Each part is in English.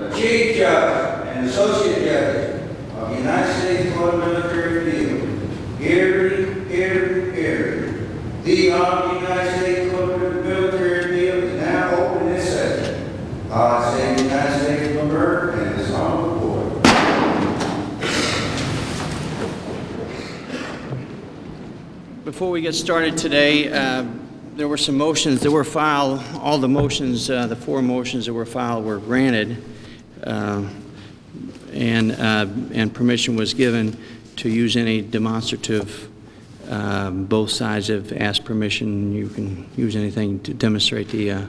the Chief Judge and Associate Judge of the United States Court of Military Appeals, hearing, the Honorable United States Court of Military Appeals is now open this session. I say the United States number and this Honorable Court. Before we get started today, there were some motions that were filed. All the motions, the four motions that were filed were granted, and permission was given to use any demonstrative. Both sides have asked permission. You can use anything to demonstrate the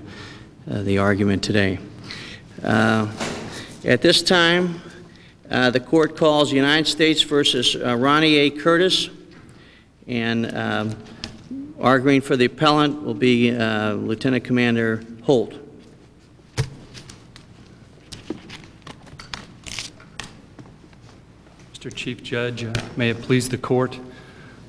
argument today. At this time, the court calls United States versus Ronnie A. Curtis, and arguing for the appellant will be Lieutenant Commander Holt. Mr. Chief Judge, may it please the court.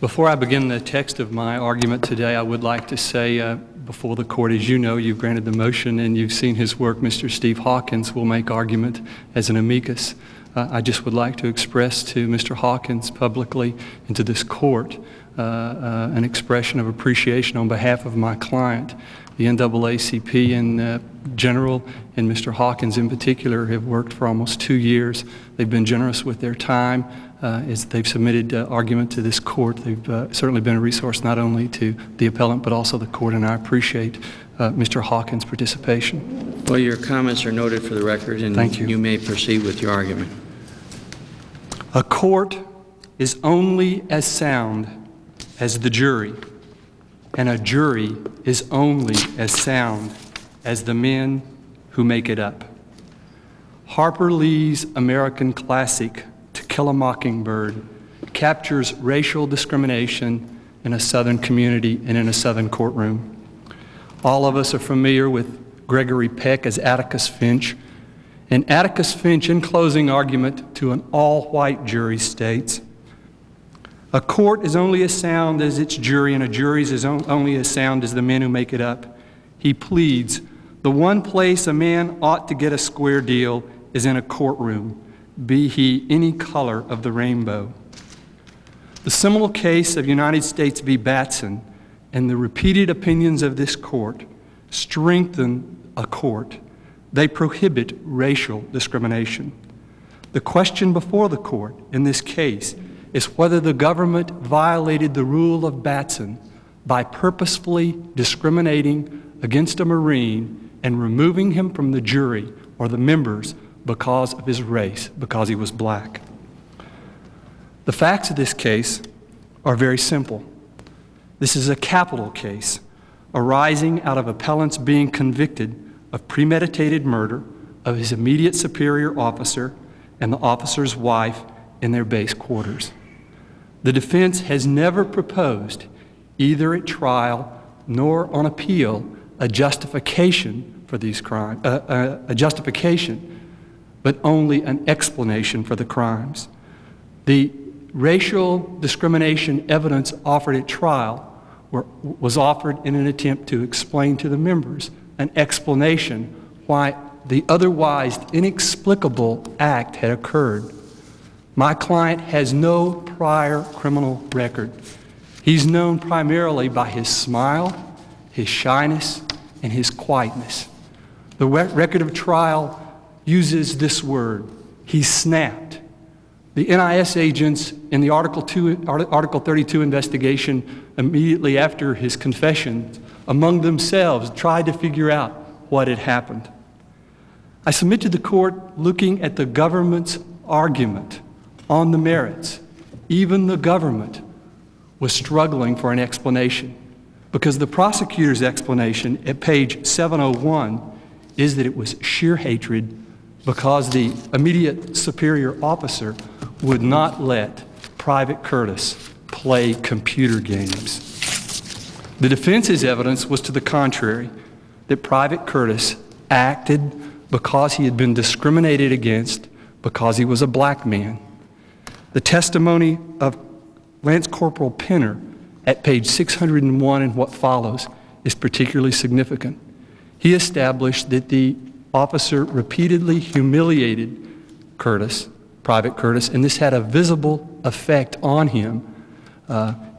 Before I begin the text of my argument today, I would like to say before the court, as you know, you've granted the motion and you've seen his work. Mr. Steve Hawkins will make argument as an amicus. I just would like to express to Mr. Hawkins publicly and to this court an expression of appreciation on behalf of my client. The NAACP in general and Mr. Hawkins in particular have worked for almost 2 years. They've been generous with their time as they've submitted argument to this court. They've certainly been a resource not only to the appellant but also the court, and I appreciate Mr. Hawkins' participation. Well, your comments are noted for the record, and thank you. You may proceed with your argument. A court is only as sound as the jury, and a jury is only as sound as the men who make it up. Harper Lee's American classic, To Kill a Mockingbird, captures racial discrimination in a Southern community and in a Southern courtroom. All of us are familiar with Gregory Peck as Atticus Finch, and Atticus Finch, in closing argument to an all-white jury, states, "A court is only as sound as its jury, and a jury is only as sound as the men who make it up." He pleads, "The one place a man ought to get a square deal is in a courtroom, be he any color of the rainbow." The seminal case of United States v. Batson and the repeated opinions of this court strengthen a court. They prohibit racial discrimination. The question before the court in this case is whether the government violated the rule of Batson by purposefully discriminating against a Marine and removing him from the jury or the members because of his race, because he was black. The facts of this case are very simple. This is a capital case arising out of appellants being convicted of premeditated murder of his immediate superior officer and the officer's wife in their base quarters. The defense has never proposed, either at trial nor on appeal, a justification for these crimes, a justification, but only an explanation for the crimes. The racial discrimination evidence offered at trial was offered in an attempt to explain to the members an explanation why the otherwise inexplicable act had occurred. My client has no prior criminal record. He's known primarily by his smile, his shyness, and his quietness. The record of trial uses this word. He snapped. The NIS agents in the Article 32 investigation immediately after his confession among themselves tried to figure out what had happened. I submit to the court, looking at the government's argument on the merits, even the government was struggling for an explanation, because the prosecutor's explanation at page 701 is that it was sheer hatred because the immediate superior officer would not let Private Curtis play computer games. The defense's evidence was to the contrary, that Private Curtis acted because he had been discriminated against because he was a black man. The testimony of Lance Corporal Piner at page 601 and what follows is particularly significant. He established that the officer repeatedly humiliated Curtis, Private Curtis, and this had a visible effect on him.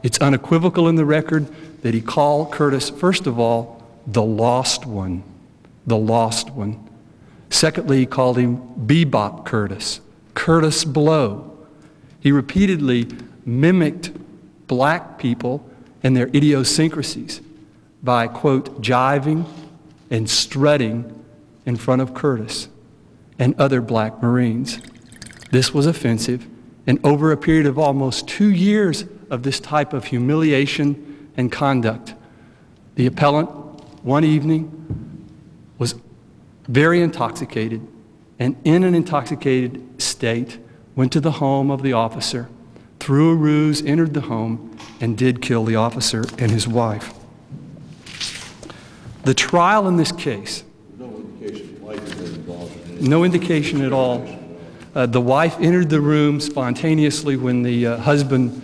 It's unequivocal in the record that he called Curtis, first of all, the lost one, the lost one. Secondly, he called him Bebop Curtis, Curtis Blow. He repeatedly mimicked black people and their idiosyncrasies by, quote, jiving and strutting in front of Curtis and other black Marines. This was offensive, and over a period of almost 2 years of this type of humiliation and conduct, the appellant one evening was very intoxicated, and in an intoxicated state went to the home of the officer, through a ruse entered the home, and did kill the officer and his wife. The trial in this case, no indication at all. The wife entered the room spontaneously when the husband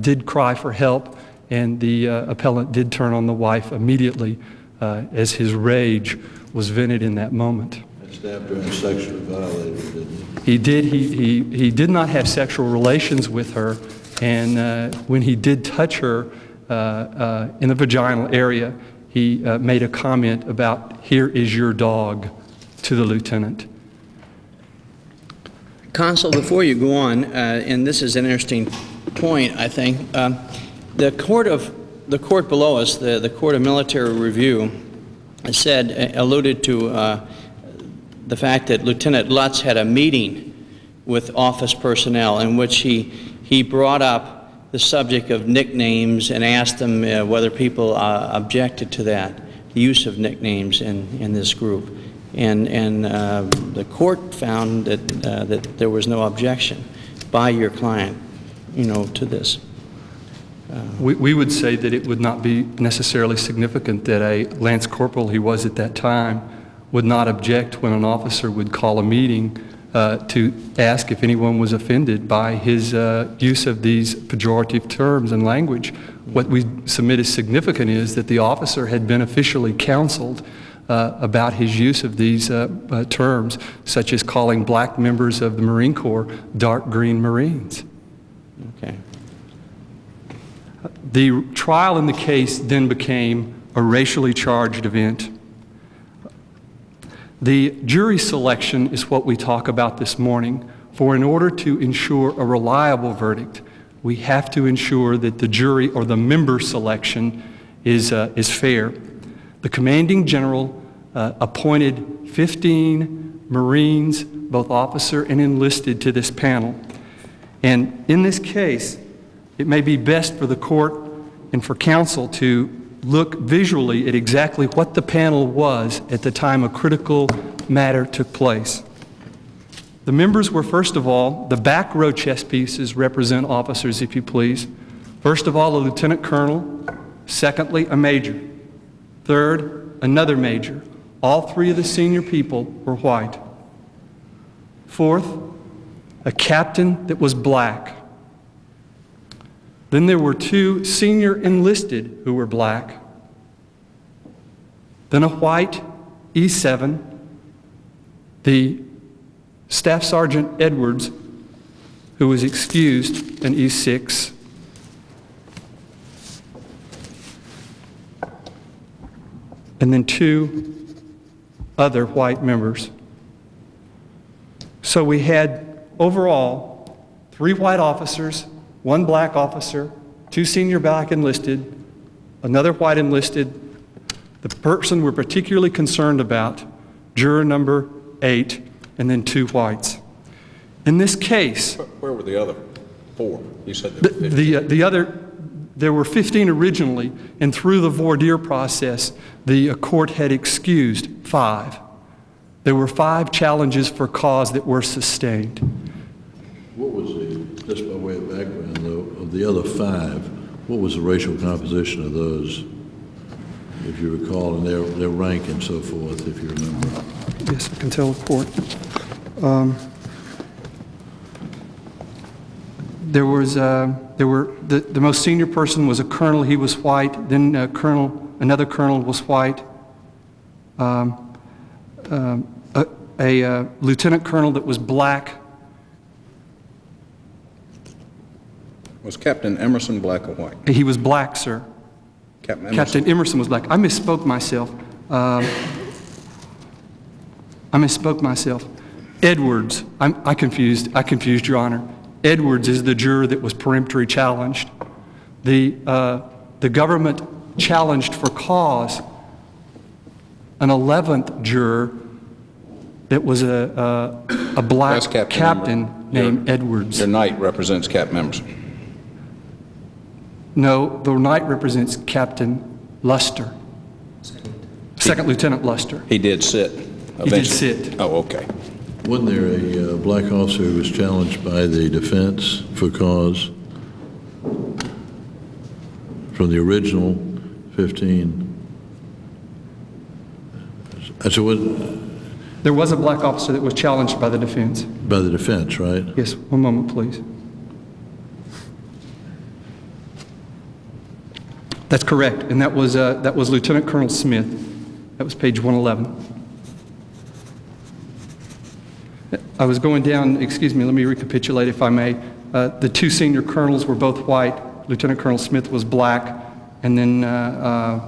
did cry for help, and the appellant did turn on the wife immediately as his rage was vented in that moment. And stabbed her and sexually violated her, didn't he? He did. He did not have sexual relations with her, and when he did touch her in the vaginal area, he made a comment about, "Here is your dog," to the lieutenant. Consul, before you go on, and this is an interesting point, I think, the court below us, the Court of Military Review, said, alluded to the fact that Lieutenant Lutz had a meeting with office personnel in which he brought up the subject of nicknames and asked them whether people objected to that, the use of nicknames in this group. And the court found that, that there was no objection by your client, you know, to this. We would say that it would not be necessarily significant that a Lance Corporal, he was at that time, would not object when an officer would call a meeting to ask if anyone was offended by his use of these pejorative terms and language. What we submit as significant is that the officer had been officially counseled about his use of these terms, such as calling black members of the Marine Corps dark green Marines. Okay. The trial in the case then became a racially charged event. The jury selection is what we talk about this morning, for in order to ensure a reliable verdict, we have to ensure that the jury or the member selection is fair. The commanding general appointed 15 Marines, both officer and enlisted, to this panel. And in this case, it may be best for the court and for counsel to look visually at exactly what the panel was at the time a critical matter took place. The members were, first of all, the back row chess pieces represent officers, if you please. First of all, a lieutenant colonel. Secondly, a major. Third, another major. All three of the senior people were white. Fourth, a captain that was black. Then there were two senior enlisted who were black. Then a white E7. The Staff Sergeant Edwards, who was excused, an E6. And then two other white members. So we had overall 3 white officers, 1 black officer, 2 senior black enlisted, another white enlisted. The person we're particularly concerned about, juror number 8, and then 2 whites. In this case, where were the other 4? You said there were 15. The other. There were 15 originally, and through the voir dire process, the court had excused 5. There were 5 challenges for cause that were sustained. What was the, just by way of background though, of the other 5, what was the racial composition of those, if you recall, and their rank and so forth, if you remember? Yes, I can tell the court. The most senior person was a colonel. He was white. Then another colonel was white. a lieutenant colonel that was black. Was Captain Emerson black or white? He was black, sir. Captain Emerson was black. I misspoke myself. Edwards. I confused, Your Honor. Edwards is the juror that was peremptory challenged. The government challenged for cause an 11th juror that was a black captain named Edwards. Your knight represents Captain Emerson. No, the knight represents Captain Luster. Second Lieutenant Luster. He did sit. Eventually. He did sit. Oh, okay. Wasn't there a black officer who was challenged by the defense for cause from the original 15? So what, there was a black officer that was challenged by the defense. By the defense, right? Yes. One moment, please. That's correct, and that was Lieutenant Colonel Smith. That was page 111. I was going down, excuse me, let me recapitulate if I may. The two senior colonels were both white, Lieutenant Colonel Smith was black, and then a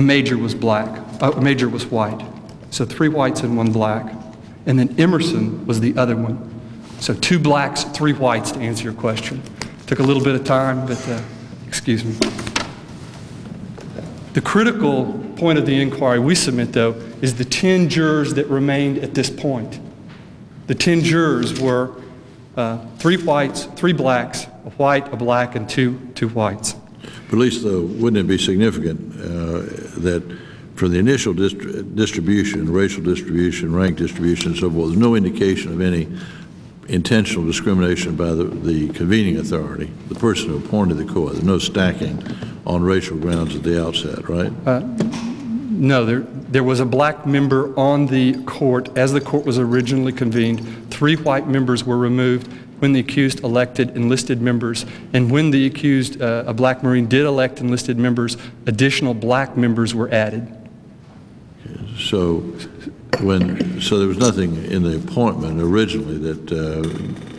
major was black, a major was white. So three whites and one black, and then Emerson was the other one. So two blacks, three whites to answer your question. Took a little bit of time, but excuse me. The critical point of the inquiry we submit, though, is the 10 jurors that remained at this point. The 10 jurors were three whites, three blacks, a white, a black, and two whites. But at least, though, wouldn't it be significant that from the initial distribution, racial distribution, rank distribution, and so forth, there's no indication of any intentional discrimination by the convening authority, the person who appointed the court. There's no stacking on racial grounds at the outset, right? No, there was a black member on the court as the court was originally convened. Three white members were removed when the accused elected enlisted members. And when the accused, a black Marine, did elect enlisted members, additional black members were added. So, so there was nothing in the appointment originally that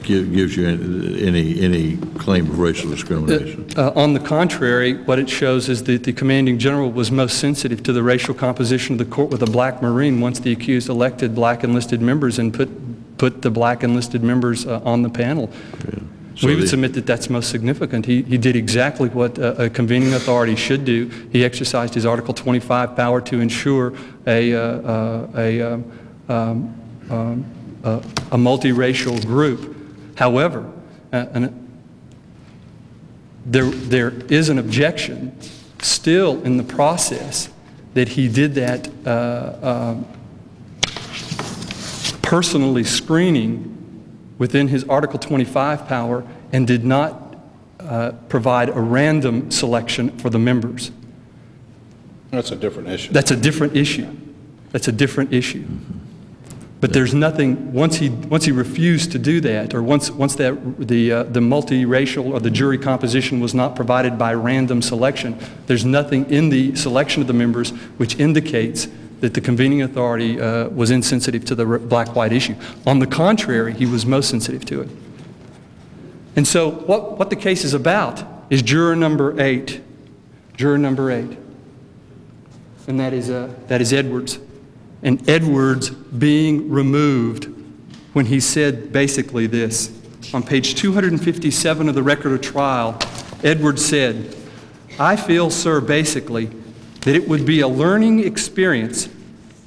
gives you any claim of racial discrimination? On the contrary, what it shows is that the commanding general was most sensitive to the racial composition of the court with a black Marine once the accused elected black enlisted members and put the black enlisted members on the panel. Yeah. So we would submit that that's most significant. He did exactly what a convening authority should do. He exercised his Article 25 power to ensure a multiracial group. However, there is an objection still in the process that he did that personally screening within his Article 25 power and did not provide a random selection for the members. That's a different issue. That's a different issue. That's a different issue. But there's nothing, once he refused to do that, or once the multiracial or the jury composition was not provided by random selection, there's nothing in the selection of the members which indicates that the convening authority was insensitive to the black-white issue. On the contrary, he was most sensitive to it. And so what the case is about is juror number 8. Juror number 8. And that is Edwards. And Edwards being removed when he said basically this. On page 257 of the record of trial, Edwards said, "I feel, sir, basically, that it would be a learning experience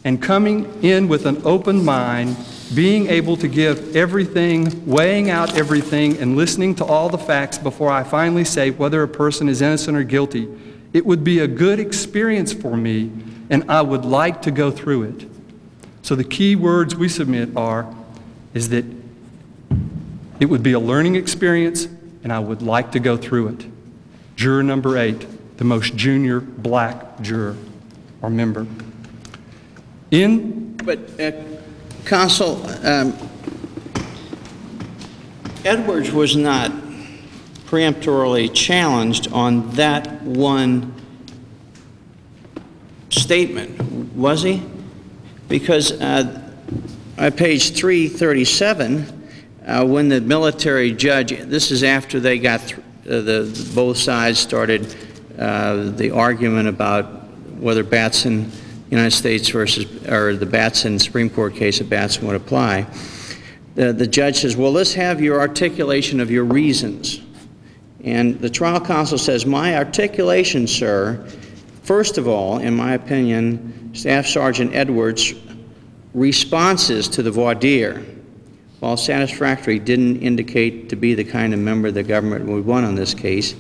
and coming in with an open mind, being able to give everything, weighing out everything, and listening to all the facts before I finally say whether a person is innocent or guilty. It would be a good experience for me, and I would like to go through it." So the key words we submit is that it would be a learning experience, and I would like to go through it. Juror number 8. The most junior black juror or member. Counsel, Edwards was not preemptorily challenged on that one statement. Was he? Because on page 337, when the military judge, this is after they got both sides started the argument about whether Batson, United States versus, or the Batson, Supreme Court case of Batson would apply. The judge says, well, let's have your articulation of your reasons. And the trial counsel says, my articulation, sir, first of all, in my opinion, Staff Sergeant Edwards' responses to the voir dire, while satisfactory, didn't indicate to be the kind of member the government would want on this case.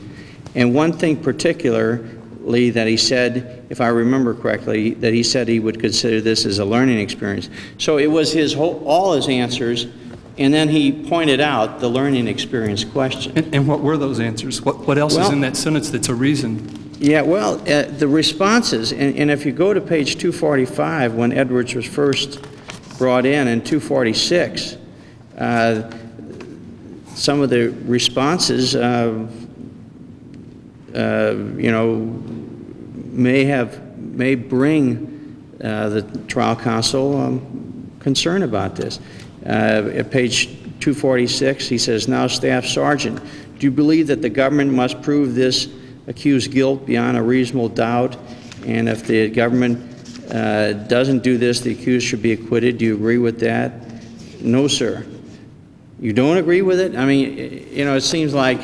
And one thing particularly that he said, if I remember correctly, that he said he would consider this as a learning experience. So it was his whole, all his answers, and then he pointed out the learning experience question. And what were those answers? What else is in that sentence that's a reason? Yeah, well, the responses, and if you go to page 245, when Edwards was first brought in 246, some of the responses, you know, may bring the trial counsel concern about this. At page 246, he says, now, Staff Sergeant, do you believe that the government must prove this accused guilt beyond a reasonable doubt? And if the government doesn't do this, the accused should be acquitted. Do you agree with that? No, sir. You don't agree with it? I mean, you know, it seems like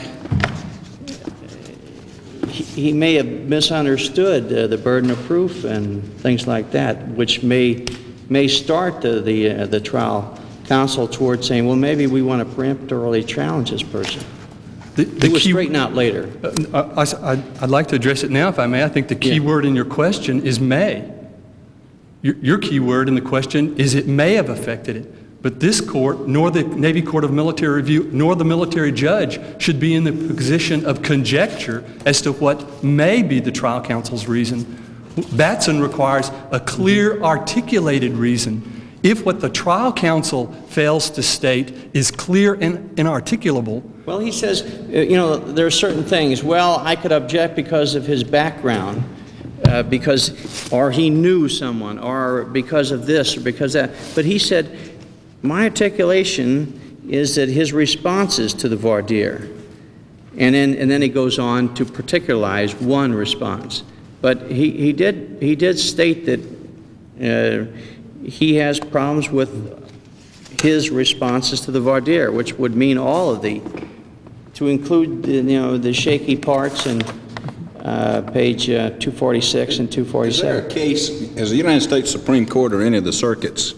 he may have misunderstood the burden of proof and things like that, which may start the trial counsel toward saying, well, maybe we want to preemptorily challenge this person. It was straightened out later. I'd like to address it now, if I may. I think the key word in your question is may. Your key word in the question is it may have affected it. But this court, nor the Navy Court of Military Review, nor the military judge should be in the position of conjecture as to what may be the trial counsel's reason. Batson requires a clear, articulated reason. If what the trial counsel fails to state is clear and inarticulable. Well, he says, you know, there are certain things. Well, I could object because of his background, or he knew someone, or because of this, or because that. But he said, my articulation is that his responses to the voir dire. And then he goes on to particularize one response. But he did state that he has problems with his responses to the voir dire, which would mean all of the, to include the, you know, the shaky parts and page 246 and 247. Is there a case, has the United States Supreme Court or any of the circuits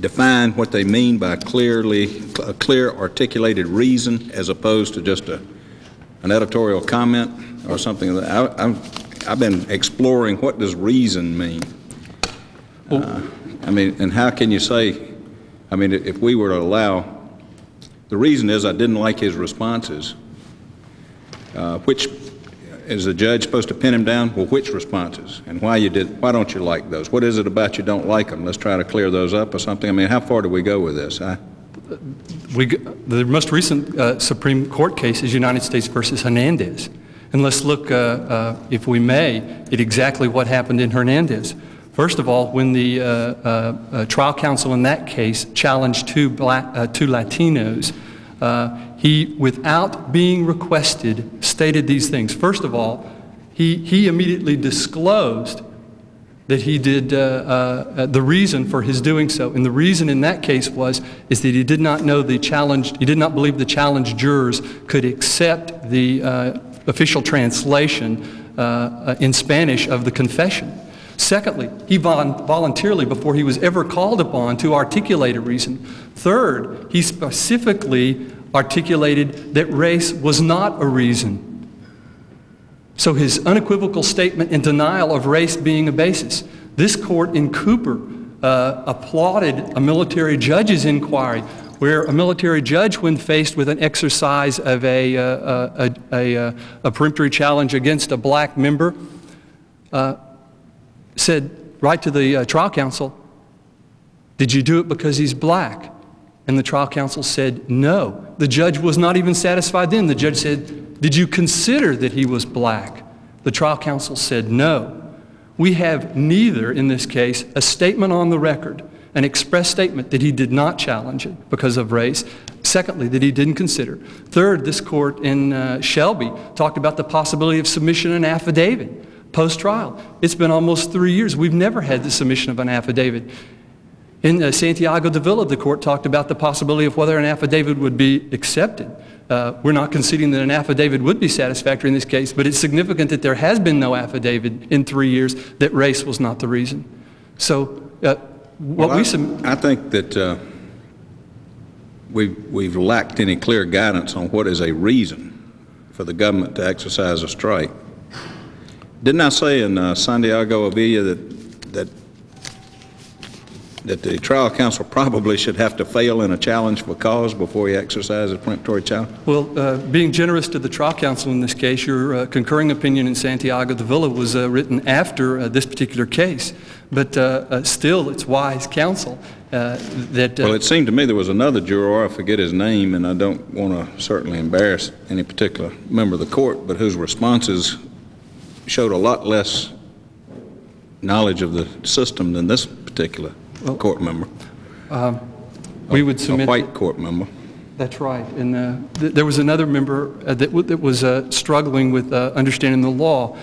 define what they mean by a clear articulated reason as opposed to just an editorial comment or something? I've been exploring what does reason mean. I mean, and how can you say, I mean, if we were to allow, the reason is I didn't like his responses, which, is the judge supposed to pin him down? Well, which responses? And why don't you like those? What is it about you don't like them? Let's try to clear those up or something. I mean, how far do we go with this? The most recent Supreme Court case is United States versus Hernandez. And let's look, if we may, at exactly what happened in Hernandez. First of all, when the trial counsel in that case challenged two Latinos, he, without being requested, stated these things. First of all, he immediately disclosed that he did the reason for his doing so. And the reason in that case is that he did not know the challenged, he did not believe the challenged jurors could accept the official translation in Spanish of the confession. Secondly, he voluntarily, before he was ever called upon, to articulate a reason. Third, he specifically articulated that race was not a reason. So his unequivocal statement and denial of race being a basis. This court in Cooper applauded a military judge's inquiry, where a military judge, when faced with an exercise of a peremptory challenge against a black member, said right to the trial counsel, did you do it because he's black? And the trial counsel said no. The judge was not even satisfied then. The judge said, did you consider that he was black? The trial counsel said no. We have neither, in this case, a statement on the record, an express statement that he did not challenge it because of race. Secondly, that he didn't consider. Third, this court in Shelby talked about the possibility of submission and affidavit post-trial. It's been almost 3 years. We've never had the submission of an affidavit. In Santiago de Villa, the court talked about the possibility of whether an affidavit would be accepted. We're not conceding that an affidavit would be satisfactory in this case, but it's significant that there has been no affidavit in 3 years, that race was not the reason. So I think that we've lacked any clear guidance on what is a reason for the government to exercise a strike. Didn't I say in Santiago de Villa that the trial counsel probably should have to fail in a challenge for cause before he exercises a peremptory challenge? Well, being generous to the trial counsel in this case, your concurring opinion in Santiago de Villa was written after this particular case, but still it's wise counsel that... Well, it seemed to me there was another juror, I forget his name, and I don't want to certainly embarrass any particular member of the court, but whose responses showed a lot less knowledge of the system than this particular court member. We would submit a white court member. That's right. And there was another member that was struggling with understanding the law.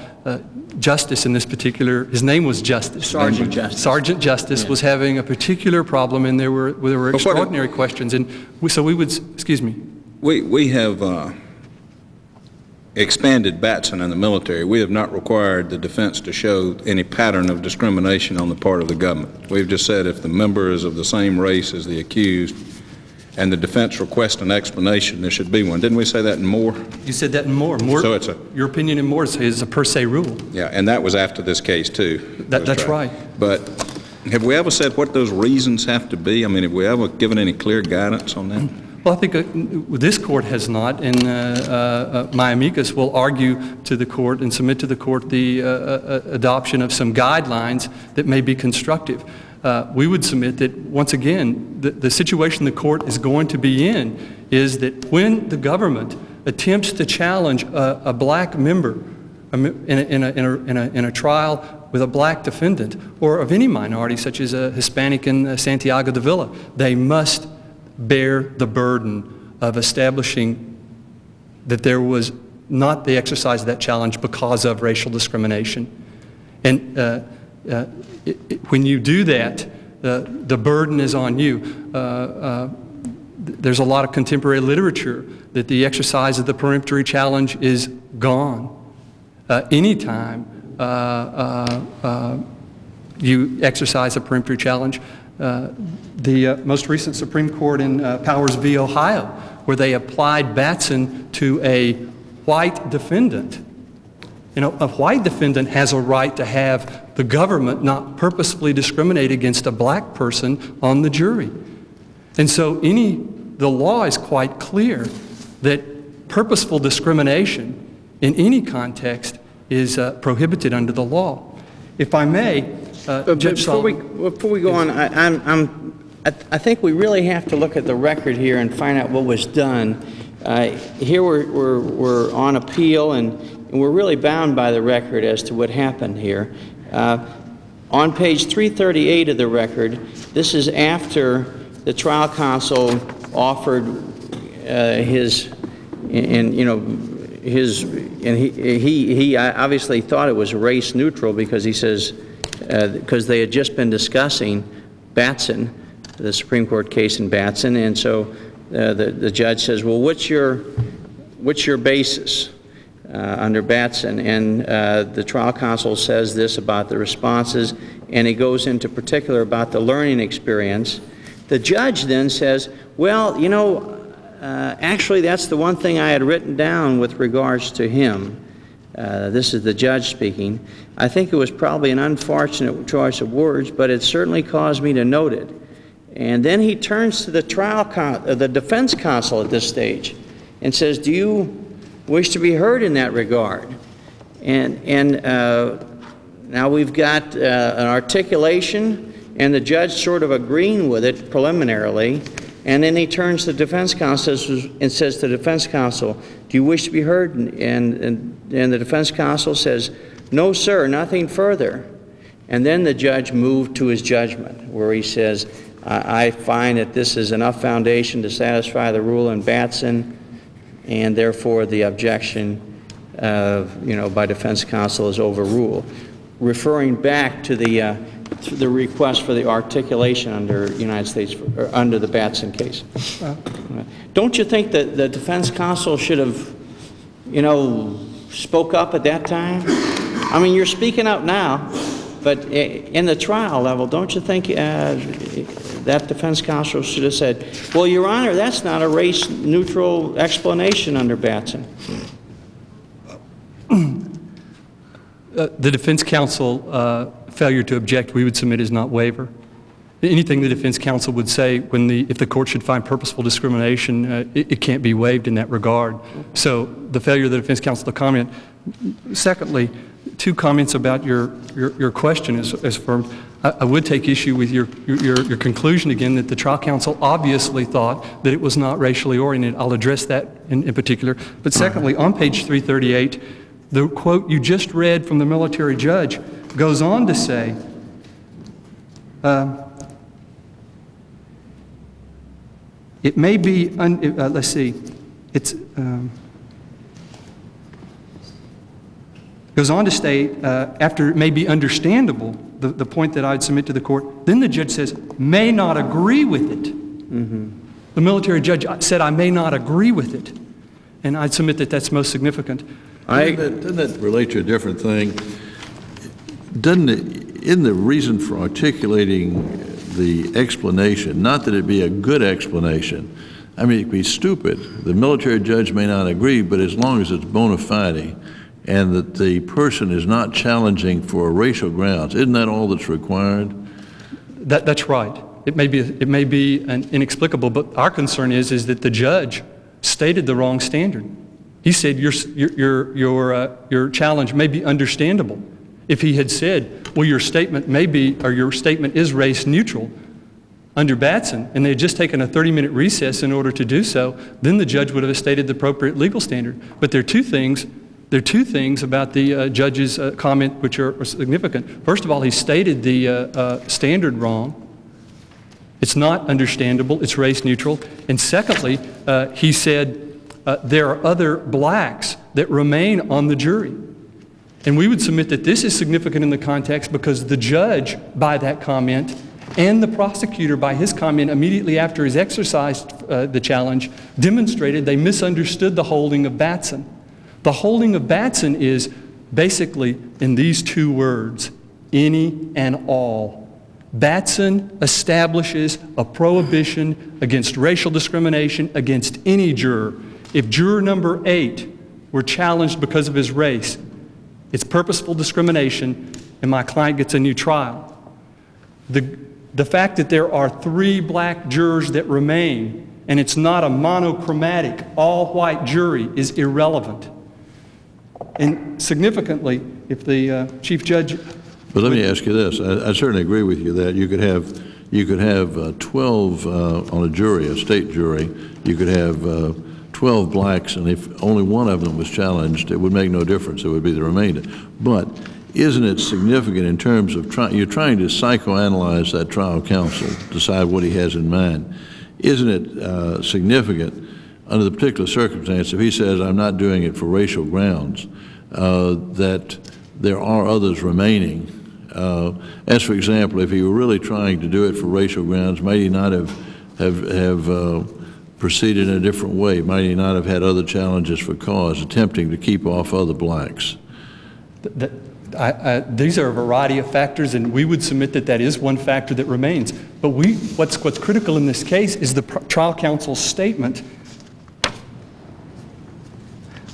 Justice in this particular, his name was Justice. Sergeant Justice. Sergeant Justice, yeah, was having a particular problem, and there were extraordinary questions. And we would, excuse me. We have expanded Batson in the military. We have not required the defense to show any pattern of discrimination on the part of the government. We've just said if the member is of the same race as the accused and the defense requests an explanation, there should be one. Didn't we say that in Moore? You said that in Moore. So it's your opinion in Moore is a per se rule. Yeah, and that was after this case too. That's right. But have we ever said what those reasons have to be? I mean, have we ever given any clear guidance on that? Well, I think this court has not, and my amicus will argue to the court and submit to the court the adoption of some guidelines that may be constructive. We would submit that, once again, the situation the court is going to be in is that when the government attempts to challenge a black member in a trial with a black defendant, or of any minority, such as a Hispanic in Santiago de Villa, they must bear the burden of establishing that there was not the exercise of that challenge because of racial discrimination. And when you do that, the burden is on you. There's a lot of contemporary literature that the exercise of the peremptory challenge is gone. Anytime you exercise a peremptory challenge, the most recent Supreme Court in Powers v. Ohio, where they applied Batson to a white defendant. You know, a white defendant has a right to have the government not purposefully discriminate against a black person on the jury. And so the law is quite clear that purposeful discrimination in any context is prohibited under the law. If I may, before we go on, I think we really have to look at the record here and find out what was done. Here we're on appeal, and we're really bound by the record as to what happened here. On page 338 of the record, this is after the trial counsel offered he obviously thought it was race neutral because he says, because they had just been discussing Batson, the Supreme Court case in Batson, and so the judge says, well, what's your basis under Batson? And the trial counsel says this about the responses, and he goes into particular about the learning experience. The judge then says, well, you know, actually that's the one thing I had written down with regards to him. This is the judge speaking. I think it was probably an unfortunate choice of words, but it certainly caused me to note it. And then he turns to the defense counsel at this stage and says, do you wish to be heard in that regard? And now we've got an articulation, and the judge sort of agreeing with it preliminarily, and then he turns to the defense counsel and says to the defense counsel, do you wish to be heard? And the defense counsel says, no, sir, nothing further. And then the judge moved to his judgment, where he says, I find that this is enough foundation to satisfy the rule in Batson, and therefore the objection by defense counsel is overruled, referring back to the request for the articulation under United States or under the Batson case. Don't you think that the defense counsel should have, spoke up at that time? I mean, you're speaking out now, but in the trial level, don't you think that defense counsel should have said, well, Your Honor, that's not a race-neutral explanation under Batson? The defense counsel failure to object, we would submit, is not waiver. Anything the defense counsel would say when if the court should find purposeful discrimination, it can't be waived in that regard. So the failure of the defense counsel to comment. Secondly, two comments about your question as affirmed. I would take issue with your conclusion again that the trial counsel obviously thought that it was not racially oriented. I'll address that in particular. But secondly, on page 338, the quote you just read from the military judge goes on to say, it may be, let's see, it's, goes on to state, after it may be understandable, the point that I'd submit to the court, then the judge says, may not agree with it. Mm-hmm. The military judge said, I may not agree with it. And I'd submit that that's most significant. Doesn't that relate to a different thing? Doesn't it, in the reason for articulating the explanation, not that it be a good explanation, I mean, it could be stupid. The military judge may not agree, but as long as it's bona fide, and that the person is not challenging for racial grounds. Isn't that all that's required? That's right. It may be inexplicable, but our concern is that the judge stated the wrong standard. He said your challenge may be understandable. If he had said, well, your statement may be, or your statement is race neutral under Batson, and they had just taken a 30-minute recess in order to do so, then the judge would have stated the appropriate legal standard. But there are two things about the judge's comment which are significant. First of all, he stated the standard wrong. It's not understandable. It's race neutral. And secondly, he said there are other blacks that remain on the jury. And we would submit that this is significant in the context because the judge, by that comment, and the prosecutor, by his comment immediately after he's exercised the challenge, demonstrated they misunderstood the holding of Batson. The holding of Batson is basically in these two words, any and all. Batson establishes a prohibition against racial discrimination against any juror. If juror number 8 were challenged because of his race, it's purposeful discrimination, and my client gets a new trial. The fact that there are 3 black jurors that remain, and it's not a monochromatic, all-white jury, is irrelevant. And significantly, if the chief judge... But let me ask you this. I certainly agree with you that you could have 12 on a jury, a state jury. You could have 12 blacks, and if only one of them was challenged, it would make no difference. It would be the remainder. But isn't it significant in terms of you're trying to psychoanalyze that trial counsel, decide what he has in mind. Isn't it significant under the particular circumstance if he says, I'm not doing it for racial grounds, that there are others remaining? As for example, if he were really trying to do it for racial grounds, might he not have proceeded in a different way? Might he not have had other challenges for cause, attempting to keep off other blacks? These are a variety of factors, and we would submit that that is one factor that remains. But what's critical in this case is the trial counsel's statement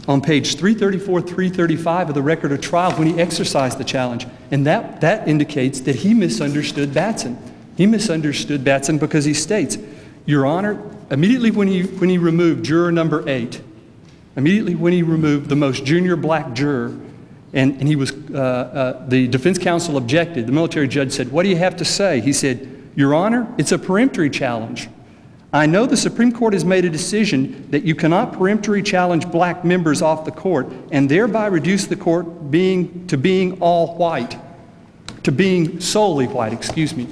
on page 334, 335 of the record of trial when he exercised the challenge. And that indicates that he misunderstood Batson. He misunderstood Batson because he states, Your Honor, immediately when he removed juror number 8, immediately when he removed the most junior black juror, and he was, the defense counsel objected. The military judge said, what do you have to say? He said, Your Honor, it's a peremptory challenge. I know the Supreme Court has made a decision that you cannot peremptory challenge black members off the court and thereby reduce the court to being all white. to being solely white, excuse me,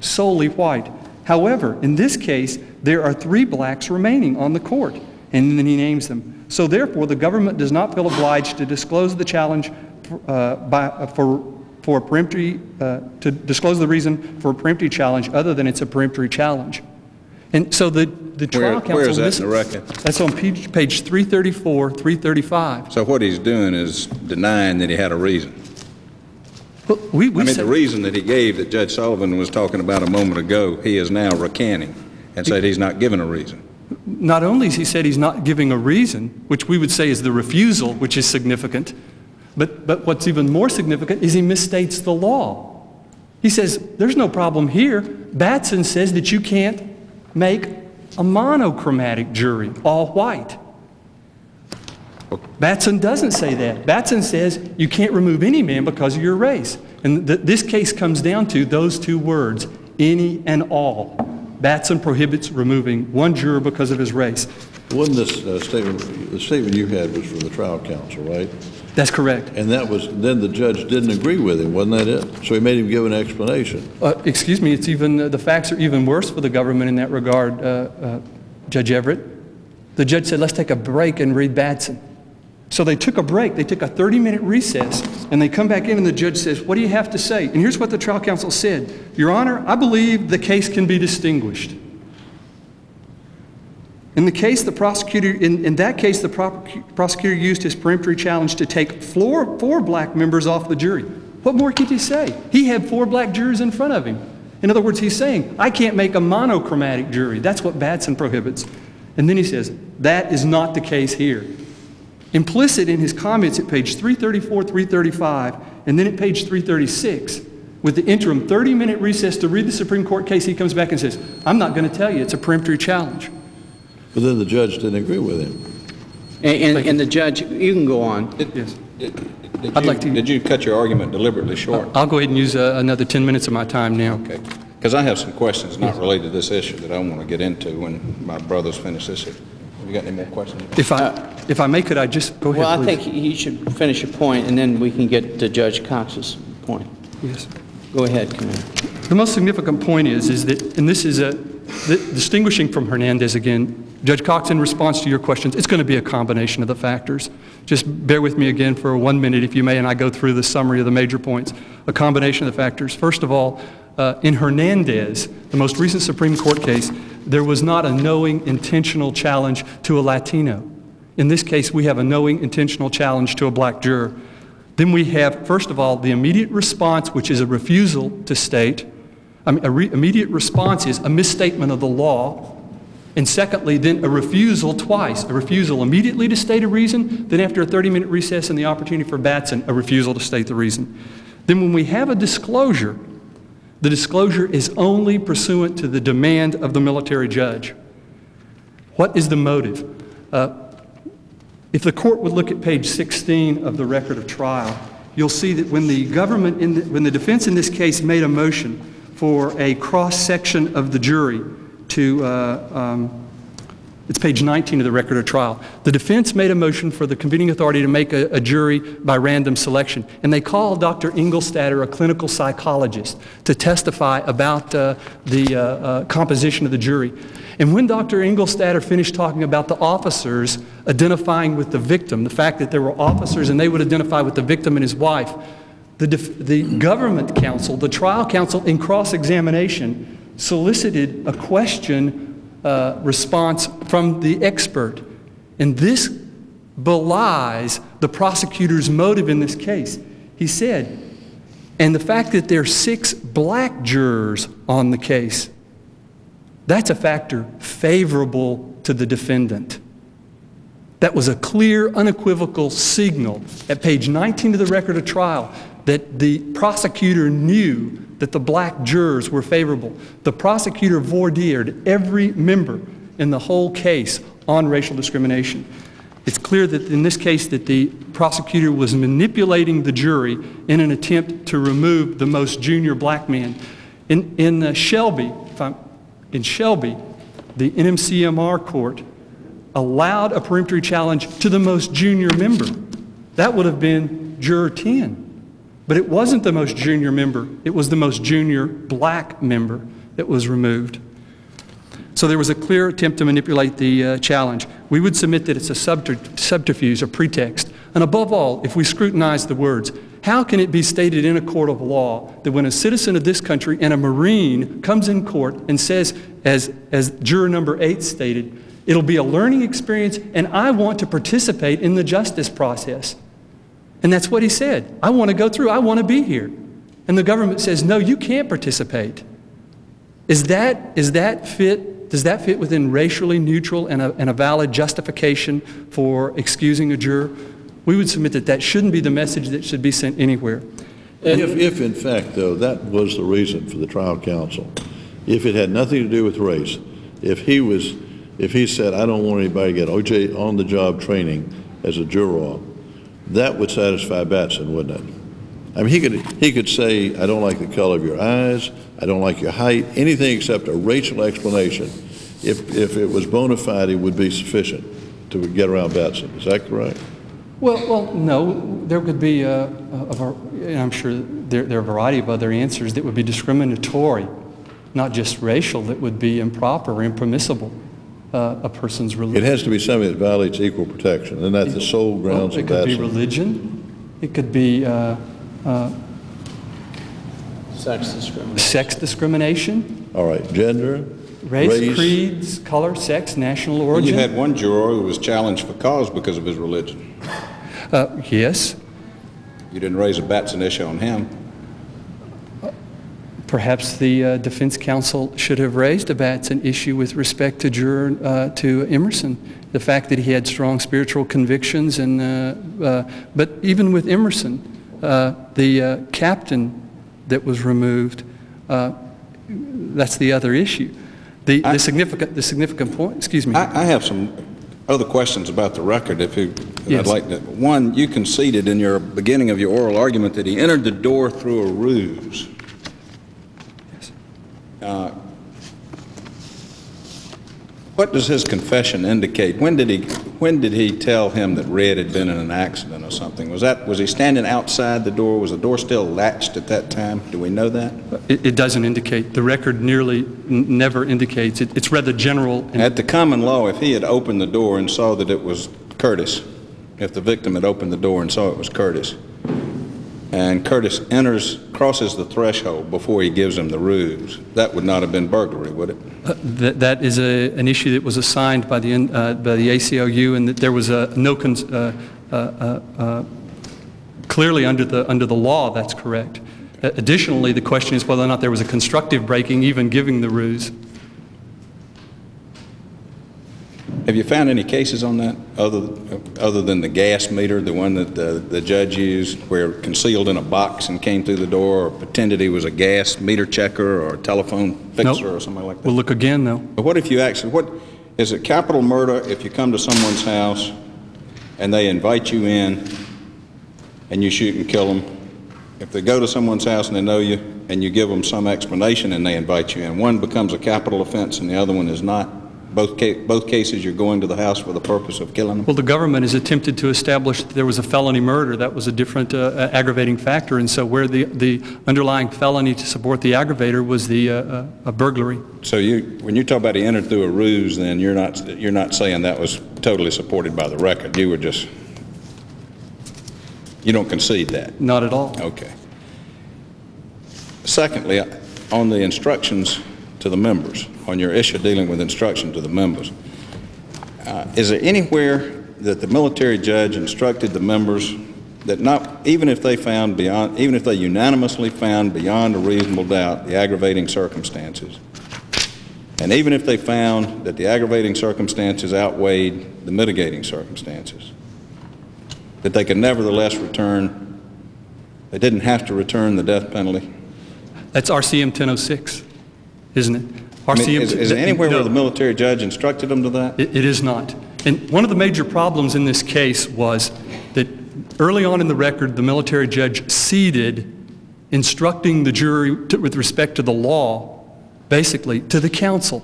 solely white. However, in this case, there are 3 blacks remaining on the court, and then he names them. So therefore, the government does not feel obliged to disclose the challenge for a peremptory, to disclose the reason for a peremptory challenge other than it's a peremptory challenge. And so the trial counsel... Where is that in the record? That's on page 334, 335. So what he's doing is denying that he had a reason. Well, I mean, the reason that he gave that Judge Sullivan was talking about a moment ago, he is now recanting and said he's not given a reason. Not only is he said he's not giving a reason, which we would say is the refusal, which is significant, but what's even more significant is he misstates the law. He says, there's no problem here. Batson says that you can't make a monochromatic jury, all white. Batson doesn't say that. Batson says you can't remove any man because of your race. And this case comes down to those 2 words, any and all. Batson prohibits removing one juror because of his race. Wasn't this the statement you had was from the trial counsel, right? That's correct. And that was, then the judge didn't agree with him, wasn't that it? So he made him give an explanation. Excuse me, it's even, the facts are even worse for the government in that regard, Judge Everett. The judge said, let's take a break and read Batson. So they took a break, they took a 30-minute recess, and they come back in and the judge says, what do you have to say? And here's what the trial counsel said, Your Honor, I believe the case can be distinguished. In that case, the prosecutor used his peremptory challenge to take 4 black members off the jury. What more could he say? He had 4 black jurors in front of him. In other words, he's saying, I can't make a monochromatic jury. That's what Batson prohibits. And then he says, that is not the case here. Implicit in his comments at page 334, 335, and then at page 336, with the interim 30-minute recess to read the Supreme Court case, he comes back and says, I'm not going to tell you, it's a peremptory challenge. But then the judge didn't agree with him. And the judge, you can go on. Did you cut your argument deliberately short? I'll go ahead and use another 10 minutes of my time now. Okay. Because I have some questions not related to this issue that I want to get into when my brothers finish this issue. You got any more questions? If I may, could I just go ahead? Well, I think you should finish your point, and then we can get to Judge Cox's point. Yes. Go ahead, Commander. The most significant point is that, and this is distinguishing from Hernandez again, Judge Cox, in response to your questions, it's going to be a combination of the factors. Just bear with me again for 1 minute, if you may, and I go through the summary of the major points. A combination of the factors. First of all, in Hernandez, the most recent Supreme Court case, there was not a knowing, intentional challenge to a Latino. In this case, we have a knowing, intentional challenge to a black juror. Then we have, first of all, the immediate response, which is a refusal to state. Immediate response is a misstatement of the law. And secondly, then a refusal twice. A refusal immediately to state a reason, then after a 30-minute recess and the opportunity for Batson, a refusal to state the reason. Then when we have a disclosure, the disclosure is only pursuant to the demand of the military judge. What is the motive? If the court would look at page 16 of the record of trial, you'll see that when the government, when the defense in this case made a motion for a cross-section of the jury to, it's page 19 of the record of trial. The defense made a motion for the convening authority to make a jury by random selection. And they called Dr. Engelstadter, a clinical psychologist, to testify about the composition of the jury. And when Dr. Engelstadter finished talking about the officers identifying with the victim, the fact that there were officers and they would identify with the victim and his wife, the government counsel, the trial counsel in cross-examination, solicited a question response from the expert. And this belies the prosecutor's motive in this case. He said, and the fact that there are 6 black jurors on the case, that's a factor favorable to the defendant. That was a clear, unequivocal signal at page 19 of the record of trial that the prosecutor knew that the black jurors were favorable. The prosecutor voir dired every member in the whole case on racial discrimination. It's clear that in this case that the prosecutor was manipulating the jury in an attempt to remove the most junior black man. In Shelby, the NMCMR court allowed a peremptory challenge to the most junior member. That would have been juror 10. But it wasn't the most junior member. It was the most junior black member that was removed. So there was a clear attempt to manipulate the challenge. We would submit that it's a subterfuge, a pretext. And above all, if we scrutinize the words, how can it be stated in a court of law that when a citizen of this country and a Marine comes in court and says, as juror number 8 stated, it'll be a learning experience and I want to participate in the justice process. And that's what he said. I want to go through. I want to be here. And the government says, no, you can't participate. Does that fit within racially neutral and a valid justification for excusing a juror? We would submit that that shouldn't be the message that should be sent anywhere. If in fact, though, that was the reason for the trial counsel, if it had nothing to do with race, if he said, I don't want anybody to get OJ on-the-job training as a juror, that would satisfy Batson, wouldn't it? I mean, he could say, I don't like the color of your eyes, I don't like your height, anything except a racial explanation. If it was bona fide, it would be sufficient to get around Batson. Is that correct? Well, no. There could be, I'm sure there are a variety of other answers that would be discriminatory, not just racial, that would be improper or impermissible. A person's religion. It has to be something that violates equal protection, and that's the sole grounds of Batson. It could be religion. It could be sex discrimination. Sex discrimination. All right, gender, race, creeds, color, sex, national origin. You had one juror who was challenged for cause because of his religion. Yes. You didn't raise a Batson issue on him. Perhaps the defense counsel should have raised a Batson issue with respect to juror to Emerson, the fact that he had strong spiritual convictions, and but even with Emerson, the captain that was removed, that's the other issue. The significant point. Excuse me. I have some other questions about the record. Yes. I'd like to. One, you conceded in your beginning of your oral argument that he entered the door through a ruse. What does his confession indicate? When did he tell him that Red had been in an accident or something? Was he standing outside the door? Was the door still latched at that time? Do we know that? It doesn't indicate. The record never indicates. It's rather general. At the common law, if he had opened the door and saw that it was Curtis, if the victim had opened the door and saw it was Curtis, and Curtis crosses the threshold before he gives him the ruse, that would not have been burglary, would it? That is an issue that was assigned by the ACLU, and that there was clearly under the law that's correct. Additionally, the question is whether or not there was a constructive breaking, even giving the ruse. Have you found any cases on that other than the gas meter, the one that the judge used, where concealed in a box and came through the door, or pretended he was a gas meter checker or a telephone fixer or something like that? We'll look again, though. But what if you actually, what is it, capital murder if you come to someone's house and they invite you in and you shoot and kill them? If they go to someone's house and they know you and you give them some explanation and they invite you in, one becomes a capital offense and the other one is not? Both cases, you're going to the house for the purpose of killing them? Well, the government has attempted to establish that there was a felony murder. That was a different aggravating factor, and so where the underlying felony to support the aggravator was the a burglary. So when you talk about he entered through a ruse, then you're not saying that was totally supported by the record. You don't concede that? Not at all. Okay. Secondly, on the instructions to the members, on your issue dealing with instruction to the members. Is there anywhere that the military judge instructed the members that even if they unanimously found beyond a reasonable doubt the aggravating circumstances, and even if they found that the aggravating circumstances outweighed the mitigating circumstances, that they could nevertheless didn't have to return the death penalty? That's RCM 1006. Isn't it? RCM, I mean, is there anywhere where the military judge instructed them to that? It is not. And one of the major problems in this case was that early on in the record, the military judge ceded instructing the jury with respect to the law, basically, to the counsel.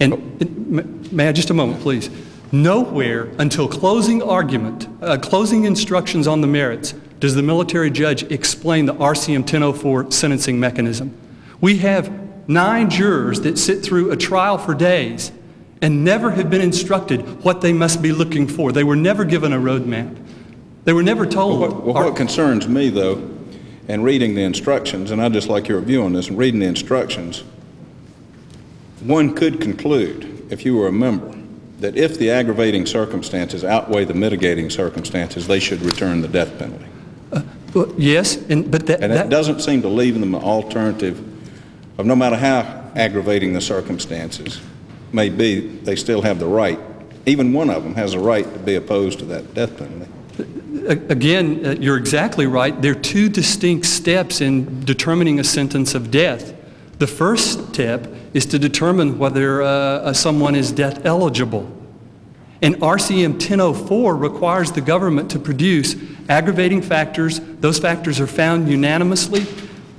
And may I just a moment, please? Nowhere until closing instructions on the merits does the military judge explain the RCM 1004 sentencing mechanism. We have 9 jurors that sit through a trial for days and never have been instructed what they must be looking for. They were never given a roadmap. They were never told. Well, what concerns me, though, and reading the instructions, and I'd just like your view on this, and reading the instructions, one could conclude, if you were a member, that if the aggravating circumstances outweigh the mitigating circumstances, they should return the death penalty. Yes, but that doesn't seem to leave them an alternative of no matter how aggravating the circumstances may be, they still have the right. Even one of them has a right to be opposed to that death penalty. Again, you're exactly right. There are 2 distinct steps in determining a sentence of death. The first step is to determine whether someone is death eligible. And RCM 1004 requires the government to produce aggravating factors. Those factors are found unanimously.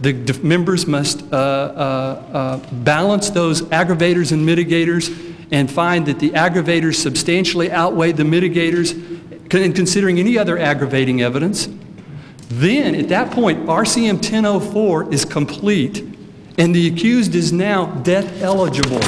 The members must balance those aggravators and mitigators and find that the aggravators substantially outweigh the mitigators and considering any other aggravating evidence. Then, at that point, RCM 1004 is complete and the accused is now death eligible.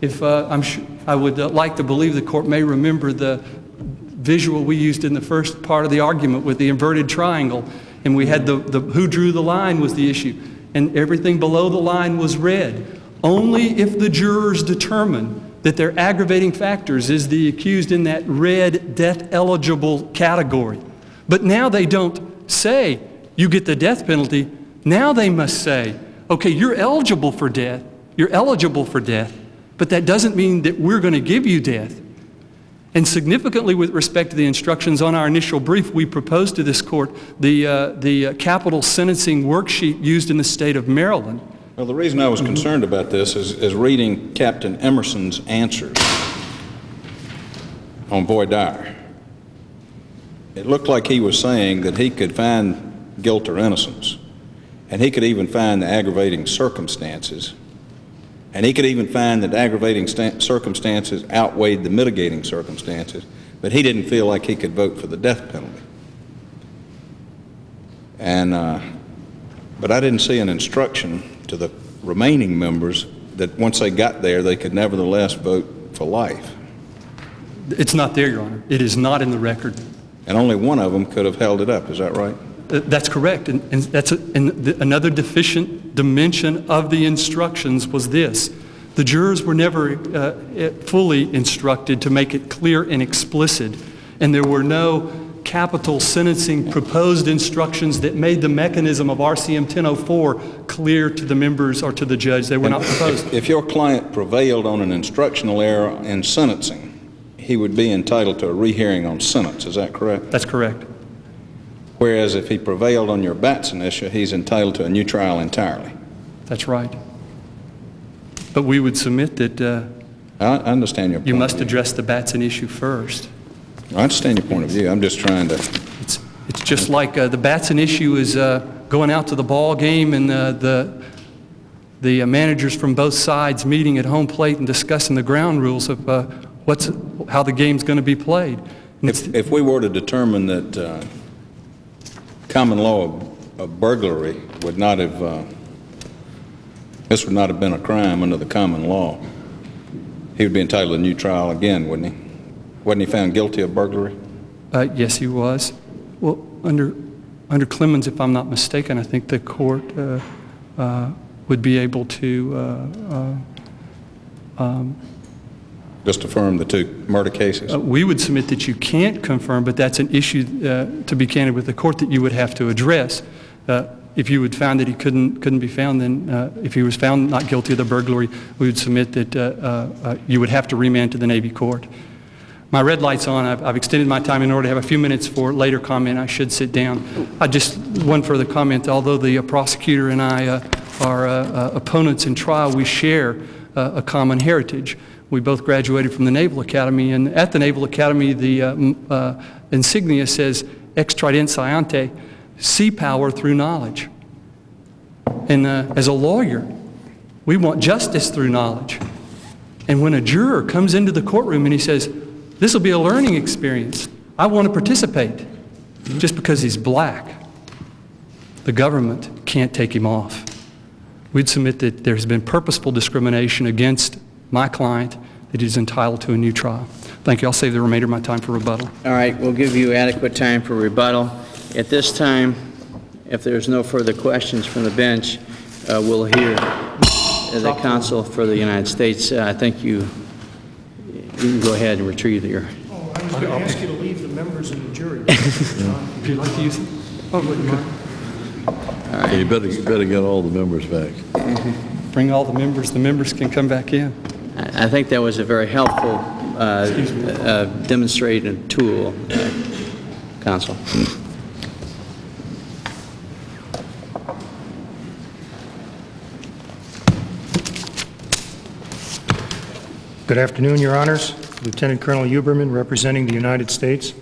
If I would like to believe the court may remember the visual we used in the first part of the argument with the inverted triangle, and we had the who drew the line was the issue, and everything below the line was red. Only if the jurors determine that their aggravating factors is the accused in that red death eligible category. But now they don't say, you get the death penalty. Now they must say, okay, you're eligible for death. You're eligible for death, but that doesn't mean that we're going to give you death. And significantly with respect to the instructions on our initial brief, we proposed to this court the capital sentencing worksheet used in the state of Maryland. Well, the reason I was concerned about this is reading Captain Emerson's answers on voir dire. It looked like he was saying that he could find guilt or innocence, and he could even find the aggravating circumstances, and he could even find that aggravating circumstances outweighed the mitigating circumstances, but he didn't feel like he could vote for the death penalty. And, but I didn't see an instruction to the remaining members that once they got there, they could nevertheless vote for life. It's not there, Your Honor. It is not in the record. And only one of them could have held it up. Is that right? That's correct. And that's another deficient dimension of the instructions was this. The jurors were never fully instructed to make it clear and explicit. And there were no capital sentencing proposed instructions that made the mechanism of RCM 1004 clear to the members or to the judge. They were not proposed. If your client prevailed on an instructional error in sentencing, he would be entitled to a rehearing on sentence. Is that correct? That's correct. Whereas if he prevailed on your Batson issue, he's entitled to a new trial entirely. That's right. But we would submit that I understand your point. You must address the Batson issue first. I understand your point of view. I'm just trying to... It's just like the Batson issue is going out to the ball game and the managers from both sides meeting at home plate and discussing the ground rules of how the game's going to be played. If we were to determine that common law of burglary would not have... this would not have been a crime under the common law, he would be entitled to a new trial again, wouldn't he? Wasn't he found guilty of burglary? Yes, he was. Well, under Clemens, if I'm not mistaken, I think the court would be able to... just affirm the 2 murder cases? We would submit that you can't confirm, but that's an issue, to be candid with the court, that you would have to address. If you would find that he couldn't be found, then if he was found not guilty of the burglary, we would submit that you would have to remand to the Navy Court. My red light's on. I've extended my time in order to have a few minutes for later comment. I should sit down. One further comment. Although the prosecutor and I are opponents in trial, we share a common heritage. We both graduated from the Naval Academy, and at the Naval Academy, the insignia says ex trident sciente, see power through knowledge. And as a lawyer, we want justice through knowledge. And when a juror comes into the courtroom and he says, this will be a learning experience, I want to participate, Just because he's black, the government can't take him off. We'd submit that there's been purposeful discrimination against my client, that he's entitled to a new trial. Thank you. I'll save the remainder of my time for rebuttal. All right. We'll give you adequate time for rebuttal. At this time, if there's no further questions from the bench, we'll hear the counsel for the United States. I think you can go ahead and retrieve your... Oh, I was going to ask you to leave the members and the jury. Would you like to use it? Oh, wouldn't mind. All right. You better get all the members back. Bring all the members. The members can come back in. I think that was a very helpful demonstrative tool, counsel. Good afternoon, Your Honors. Lieutenant Colonel Uberman representing the United States.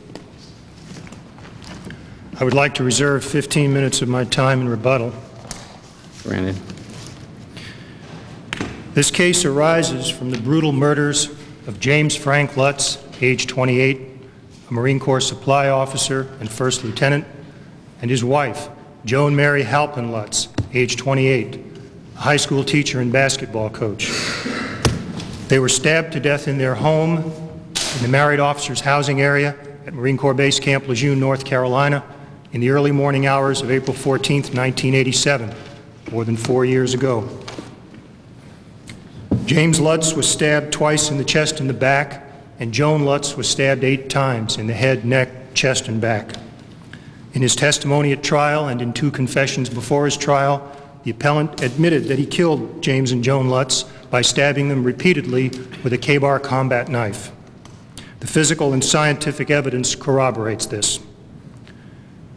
I would like to reserve 15 minutes of my time in rebuttal. Granted. This case arises from the brutal murders of James Frank Lutz, age 28, a Marine Corps supply officer and first lieutenant, and his wife, Joan Mary Halpin Lutz, age 28, a high school teacher and basketball coach. They were stabbed to death in their home in the married officers' housing area at Marine Corps Base Camp Lejeune, North Carolina, in the early morning hours of April 14, 1987, more than 4 years ago. James Lutz was stabbed twice in the chest and the back, and Joan Lutz was stabbed 8 times in the head, neck, chest, and back. In his testimony at trial and in 2 confessions before his trial, the appellant admitted that he killed James and Joan Lutz by stabbing them repeatedly with a K-bar combat knife. The physical and scientific evidence corroborates this.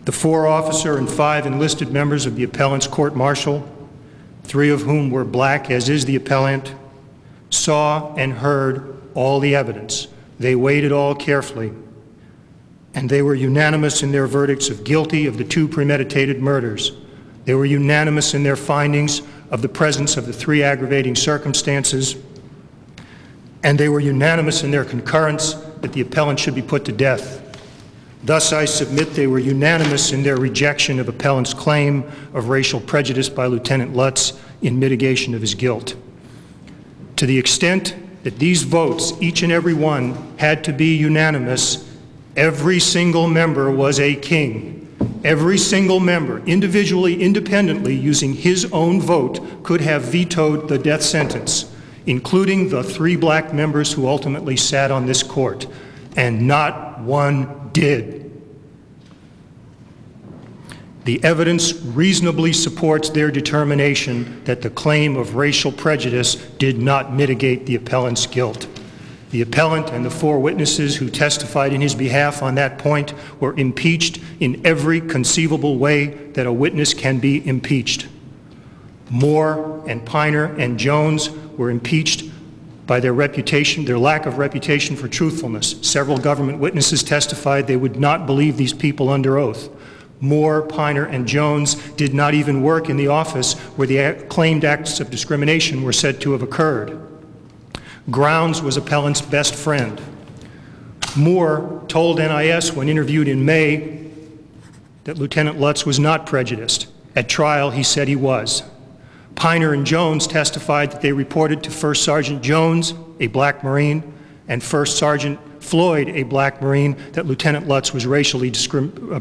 The 4 officer and 5 enlisted members of the appellant's court-martial, 3 of whom were black, as is the appellant, saw and heard all the evidence. They weighed it all carefully, and they were unanimous in their verdicts of guilty of the 2 premeditated murders. They were unanimous in their findings of the presence of the 3 aggravating circumstances, and they were unanimous in their concurrence that the appellant should be put to death. Thus, I submit they were unanimous in their rejection of appellant's claim of racial prejudice by Lieutenant Lutz in mitigation of his guilt. To the extent that these votes, each and every one, had to be unanimous, every single member was a king. Every single member, individually, independently, using his own vote, could have vetoed the death sentence, including the 3 black members who ultimately sat on this court, and not one did. The evidence reasonably supports their determination that the claim of racial prejudice did not mitigate the appellant's guilt. The appellant and the 4 witnesses who testified in his behalf on that point were impeached in every conceivable way that a witness can be impeached. Moore and Piner and Jones were impeached by their reputation, their lack of reputation for truthfulness. Several government witnesses testified they would not believe these people under oath. Moore, Piner, and Jones did not even work in the office where the claimed acts of discrimination were said to have occurred. Grounds was appellant's best friend. Moore told NIS when interviewed in May that Lieutenant Lutz was not prejudiced. At trial, he said he was. Piner and Jones testified that they reported to First Sergeant Jones, a black Marine, and First Sergeant Floyd, a black Marine, that Lieutenant Lutz was racially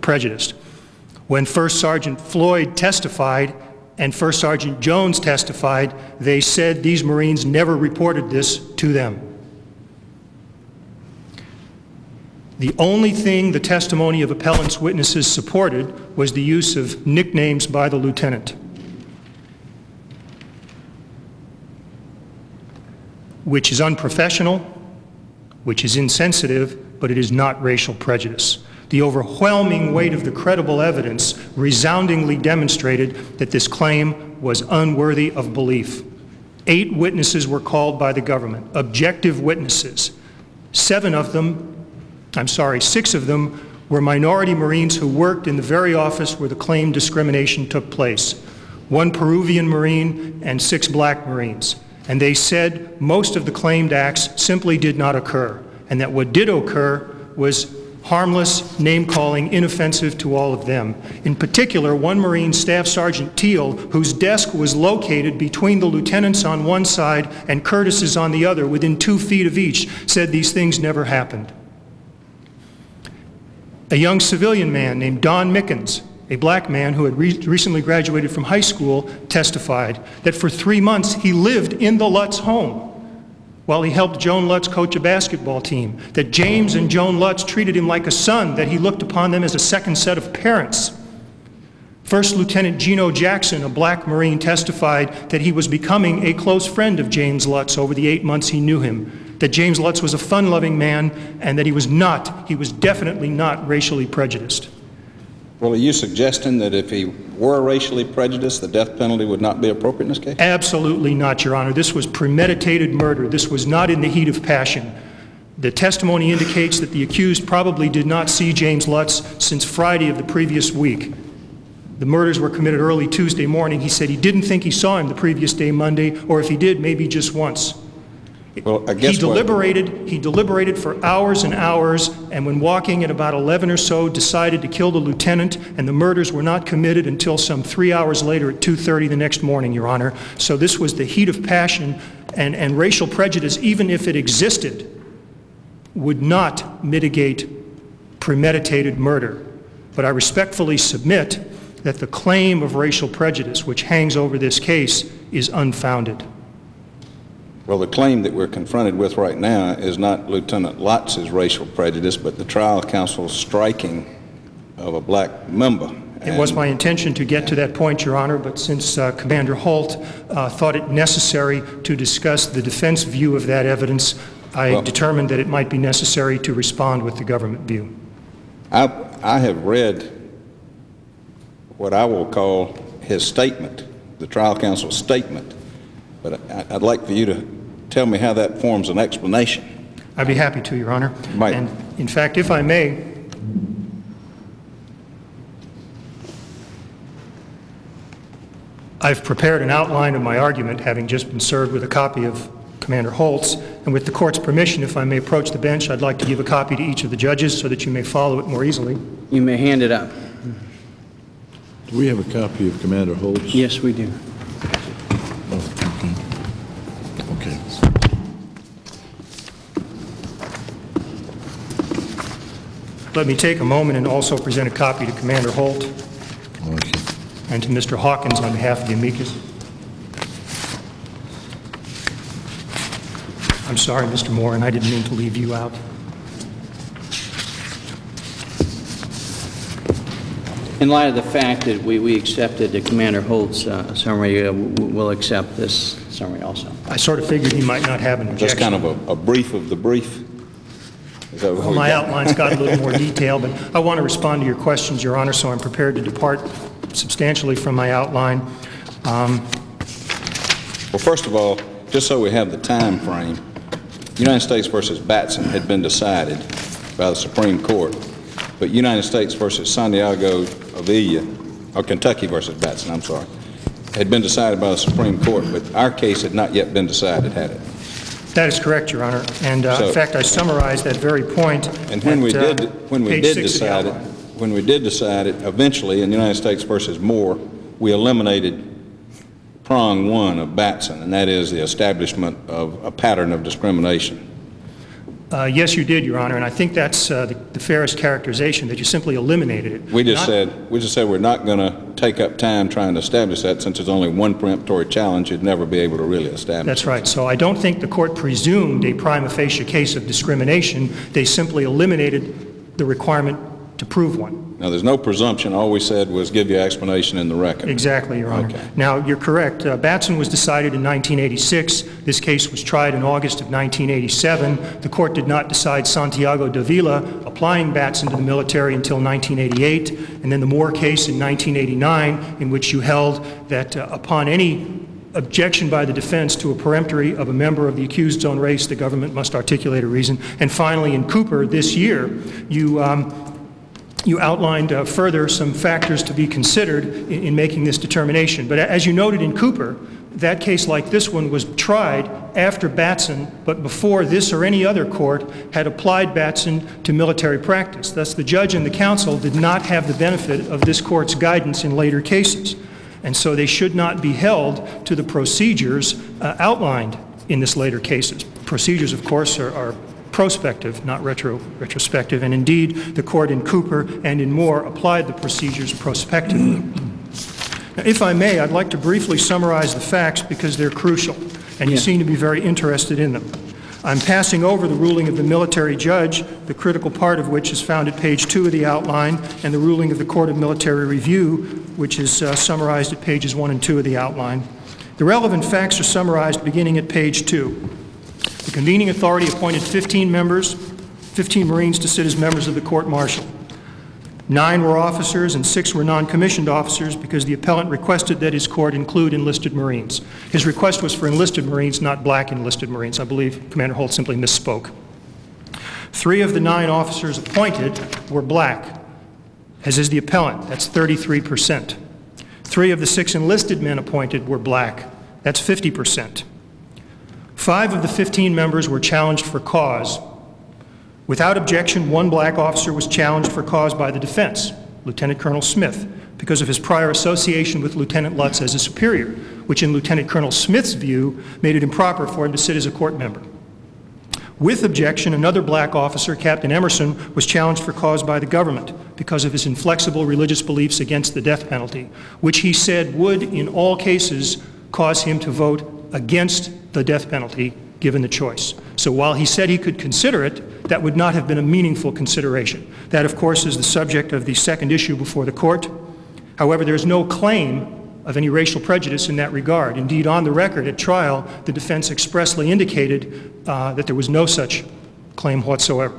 prejudiced. When First Sergeant Floyd testified and First Sergeant Jones testified, they said these Marines never reported this to them. The only thing the testimony of appellant's witnesses supported was the use of nicknames by the lieutenant, which is unprofessional, which is insensitive, but it is not racial prejudice. The overwhelming weight of the credible evidence resoundingly demonstrated that this claim was unworthy of belief. 8 witnesses were called by the government, objective witnesses. 6 of them were minority Marines who worked in the very office where the claimed discrimination took place. 1 Peruvian Marine and 6 black Marines. And they said most of the claimed acts simply did not occur, and that what did occur was harmless, name-calling, inoffensive to all of them. In particular, one Marine Staff Sergeant Teal, whose desk was located between the lieutenants on one side and Curtis's on the other, within 2 feet of each, said these things never happened. A young civilian man named Don Mickens, a black man who had recently graduated from high school, testified that for 3 months he lived in the Lutz home while he helped Joan Lutz coach a basketball team, that James and Joan Lutz treated him like a son, that he looked upon them as a second set of parents. First Lieutenant Geno Jackson, a black Marine, testified that he was becoming a close friend of James Lutz over the 8 months he knew him, that James Lutz was a fun-loving man, and that he was definitely not racially prejudiced. Well, are you suggesting that if he were racially prejudiced, the death penalty would not be appropriate in this case? Absolutely not, Your Honor. This was premeditated murder. This was not in the heat of passion. The testimony indicates that the accused probably did not see James Lutz since Friday of the previous week. The murders were committed early Tuesday morning. He said he didn't think he saw him the previous day, Monday, or if he did, maybe just once. Well, I guess he deliberated for hours and hours, and when walking at about 11 or so, decided to kill the lieutenant, and the murders were not committed until some 3 hours later at 2:30 the next morning, Your Honor. So this was the heat of passion, and racial prejudice, even if it existed, would not mitigate premeditated murder. But I respectfully submit that the claim of racial prejudice which hangs over this case is unfounded. Well, the claim that we're confronted with right now is not Lieutenant Lutz's racial prejudice, but the trial counsel's striking of a black member. It was my intention to get to that point, Your Honor, but since Commander Holt thought it necessary to discuss the defense view of that evidence, I determined that it might be necessary to respond with the government view. I have read what I will call his statement, the trial counsel's statement, but I'd like for you to tell me how that forms an explanation. I'd be happy to, Your Honor. Mike. And in fact, if I may, I've prepared an outline of my argument, having just been served with a copy of Commander Holt's, and with the court's permission, if I may approach the bench, I'd like to give a copy to each of the judges so that you may follow it more easily. You may hand it up. Do we have a copy of Commander Holt's? Yes, we do. Let me take a moment and also present a copy to Commander Holt and to Mr. Hawkins on behalf of the amicus. I'm sorry, Mr. Moore, and I didn't mean to leave you out. In light of the fact that we accepted the Commander Holt's summary, we'll accept this summary also. I sort of figured he might not have an objection. Just kind of a brief of the brief. Well, my outline's got a little more detail, but I want to respond to your questions, Your Honor, so I'm prepared to depart substantially from my outline. Well, first of all, just so we have the time frame, United States versus Batson had been decided by the Supreme Court, but United States versus Santiago de Villa, or Kentucky versus Batson, I'm sorry, had been decided by the Supreme Court, but our case had not yet been decided, had it? That is correct, Your Honor, and so, in fact, I summarized that very point. And when we did decide it, eventually in the United States versus Moore, we eliminated prong one of Batson, and that is the establishment of a pattern of discrimination. Yes, you did, Your Honor, and I think that's the fairest characterization, that you simply eliminated it. We just said we're not going to take up time trying to establish that, since there's only one peremptory challenge, you'd never be able to really establish. That's right. So I don't think the court presumed a prima facie case of discrimination. They simply eliminated the requirement to prove one. Now, there's no presumption. All we said was give you an explanation in the record. Exactly, Your Honor. Okay. Now, you're correct. Batson was decided in 1986. This case was tried in August of 1987. The court did not decide Santiago de Villa, applying Batson to the military, until 1988, and then the Moore case in 1989, in which you held that upon any objection by the defense to a peremptory of a member of the accused's own race, the government must articulate a reason. And finally, in Cooper this year, you outlined further some factors to be considered in making this determination. But as you noted in Cooper, that case, like this one, was tried after Batson, but before this or any other court had applied Batson to military practice. Thus, the judge and the counsel did not have the benefit of this court's guidance in later cases, and so they should not be held to the procedures outlined in this later cases. Procedures, of course, are prospective, not retrospective, and indeed, the court in Cooper and in Moore applied the procedures prospectively. Now, if I may, I'd like to briefly summarize the facts because they're crucial, and you seem to be very interested in them. I'm passing over the ruling of the military judge, the critical part of which is found at page 2 of the outline, and the ruling of the Court of Military Review, which is summarized at pages 1 and 2 of the outline. The relevant facts are summarized beginning at page 2. The convening authority appointed 15 members, 15 Marines to sit as members of the court-martial. 9 were officers and 6 were non-commissioned officers because the appellant requested that his court include enlisted Marines. His request was for enlisted Marines, not black enlisted Marines. I believe Commander Holt simply misspoke. 3 of the 9 officers appointed were black, as is the appellant. That's 33%. 3 of the 6 enlisted men appointed were black. That's 50%. 5 of the 15 members were challenged for cause. Without objection, 1 black officer was challenged for cause by the defense, Lieutenant Colonel Smith, because of his prior association with Lieutenant Lutz as a superior, which in Lieutenant Colonel Smith's view made it improper for him to sit as a court member. With objection, another black officer, Captain Emerson, was challenged for cause by the government because of his inflexible religious beliefs against the death penalty, which he said would, in all cases, cause him to vote against the death penalty given the choice. So while he said he could consider it, that would not have been a meaningful consideration. That, of course, is the subject of the second issue before the court. However, there is no claim of any racial prejudice in that regard. Indeed, on the record at trial, the defense expressly indicated that there was no such claim whatsoever.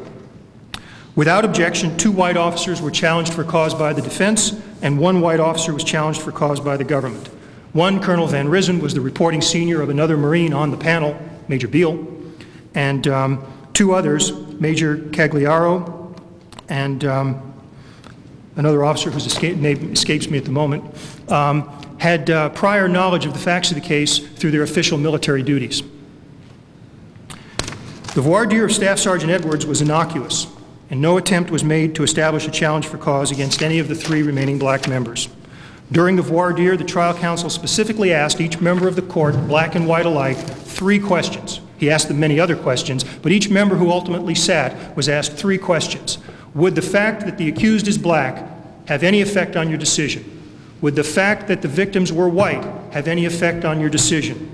Without objection, 2 white officers were challenged for cause by the defense, and 1 white officer was challenged for cause by the government. 1, Colonel Van Risen, was the reporting senior of another Marine on the panel, Major Beal, and 2 others, Major Cagliaro and another officer whose name escapes me at the moment, had prior knowledge of the facts of the case through their official military duties. The voir dire of Staff Sergeant Edwards was innocuous, and no attempt was made to establish a challenge for cause against any of the 3 remaining black members. During the voir dire, the trial counsel specifically asked each member of the court, black and white alike, 3 questions. He asked them many other questions, but each member who ultimately sat was asked 3 questions. Would the fact that the accused is black have any effect on your decision? Would the fact that the victims were white have any effect on your decision?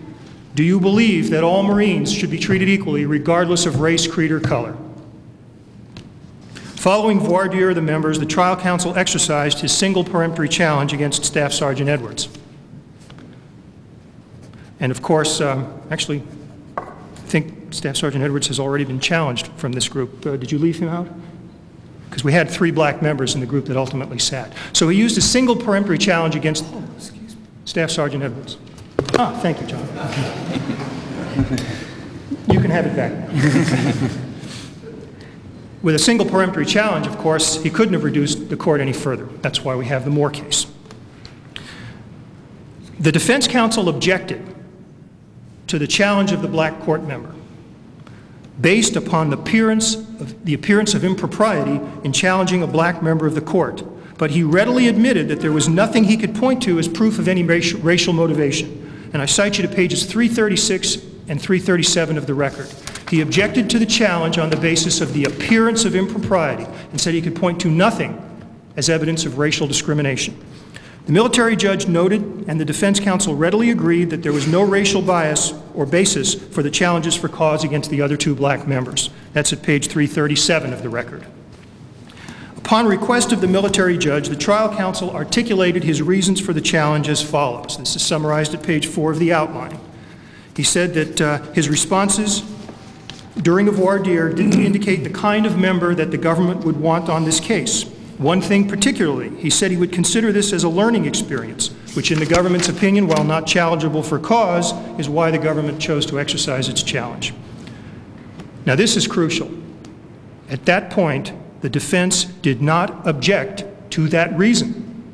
Do you believe that all Marines should be treated equally regardless of race, creed, or color? Following voir dire of the members, the trial counsel exercised his single peremptory challenge against Staff Sergeant Edwards. And of course, actually, I think Staff Sergeant Edwards has already been challenged from this group. Did you leave him out? Because we had 3 black members in the group that ultimately sat. So he used a single peremptory challenge against Staff Sergeant Edwards. Ah, thank you, John. You can have it back. With a single peremptory challenge, of course, he couldn't have reduced the court any further. That's why we have the Moore case. The defense counsel objected to the challenge of the black court member based upon the appearance of impropriety in challenging a black member of the court, but he readily admitted that there was nothing he could point to as proof of any racial motivation. And I cite you to pages 336 and 337 of the record. He objected to the challenge on the basis of the appearance of impropriety and said he could point to nothing as evidence of racial discrimination. The military judge noted, and the defense counsel readily agreed, that there was no racial bias or basis for the challenges for cause against the other 2 black members. That's at page 337 of the record. Upon request of the military judge, the trial counsel articulated his reasons for the challenge as follows. This is summarized at page 4 of the outline. He said that his responses during a voir dire didn't indicate the kind of member that the government would want on this case. One thing particularly, he said he would consider this as a learning experience, which in the government's opinion, while not challengeable for cause, is why the government chose to exercise its challenge. Now this is crucial. At that point, the defense did not object to that reason.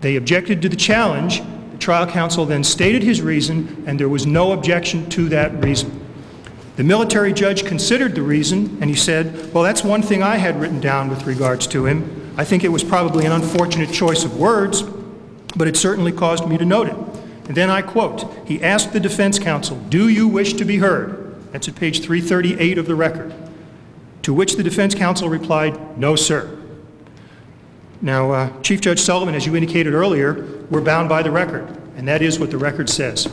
They objected to the challenge The trial counsel then stated his reason, and there was no objection to that reason. The military judge considered the reason, and he said, well, that's one thing I had written down with regards to him. I think it was probably an unfortunate choice of words, but it certainly caused me to note it. And then I quote, he asked the defense counsel, do you wish to be heard? That's at page 338 of the record. To which the defense counsel replied, no, sir. Now, Chief Judge Sullivan, as you indicated earlier, we're bound by the record, and that is what the record says.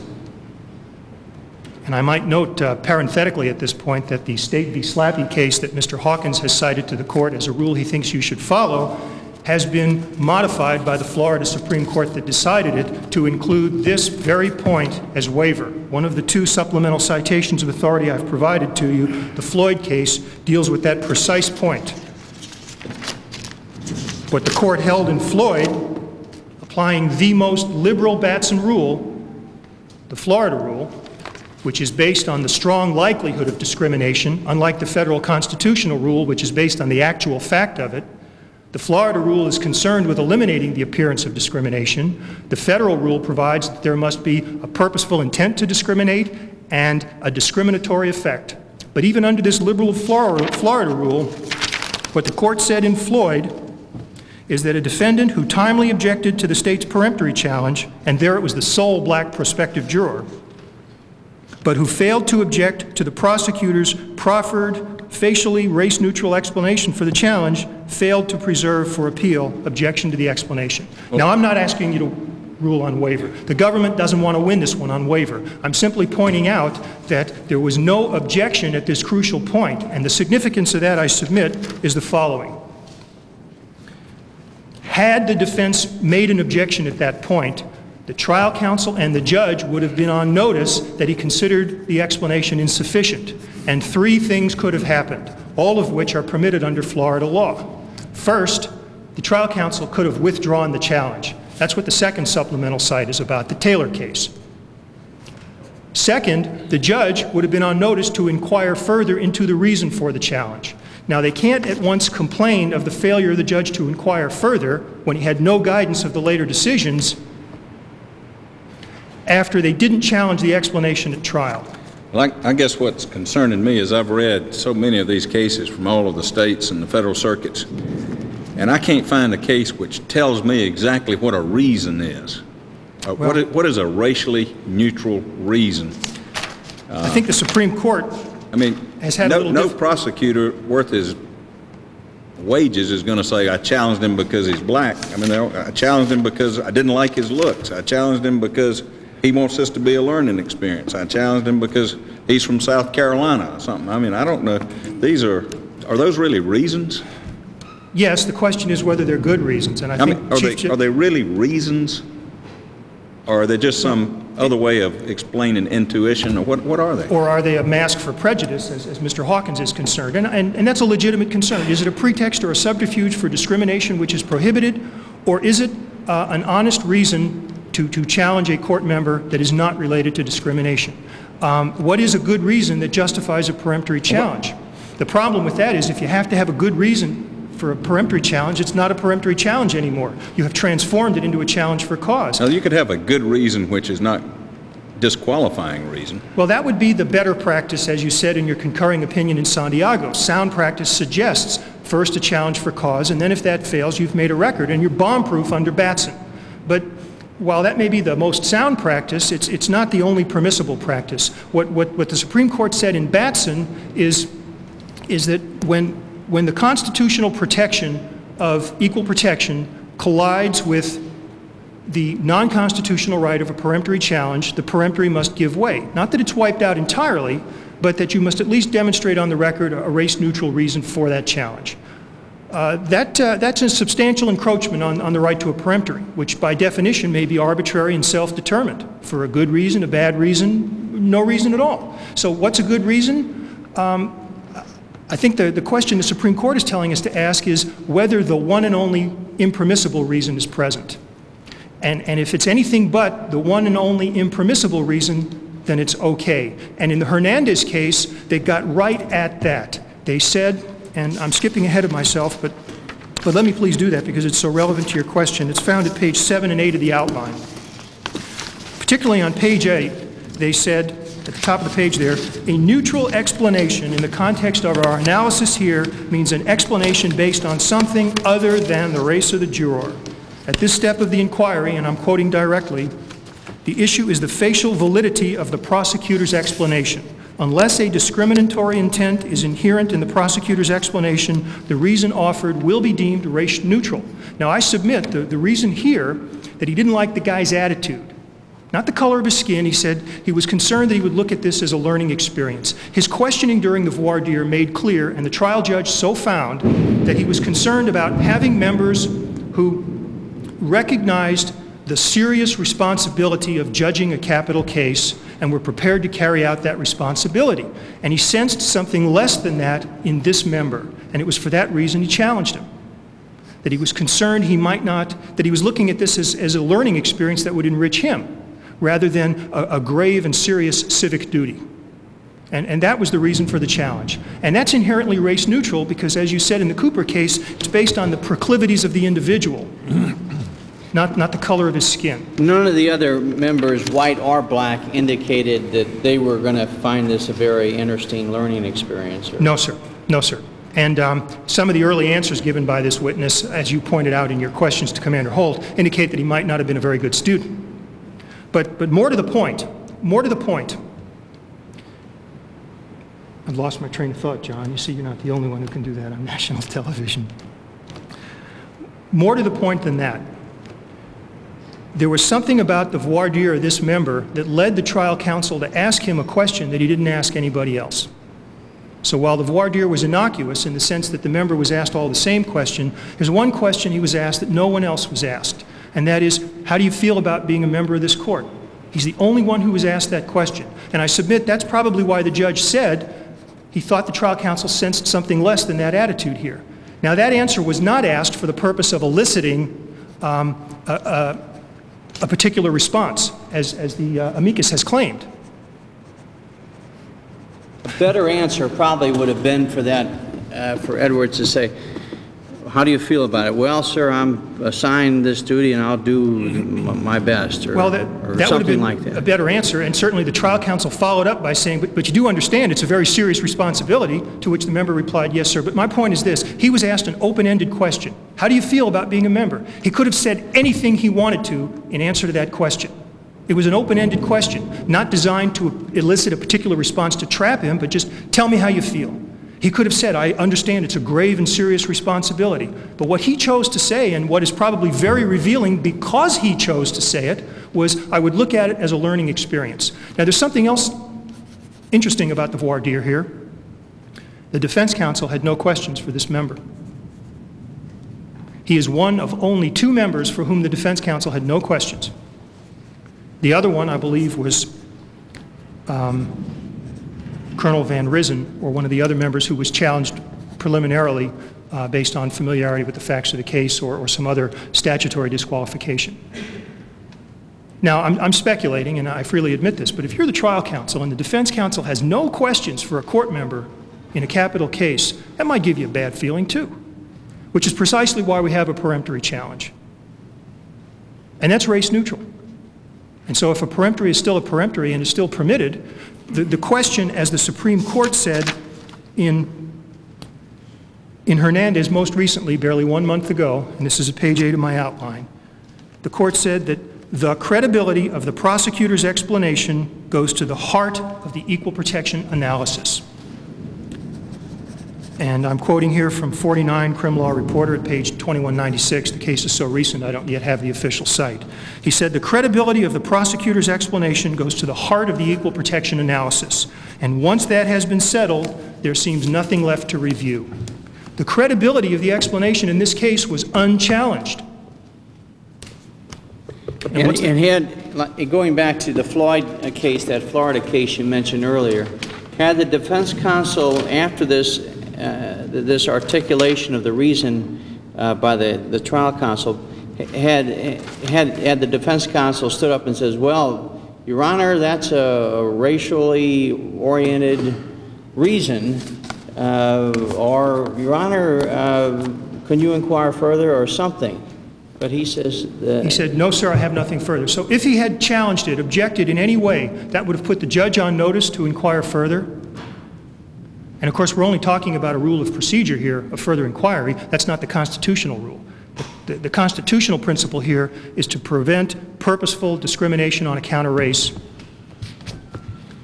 And I might note parenthetically at this point that the State v. Slappy case that Mr. Hawkins has cited to the court as a rule he thinks you should follow has been modified by the Florida Supreme Court that decided it to include this very point as waiver. One of the two supplemental citations of authority I've provided to you, the Floyd case, deals with that precise point. What the court held in Floyd, applying the most liberal Batson rule, the Florida rule, which is based on the strong likelihood of discrimination, unlike the federal constitutional rule, which is based on the actual fact of it. The Florida rule is concerned with eliminating the appearance of discrimination. The federal rule provides that there must be a purposeful intent to discriminate and a discriminatory effect. But even under this liberal Florida rule, what the court said in Floyd is that a defendant who timely objected to the state's peremptory challenge, and there it was the sole black prospective juror, but who failed to object to the prosecutor's proffered facially race-neutral explanation for the challenge, failed to preserve for appeal objection to the explanation. Okay. Now, I'm not asking you to rule on waiver. The government doesn't want to win this one on waiver. I'm simply pointing out that there was no objection at this crucial point, and the significance of that, I submit, is the following. Had the defense made an objection at that point, the trial counsel and the judge would have been on notice that he considered the explanation insufficient, and three things could have happened, all of which are permitted under Florida law. First, the trial counsel could have withdrawn the challenge. That's what the second supplemental cite is about, the Taylor case. Second, the judge would have been on notice to inquire further into the reason for the challenge. Now, they can't at once complain of the failure of the judge to inquire further when he had no guidance of the later decisions after they didn't challenge the explanation at trial. Well, I guess what's concerning me is I've read so many of these cases from all of the states and the federal circuits, and I can't find a case which tells me exactly what a reason is. Well, what is a racially neutral reason? I think the Supreme Court has had no prosecutor worth his wages is going to say, I challenged him because he's black. I challenged him because I didn't like his looks. I challenged him because he wants this to be a learning experience. I challenged him because he's from South Carolina or something. I don't know. These are those really reasons? Yes, the question is whether they're good reasons. And are they really reasons? Or are they just some other way of explaining intuition? Or what are they? Or are they a mask for prejudice, as Mr. Hawkins is concerned? And that's a legitimate concern. Is it a pretext or a subterfuge for discrimination which is prohibited? Or is it an honest reason to challenge a court member that is not related to discrimination? What is a good reason that justifies a peremptory challenge? The problem with that is if you have to have a good reason for a peremptory challenge, it's not a peremptory challenge anymore. You have transformed it into a challenge for cause. Now, you could have a good reason which is not disqualifying reason. Well, that would be the better practice, as you said in your concurring opinion in Santiago. Sound practice suggests first a challenge for cause, and then if that fails, you've made a record, and you're bomb-proof under Batson. But while that may be the most sound practice, it's not the only permissible practice. What the Supreme Court said in Batson is that when the constitutional protection of equal protection collides with the non-constitutional right of a peremptory challenge, the peremptory must give way. Not that it's wiped out entirely, but that you must at least demonstrate on the record a race-neutral reason for that challenge. That's a substantial encroachment on the right to a peremptory, which by definition may be arbitrary and self-determined for a good reason, a bad reason, no reason at all. So what's a good reason? I think the question the Supreme Court is telling us to ask is whether the one and only impermissible reason is present. And if it's anything but the one and only impermissible reason, then it's okay. And in the Hernandez case, they got right at that. They said, and I'm skipping ahead of myself, but let me please do that because it's so relevant to your question. It's found at page 7 and 8 of the outline. Particularly on page 8, they said, at the top of the page there, a neutral explanation in the context of our analysis here means an explanation based on something other than the race of the juror. At this step of the inquiry, and I'm quoting directly, the issue is the facial validity of the prosecutor's explanation. Unless a discriminatory intent is inherent in the prosecutor's explanation, the reason offered will be deemed race neutral. Now, I submit the reason here that he didn't like the guy's attitude, not the color of his skin. He said he was concerned that he would look at this as a learning experience. His questioning during the voir dire made clear, and the trial judge so found, that he was concerned about having members who recognized the serious responsibility of judging a capital case and were prepared to carry out that responsibility. And he sensed something less than that in this member, and it was for that reason he challenged him. That he was concerned he might not, that he was looking at this as a learning experience that would enrich him, rather than a grave and serious civic duty. And that was the reason for the challenge. And that's inherently race neutral because, as you said in the Cooper case, it's based on the proclivities of the individual. Not the color of his skin. None of the other members, white or black, indicated that they were going to find this a very interesting learning experience. Or... No, sir. No, sir. And some of the early answers given by this witness, as you pointed out in your questions to Commander Holt, indicate that he might not have been a very good student. But more to the point, I've lost my train of thought, John. You see, you're not the only one who can do that on national television. More to the point than that. There was something about the voir dire of this member that led the trial counsel to ask him a question that he didn't ask anybody else. So while the voir dire was innocuous in the sense that the member was asked all the same question, there's one question he was asked that no one else was asked, and that is, how do you feel about being a member of this court? He's the only one who was asked that question. And I submit that's probably why the judge said he thought the trial counsel sensed something less than that attitude here. Now that answer was not asked for the purpose of eliciting a particular response, as the amicus has claimed. A better answer probably would have been for that, for Edwards to say, how do you feel about it? Well, sir, I'm assigned this duty and I'll do my best, or, well, that something would have been like that. A better answer, and certainly the trial counsel followed up by saying, but you do understand it's a very serious responsibility, to which the member replied, yes, sir, but my point is this. He was asked an open-ended question. How do you feel about being a member? He could have said anything he wanted to in answer to that question. It was an open-ended question, not designed to elicit a particular response to trap him, but just tell me how you feel. He could have said, I understand it's a grave and serious responsibility. But what he chose to say, and what is probably very revealing because he chose to say it, was, I would look at it as a learning experience. Now, there's something else interesting about the voir dire here. The defense counsel had no questions for this member. He is one of only two members for whom the defense counsel had no questions. The other one, I believe, was Colonel Van Risen, or one of the other members who was challenged preliminarily based on familiarity with the facts of the case or some other statutory disqualification. Now, I'm speculating, and I freely admit this, but if you're the trial counsel and the defense counsel has no questions for a court member in a capital case, that might give you a bad feeling too, which is precisely why we have a peremptory challenge. And that's race neutral. And so if a peremptory is still a peremptory and is still permitted, the question, as the Supreme Court said in Hernandez most recently, barely 1 month ago, and this is at page 8 of my outline, the court said that the credibility of the prosecutor's explanation goes to the heart of the equal protection analysis. And I'm quoting here from 49 Crim Law Reporter at page 2196. The case is so recent I don't yet have the official cite. He said, the credibility of the prosecutor's explanation goes to the heart of the equal protection analysis. And once that has been settled, there seems nothing left to review. The credibility of the explanation in this case was unchallenged. And he had, going back to the Floyd case, that Florida case you mentioned earlier, had the defense counsel after this articulation of the reason by the trial counsel, had the defense counsel stood up and says, well, Your Honor, that's a racially oriented reason, or Your Honor, can you inquire further, or something? But he says that... He said, no, sir, I have nothing further. So if he had challenged it, objected in any way, that would have put the judge on notice to inquire further. And of course, we're only talking about a rule of procedure here, of further inquiry. That's not the constitutional rule. The constitutional principle here is to prevent purposeful discrimination on account of race,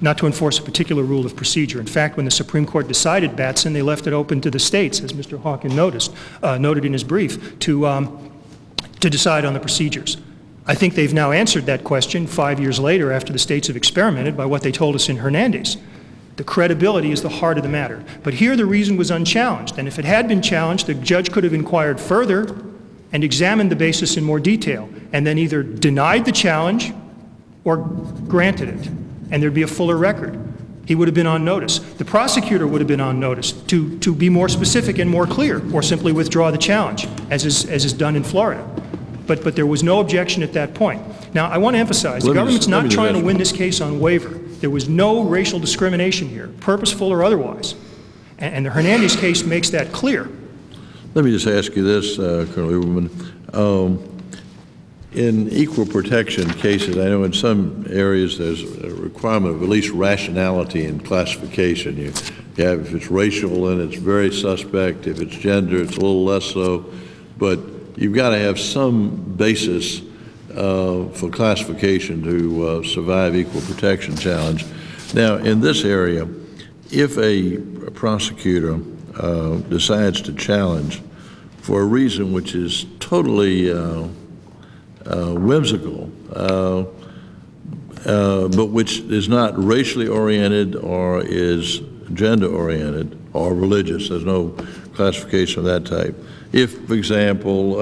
not to enforce a particular rule of procedure. In fact, when the Supreme Court decided Batson, they left it open to the states, as Mr. Hawkins noted in his brief, to decide on the procedures. I think they've now answered that question 5 years later after the states have experimented by what they told us in Hernandez. The credibility is the heart of the matter. But here the reason was unchallenged, and if it had been challenged, the judge could have inquired further and examined the basis in more detail, and then either denied the challenge or granted it, and there'd be a fuller record. He would have been on notice. The prosecutor would have been on notice to be more specific and more clear, or simply withdraw the challenge, as is done in Florida. But there was no objection at that point. Now, I want to emphasize, the government's not trying to win this case on waiver. There was no racial discrimination here, purposeful or otherwise. And the Hernandez case makes that clear. Let me just ask you this, Colonel Uberman. In equal protection cases, I know in some areas there's a requirement of at least rationality in classification. You have, if it's racial, then it's very suspect. If it's gender, it's a little less so. But you've got to have some basis for classification to survive equal protection challenge. Now, in this area, if a prosecutor decides to challenge for a reason which is totally whimsical, but which is not racially oriented or is gender oriented or religious, there's no classification of that type. If, for example,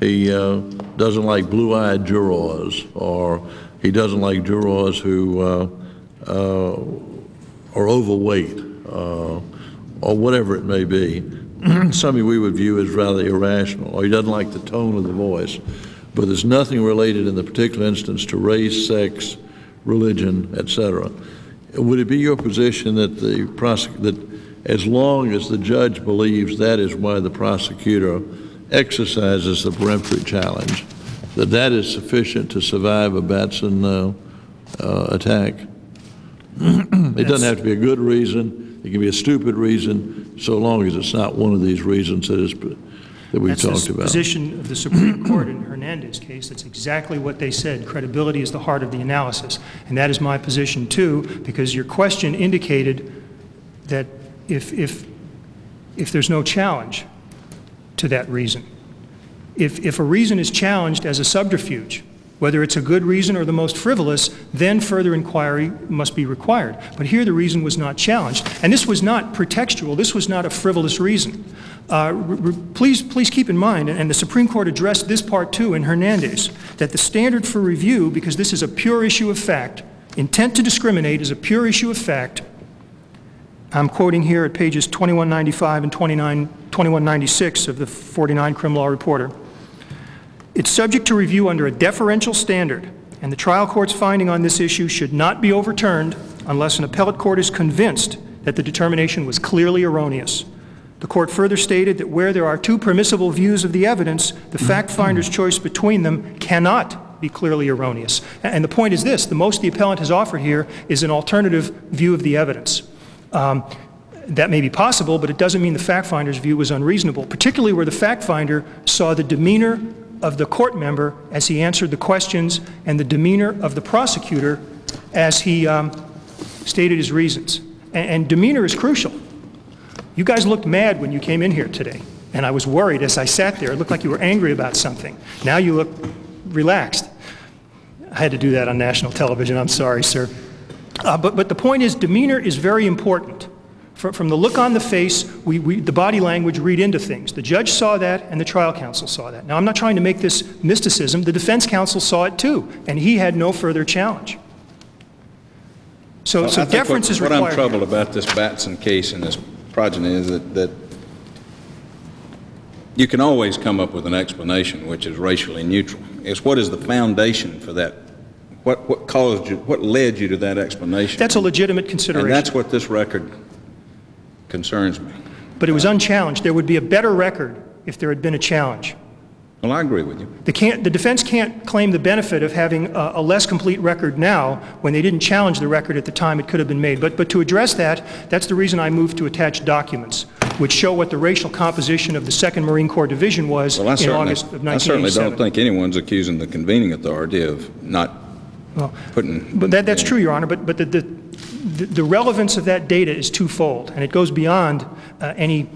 he doesn't like blue-eyed jurors, or he doesn't like jurors who are overweight, or whatever it may be, something we would view as rather irrational, or he doesn't like the tone of the voice, but there's nothing related in the particular instance to race, sex, religion, etc. Would it be your position that the as long as the judge believes that is why the prosecutor exercises the peremptory challenge, that is sufficient to survive a Batson attack? It doesn't have to be a good reason. It can be a stupid reason, so long as it's not one of these reasons that we've talked about. That's the position of the Supreme Court in Hernandez's case. That's exactly what they said. Credibility is the heart of the analysis. And that is my position, too, because your question indicated that if there's no challenge to that reason, if a reason is challenged as a subterfuge, whether it's a good reason or the most frivolous, then further inquiry must be required. But here the reason was not challenged. And this was not pretextual. This was not a frivolous reason. Please keep in mind, and the Supreme Court addressed this part too in Hernandez, that the standard for review, because this is a pure issue of fact, intent to discriminate is a pure issue of fact. I'm quoting here at pages 2195 and 2196 of the 49 Crim Law Reporter. It's subject to review under a deferential standard, and the trial court's finding on this issue should not be overturned unless an appellate court is convinced that the determination was clearly erroneous. The court further stated that where there are two permissible views of the evidence, the fact finder's choice between them cannot be clearly erroneous. And the point is this, the most the appellant has offered here is an alternative view of the evidence. That may be possible, but it doesn't mean the fact finder's view was unreasonable, particularly where the fact finder saw the demeanor of the court member as he answered the questions and the demeanor of the prosecutor as he stated his reasons. And demeanor is crucial. You guys looked mad when you came in here today, and I was worried as I sat there. It looked like you were angry about something. Now you look relaxed. I had to do that on national television. I'm sorry, sir. But the point is, demeanor is very important. From the look on the face, the body language read into things. The judge saw that, and the trial counsel saw that. Now, I'm not trying to make this mysticism. The defense counsel saw it, too, and he had no further challenge. So deference is required. What I'm troubled about this Batson case and this progeny is that you can always come up with an explanation which is racially neutral. It's what is the foundation for that? What caused you, what led you to that explanation? That's a legitimate consideration. And that's what this record concerns me. But it was unchallenged. There would be a better record if there had been a challenge. Well, I agree with you. The defense can't claim the benefit of having a less complete record now when they didn't challenge the record at the time it could have been made. But to address that, that's the reason I moved to attach documents which show what the racial composition of the 2nd Marine Corps Division was in August of 1987. I certainly don't think anyone's accusing the convening authority of not putting... But that's true, Your Honor, but the relevance of that data is twofold, and it goes beyond any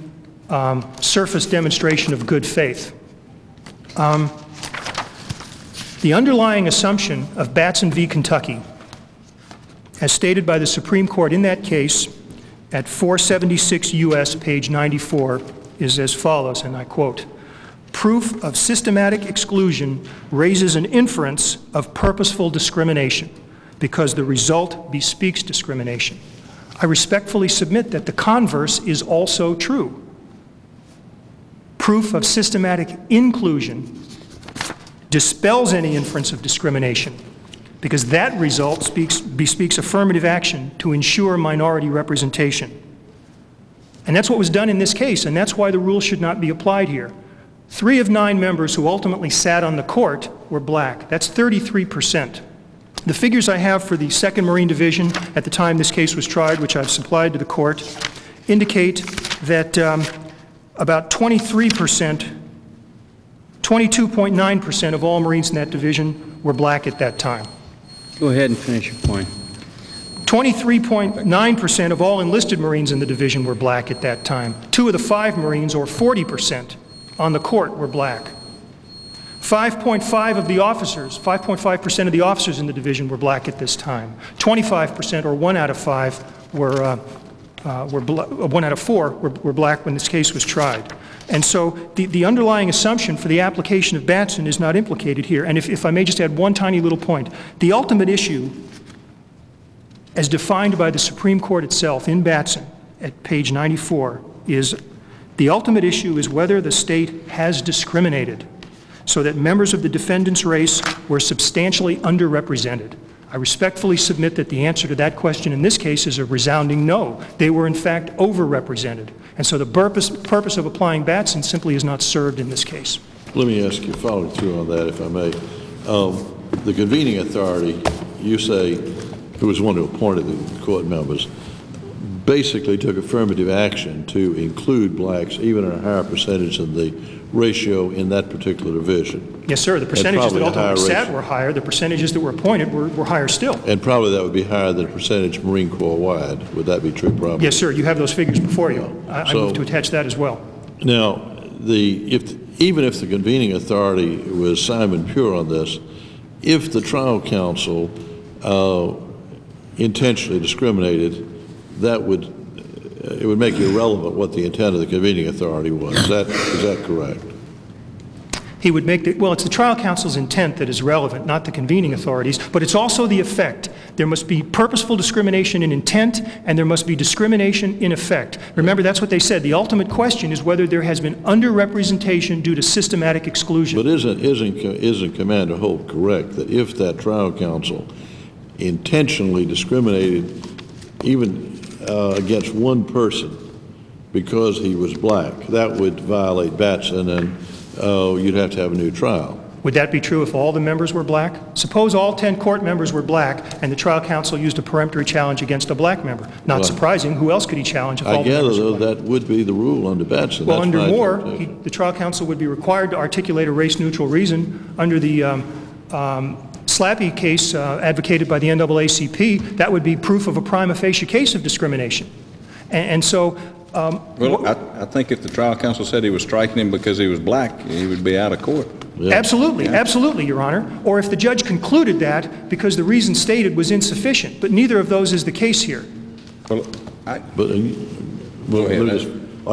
surface demonstration of good faith. The underlying assumption of Batson v. Kentucky, as stated by the Supreme Court in that case at 476 U.S. page 94, is as follows, and I quote, "Proof of systematic exclusion raises an inference of purposeful discrimination because the result bespeaks discrimination. I respectfully submit that the converse is also true. Proof of systematic inclusion dispels any inference of discrimination because that result bespeaks affirmative action to ensure minority representation." And that's what was done in this case, and that's why the rule should not be applied here. 3 of 9 members who ultimately sat on the court were black. That's 33%. The figures I have for the 2nd Marine Division at the time this case was tried, which I've supplied to the court, indicate that about 22.9% of all Marines in that division were black at that time. Go ahead and finish your point. 23.9% of all enlisted Marines in the division were black at that time. 2 of the 5 Marines, or 40%, on the court were black. 5.5% of the officers in the division were black at this time. 25%, or 1 out of 5, were black when this case was tried. And so the underlying assumption for the application of Batson is not implicated here. And if I may just add one tiny little point, the ultimate issue, as defined by the Supreme Court itself in Batson at page 94, is the ultimate issue is whether the state has discriminated so that members of the defendant's race were substantially underrepresented. I respectfully submit that the answer to that question in this case is a resounding no. They were in fact overrepresented. And so the purpose of applying Batson simply is not served in this case. Let me ask you, following through on that, if I may. The convening authority, you say, who was one who appointed the court members, basically took affirmative action to include blacks even in a higher percentage than the ratio in that particular division. Yes, sir. The percentages that ultimately sat were higher. The percentages that were appointed were higher still. And probably that would be higher than a percentage Marine Corps wide. Would that be true, probably? Yes, sir. You have those figures before you. I moved to attach that as well. Now, even if the convening authority was Simon Pure on this, if the trial counsel intentionally discriminated, that would... it would make irrelevant what the intent of the convening authority was. Is that correct? He would make the... Well, it's the trial counsel's intent that is relevant, not the convening authorities, but it's also the effect. There must be purposeful discrimination in intent, and there must be discrimination in effect. Remember, that's what they said. The ultimate question is whether there has been underrepresentation due to systematic exclusion. But isn't Commander Holt correct that if that trial counsel intentionally discriminated even against one person because he was black, that would violate Batson and you'd have to have a new trial? Would that be true if all the members were black? Suppose all 10 court members were black and the trial counsel used a peremptory challenge against a black member. Not surprising. Who else could he challenge if all the members were black? I gather, though, that would be the rule under Batson. Well, under Moore, the trial counsel would be required to articulate a race-neutral reason. Under the Slappy case advocated by the NAACP, that would be proof of a prima facie case of discrimination. And so... well, I think if the trial counsel said he was striking him because he was black, he would be out of court. Yeah. Absolutely, yeah. Absolutely, Your Honor. Or if the judge concluded that because the reason stated was insufficient. But neither of those is the case here. Well, are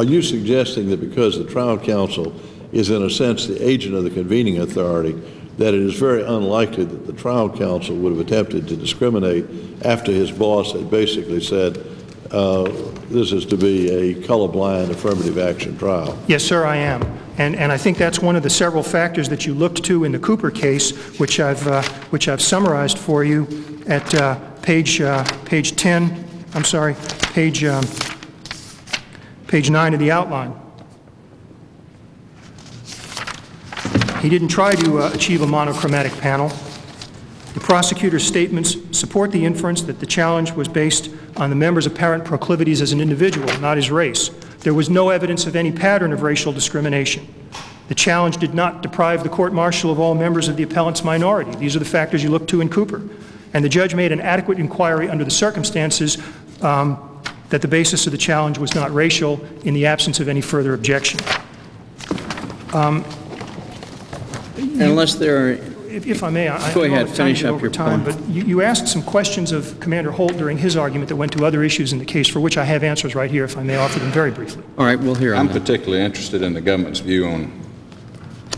you suggesting that because the trial counsel is in a sense the agent of the convening authority, that it is very unlikely that the trial counsel would have attempted to discriminate after his boss had basically said, this is to be a colorblind affirmative action trial? Yes, sir, I am. And I think that's one of the several factors that you looked to in the Cooper case, which I've summarized for you at page 9 of the outline. He didn't try to achieve a monochromatic panel. The prosecutor's statements support the inference that the challenge was based on the member's apparent proclivities as an individual, not his race. There was no evidence of any pattern of racial discrimination. The challenge did not deprive the court-martial of all members of the appellant's minority. These are the factors you look to in Cooper. And the judge made an adequate inquiry under the circumstances that the basis of the challenge was not racial in the absence of any further objection. Unless there are... If I may, I go ahead, finish up your time, point. But you asked some questions of Commander Holt during his argument that went to other issues in the case, for which I have answers right here, if I may offer them very briefly. All right, we'll hear. I'm particularly interested in the government's view on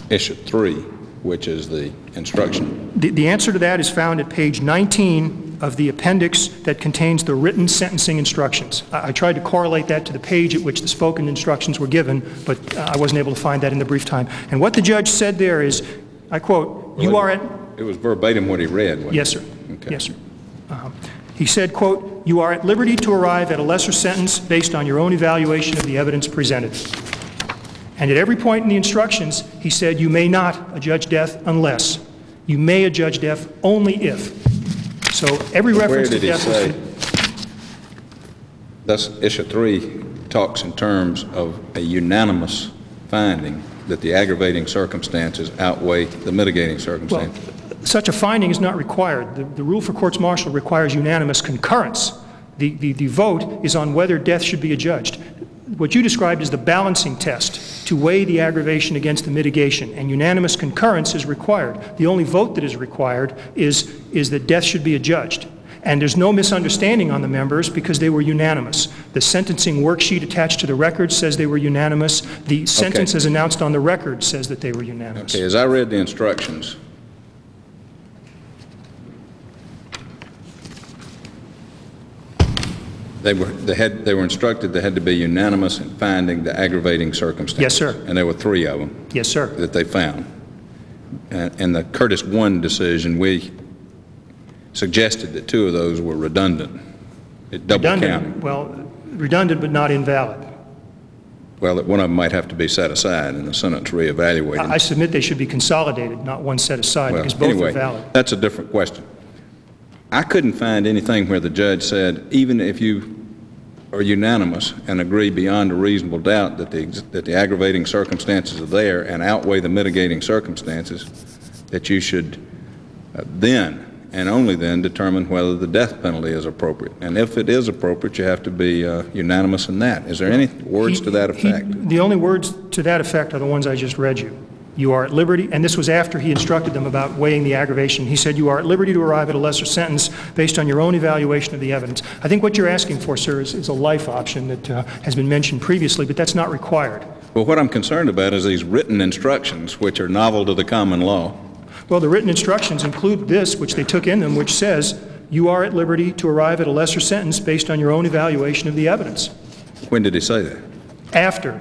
issue 3, which is the instruction. The answer to that is found at page 19 of the appendix that contains the written sentencing instructions. I tried to correlate that to the page at which the spoken instructions were given, but I wasn't able to find that in the brief time. And what the judge said there is, I quote, "You are at..." It was verbatim what he read, wasn't it? Yes, sir. Okay. Yes, sir. He said, quote, "You are at liberty to arrive at a lesser sentence based on your own evaluation of the evidence presented." And at every point in the instructions, he said, "You may not adjudge death unless. You may adjudge death only if." So every reference to death... Where did he say? Thus, issue 3 talks in terms of a unanimous finding that the aggravating circumstances outweigh the mitigating circumstances. Well, such a finding is not required. The rule for courts martial requires unanimous concurrence. The vote is on whether death should be adjudged. What you described is the balancing test to weigh the aggravation against the mitigation, and unanimous concurrence is required. The only vote that is required is that death should be adjudged. And there's no misunderstanding on the members because they were unanimous. The sentencing worksheet attached to the record says they were unanimous. The sentence as announced on the record says that they were unanimous. Okay, as I read the instructions, they were instructed they had to be unanimous in finding the aggravating circumstances. Yes, sir. And there were 3 of them. Yes, sir. That they found. And the Curtis 1 decision, we suggested that 2 of those were redundant. It double counted. Well, redundant but not invalid. Well, one of them might have to be set aside and the sentence reevaluated. I submit they should be consolidated, not one set aside, well, because both are valid. That's a different question. I couldn't find anything where the judge said, even if you are unanimous and agree beyond a reasonable doubt that the aggravating circumstances are there and outweigh the mitigating circumstances, that you should then and only then determine whether the death penalty is appropriate. And if it is appropriate, you have to be unanimous in that. Is there any words to that effect? The only words to that effect are the ones I just read you. You are at liberty, and this was after he instructed them about weighing the aggravation. He said, "You are at liberty to arrive at a lesser sentence based on your own evaluation of the evidence." I think what you're asking for, sir, is a life option that has been mentioned previously, but that's not required. Well, what I'm concerned about is these written instructions, which are novel to the common law. Well, the written instructions include this, which they took in them, which says, "You are at liberty to arrive at a lesser sentence based on your own evaluation of the evidence." When did he say that? After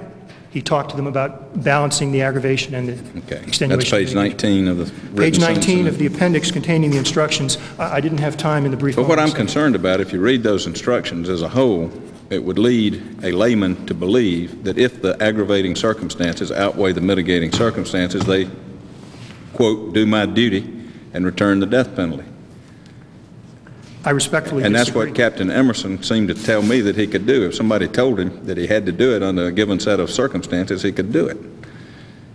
he talked to them about balancing the aggravation and the extenuation. That's page 19 of the written sentence. Page 19 of the appendix containing the instructions. I didn't have time in the brief. But what I'm concerned about, if you read those instructions as a whole, it would lead a layman to believe that if the aggravating circumstances outweigh the mitigating circumstances, they, quote, "do my duty and return the death penalty." I respectfully disagree. And that's what Captain Emerson seemed to tell me that he could do. If somebody told him that he had to do it under a given set of circumstances, he could do it.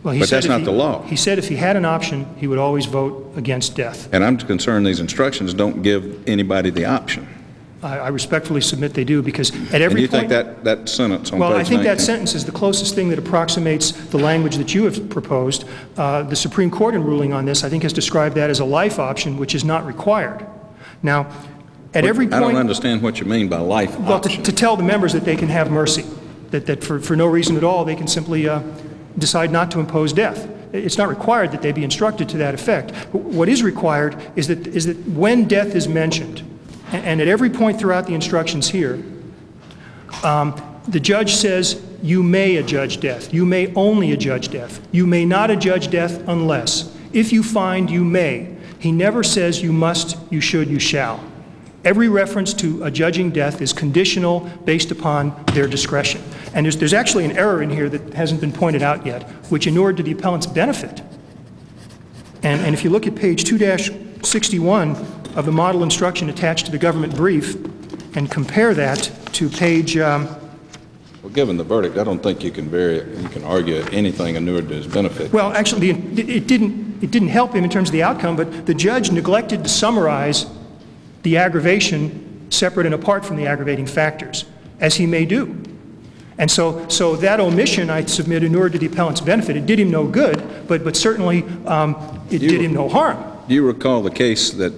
Well, but that's not the law. He said if he had an option, he would always vote against death. And I'm concerned these instructions don't give anybody the option. I respectfully submit they do, because at every point... And you think that sentence on page 19? Well, I think that sentence is the closest thing that approximates the language that you have proposed. The Supreme Court, in ruling on this, I think has described that as a life option, which is not required. Now, at every point... I don't understand what you mean by life option. Well, to tell the members that they can have mercy, that for no reason at all, they can simply decide not to impose death. It's not required that they be instructed to that effect. What is required is that when death is mentioned, and at every point throughout the instructions here, the judge says, "You may adjudge death. You may only adjudge death. You may not adjudge death unless. If you find, you may." He never says, "You must, you should, you shall." Every reference to adjudging death is conditional based upon their discretion. And there's actually an error in here that hasn't been pointed out yet, which inured to the appellant's benefit. And if you look at page 2-61 of the model instruction attached to the government brief and compare that to page... well, given the verdict, I don't think you can vary it. You can argue anything inured to his benefit. Well, actually, it didn't help him in terms of the outcome, but the judge neglected to summarize the aggravation separate and apart from the aggravating factors, as he may do. And so that omission, I submit, inured to the appellant's benefit. It did him no good, but certainly did him no harm. Do you recall the case that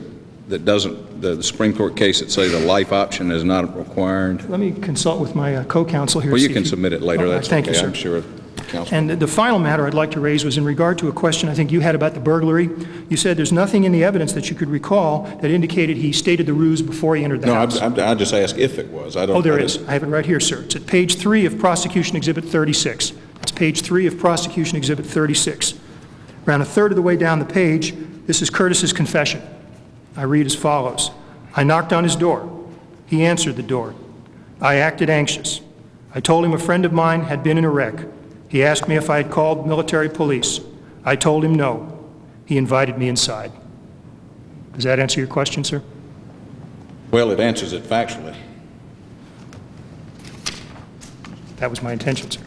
doesn't, the Supreme Court case that say the life option is not required? Let me consult with my co-counsel here. Well, you can submit it later. That's okay, thank you, sir. I'm sure. Counsel. And the final matter I'd like to raise was in regard to a question I think you had about the burglary. You said there's nothing in the evidence that you could recall that indicated he stated the ruse before he entered the house. No, I just asked if it was. I don't. Oh, there is. I have it right here, sir. It's at page 3 of Prosecution Exhibit 36. It's page 3 of Prosecution Exhibit 36. Around a third of the way down the page, this is Curtis's confession. I read as follows. I knocked on his door. He answered the door. I acted anxious. I told him a friend of mine had been in a wreck. He asked me if I had called military police. I told him no. He invited me inside. Does that answer your question, sir? Well, it answers it factually. That was my intention, sir.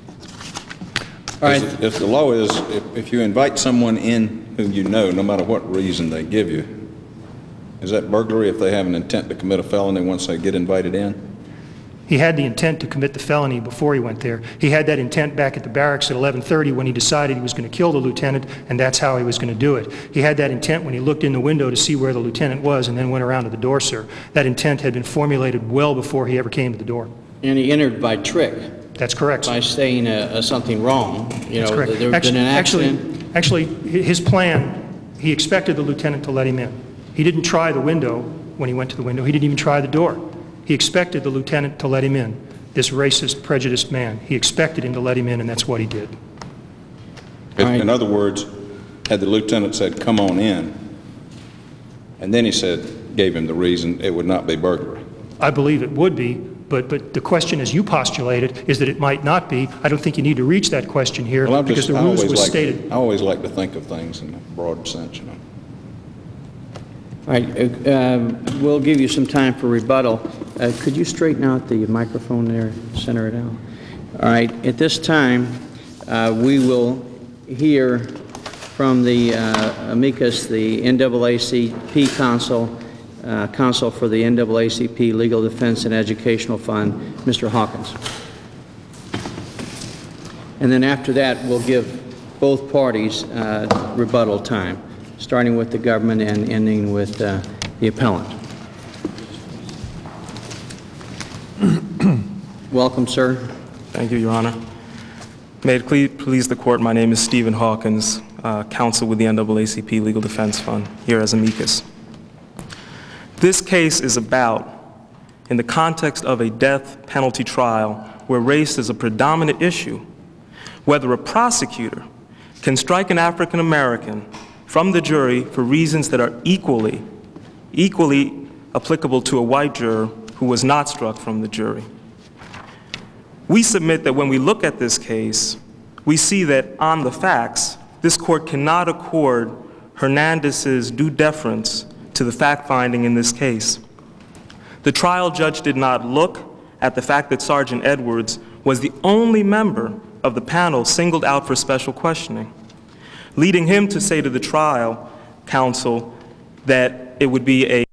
All right. If the law is, if you invite someone in whom you know, no matter what reason they give you, is that burglary if they have an intent to commit a felony once they get invited in? He had the intent to commit the felony before he went there. He had that intent back at the barracks at 11:30 when he decided he was going to kill the lieutenant, and that's how he was going to do it. He had that intent when he looked in the window to see where the lieutenant was and then went around to the door, sir. That intent had been formulated well before he ever came to the door. And he entered by trick. That's correct, sir. By saying something wrong. You know, that's correct. There had been an accident. Actually, his plan, he expected the lieutenant to let him in. He didn't try the window when he went to the window. He didn't even try the door. He expected the lieutenant to let him in, this racist, prejudiced man. He expected him to let him in, and that's what he did. In other words, had the lieutenant said, come on in, and then he said, gave him the reason, it would not be burglary. I believe it would be, but the question, as you postulated, is that it might not be. I don't think you need to reach that question here because the rules was stated. I always like to think of things in a broad sense, you know. All right, we'll give you some time for rebuttal. Could you straighten out the microphone there, center it out? All right, at this time, we will hear from the amicus, the NAACP counsel, counsel for the NAACP Legal Defense and Educational Fund, Mr. Hawkins. And then after that, we'll give both parties rebuttal time, starting with the government and ending with the appellant. Welcome, sir. Thank you, Your Honor. May it please the court, my name is Stephen Hawkins, counsel with the NAACP Legal Defense Fund, here as amicus. This case is about, in the context of a death penalty trial where race is a predominant issue, whether a prosecutor can strike an African American from the jury for reasons that are equally applicable to a white juror who was not struck from the jury. We submit that when we look at this case, we see that on the facts, this court cannot accord Hernandez's due deference to the fact-finding in this case. The trial judge did not look at the fact that Sergeant Edwards was the only member of the panel singled out for special questioning, leading him to say to the trial counsel that it would be a...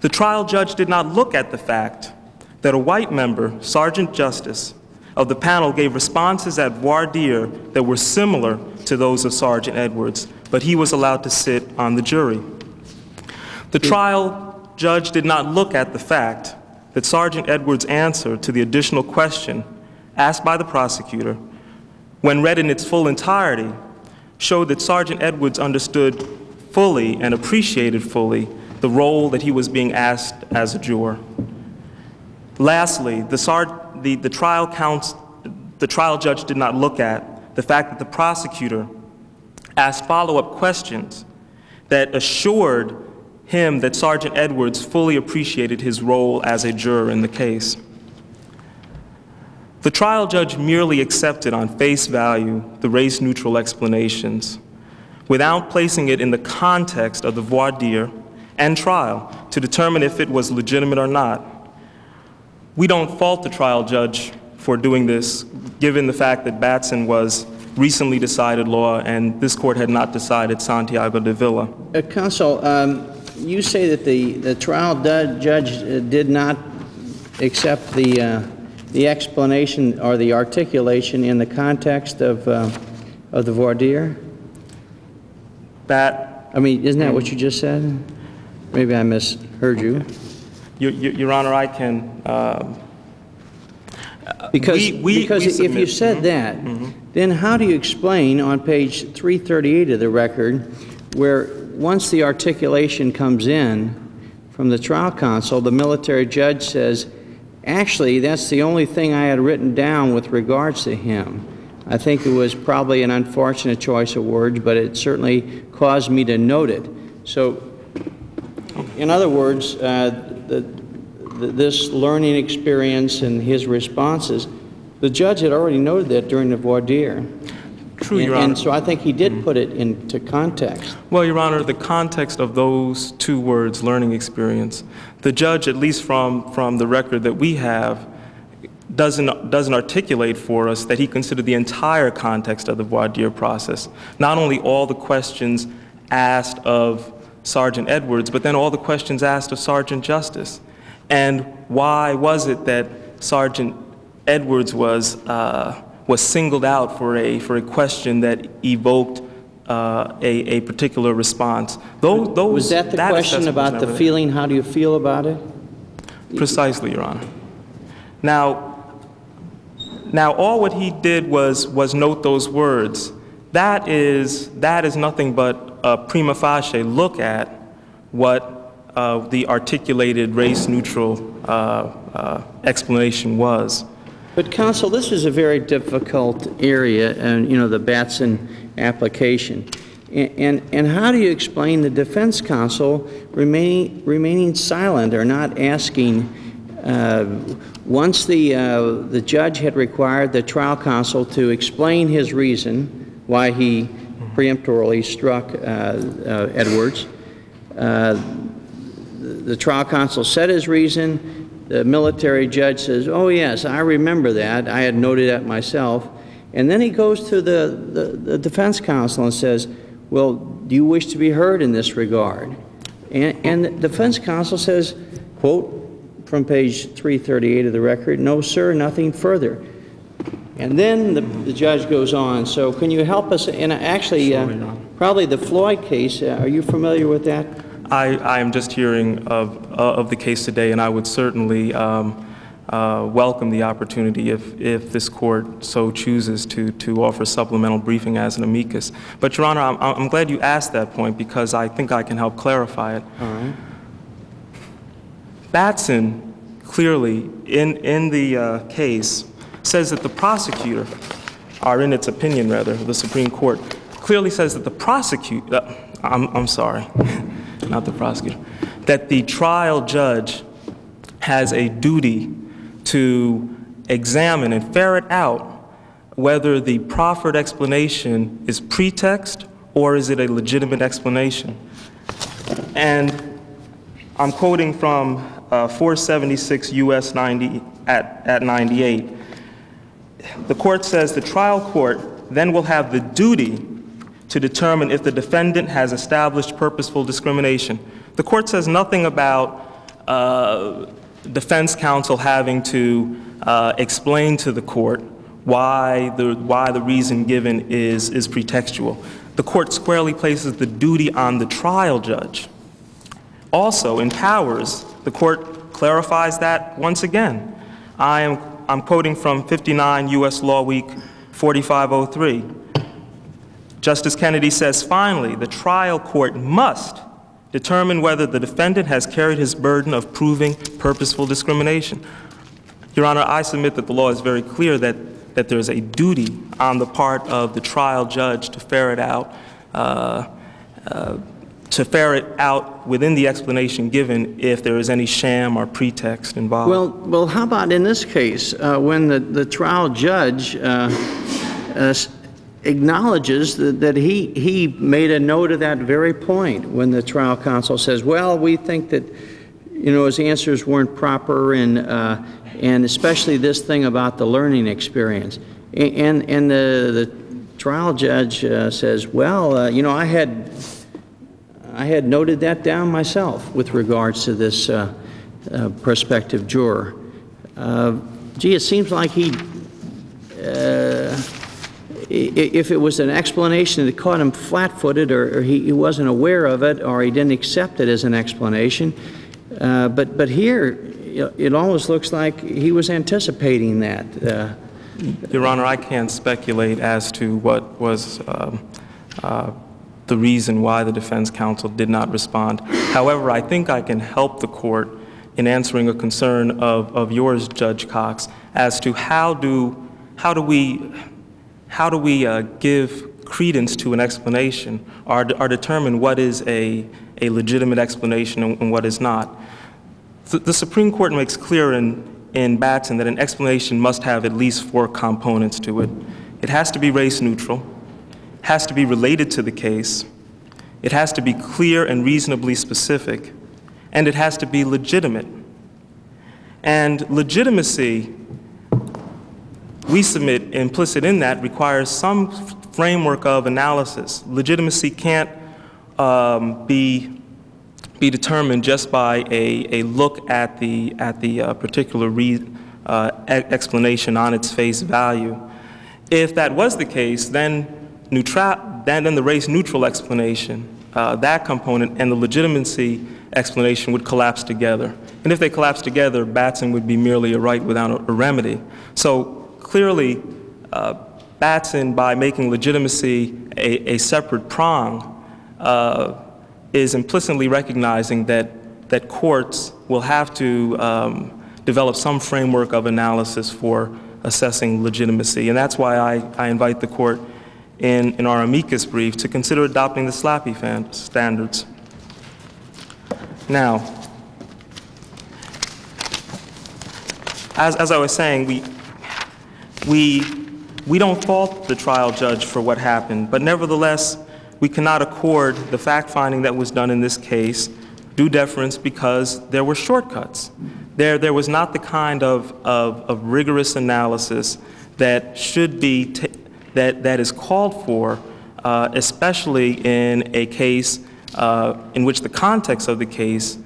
The trial judge did not look at the fact that a white member, Sergeant Justice, of the panel gave responses at voir dire that were similar to those of Sergeant Edwards, but he was allowed to sit on the jury. The trial judge did not look at the fact that Sergeant Edwards' answer to the additional question asked by the prosecutor, when read in its full entirety, showed that Sergeant Edwards understood fully and appreciated fully the role that he was being asked as a juror. Lastly, the trial judge did not look at the fact that the prosecutor asked follow-up questions that assured him that Sergeant Edwards fully appreciated his role as a juror in the case. The trial judge merely accepted on face value the race-neutral explanations without placing it in the context of the voir dire and trial to determine if it was legitimate or not. We don't fault the trial judge for doing this, given the fact that Batson was recently decided law and this court had not decided Santiago de Villa. Counsel, you say that the trial judge did not accept the explanation or the articulation in the context of the voir dire? I mean, isn't that what you just said? Maybe I misheard you. Your Honor, I can... Because if you said that, then how do you explain on page 338 of the record where once the articulation comes in from the trial counsel, the military judge says, actually, that's the only thing I had written down with regards to him. I think it was probably an unfortunate choice of words, but it certainly caused me to note it. So, in other words, this learning experience and his responses, the judge had already noted that during the voir dire. True, Your Honor. And so I think he did put it into context. Well, Your Honor, the context of those two words, learning experience, the judge, at least from the record that we have, doesn't articulate for us that he considered the entire context of the voir dire process, not only all the questions asked of Sergeant Edwards, but then all the questions asked of Sergeant Justice. And why was it that Sergeant Edwards was singled out for a question that evoked a particular response? Those, was that the question about the feeling? How do you feel about it? Precisely, Your Honor. Now all what he did was note those words. That is nothing but a prima facie look at what the articulated race-neutral explanation was. But counsel, this is a very difficult area, and you know the Batson application. And how do you explain the defense counsel remaining silent or not asking? Once the judge had required the trial counsel to explain his reason why he preemptorily struck Edwards. The trial counsel said his reason. The military judge says, oh yes, I remember that. I had noted that myself. And then he goes to the defense counsel and says, well, do you wish to be heard in this regard? And the defense counsel says, quote, from page 338 of the record, no sir, nothing further. And then the judge goes on. So can you help us? And actually, probably the Floyd case, are you familiar with that? I am just hearing of the case today, and I would certainly welcome the opportunity if this court so chooses to offer supplemental briefing as an amicus. But, Your Honor, I'm glad you asked that point because I think I can help clarify it. All right. Batson, clearly, in the case, says that the prosecutor, or in its opinion, rather, the Supreme Court, clearly says that the prosecutor, I'm sorry. Not the prosecutor, that the trial judge has a duty to examine and ferret out whether the proffered explanation is pretext or is it a legitimate explanation. And I'm quoting from 476 U.S. 90 at 98. The court says the trial court then will have the duty to determine if the defendant has established purposeful discrimination. The court says nothing about defense counsel having to explain to the court why the reason given is pretextual. The court squarely places the duty on the trial judge. Also, in Powers, the court clarifies that once again. I'm quoting from 59 U.S. Law Week 4503. Justice Kennedy says, finally, the trial court must determine whether the defendant has carried his burden of proving purposeful discrimination. Your Honor, I submit that the law is very clear that there is a duty on the part of the trial judge to ferret out, to ferret out within the explanation given if there is any sham or pretext involved. Well, how about in this case when the trial judge acknowledges that he made a note of that very point when the trial counsel says, well, we think that, you know, his answers weren't proper, and especially this thing about the learning experience. And the trial judge says, well, you know, I had noted that down myself with regards to this prospective juror. Gee, it seems like he, if it was an explanation that caught him flat-footed, or he wasn't aware of it, or he didn't accept it as an explanation, but here it almost looks like he was anticipating that. Your Honor, I can't speculate as to what was the reason why the defense counsel did not respond. However, I think I can help the court in answering a concern of yours, Judge Cox, as to how do we give credence to an explanation or determine what is a legitimate explanation and what is not. The Supreme Court makes clear in Batson that an explanation must have at least four components to it. It has to be race neutral, has to be related to the case, it has to be clear and reasonably specific, and it has to be legitimate. And legitimacy, we submit, implicit in that, requires some framework of analysis. Legitimacy can't be determined just by a look at the particular explanation on its face value. If that was the case, then the race-neutral explanation, that component, and the legitimacy explanation would collapse together. And if they collapsed together, Batson would be merely a right without a remedy. So clearly, Batson, by making legitimacy a separate prong, is implicitly recognizing that courts will have to develop some framework of analysis for assessing legitimacy. And that's why I invite the court in our amicus brief to consider adopting the Slappy standards. Now, as I was saying, we don't fault the trial judge for what happened, but nevertheless, we cannot accord the fact-finding that was done in this case due deference because there were shortcuts. There was not the kind of rigorous analysis that should be that is called for, especially in a case in which the context of the case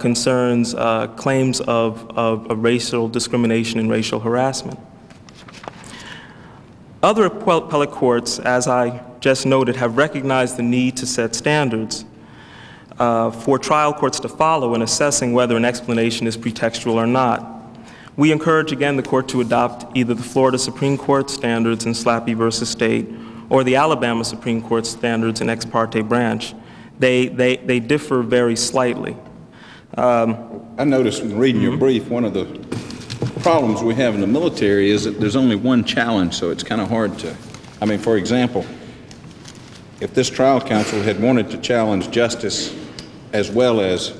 concerns claims of racial discrimination and racial harassment. Other appellate courts, as I just noted, have recognized the need to set standards for trial courts to follow in assessing whether an explanation is pretextual or not. We encourage, again, the court to adopt either the Florida Supreme Court standards in Slappy versus State or the Alabama Supreme Court standards in Ex Parte Branch. They differ very slightly. I noticed in reading your brief, one of the problems we have in the military is that there's only one challenge, so it's kind of hard to, I mean, for example, if this trial counsel had wanted to challenge Justice as well as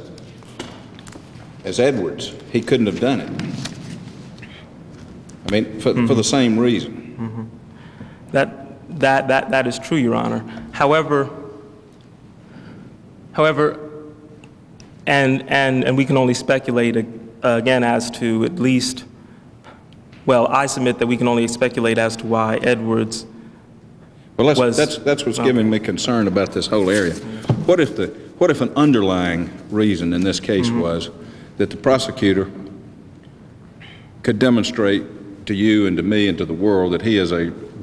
Edwards, he couldn't have done it. I mean, for the same reason. That is true, Your Honor. However, and we can only speculate again as to at least. Well, I submit that we can only speculate as to why Edwards. Well, that's what's giving me concern about this whole area. What if an underlying reason in this case was that the prosecutor could demonstrate to you and to me and to the world that he is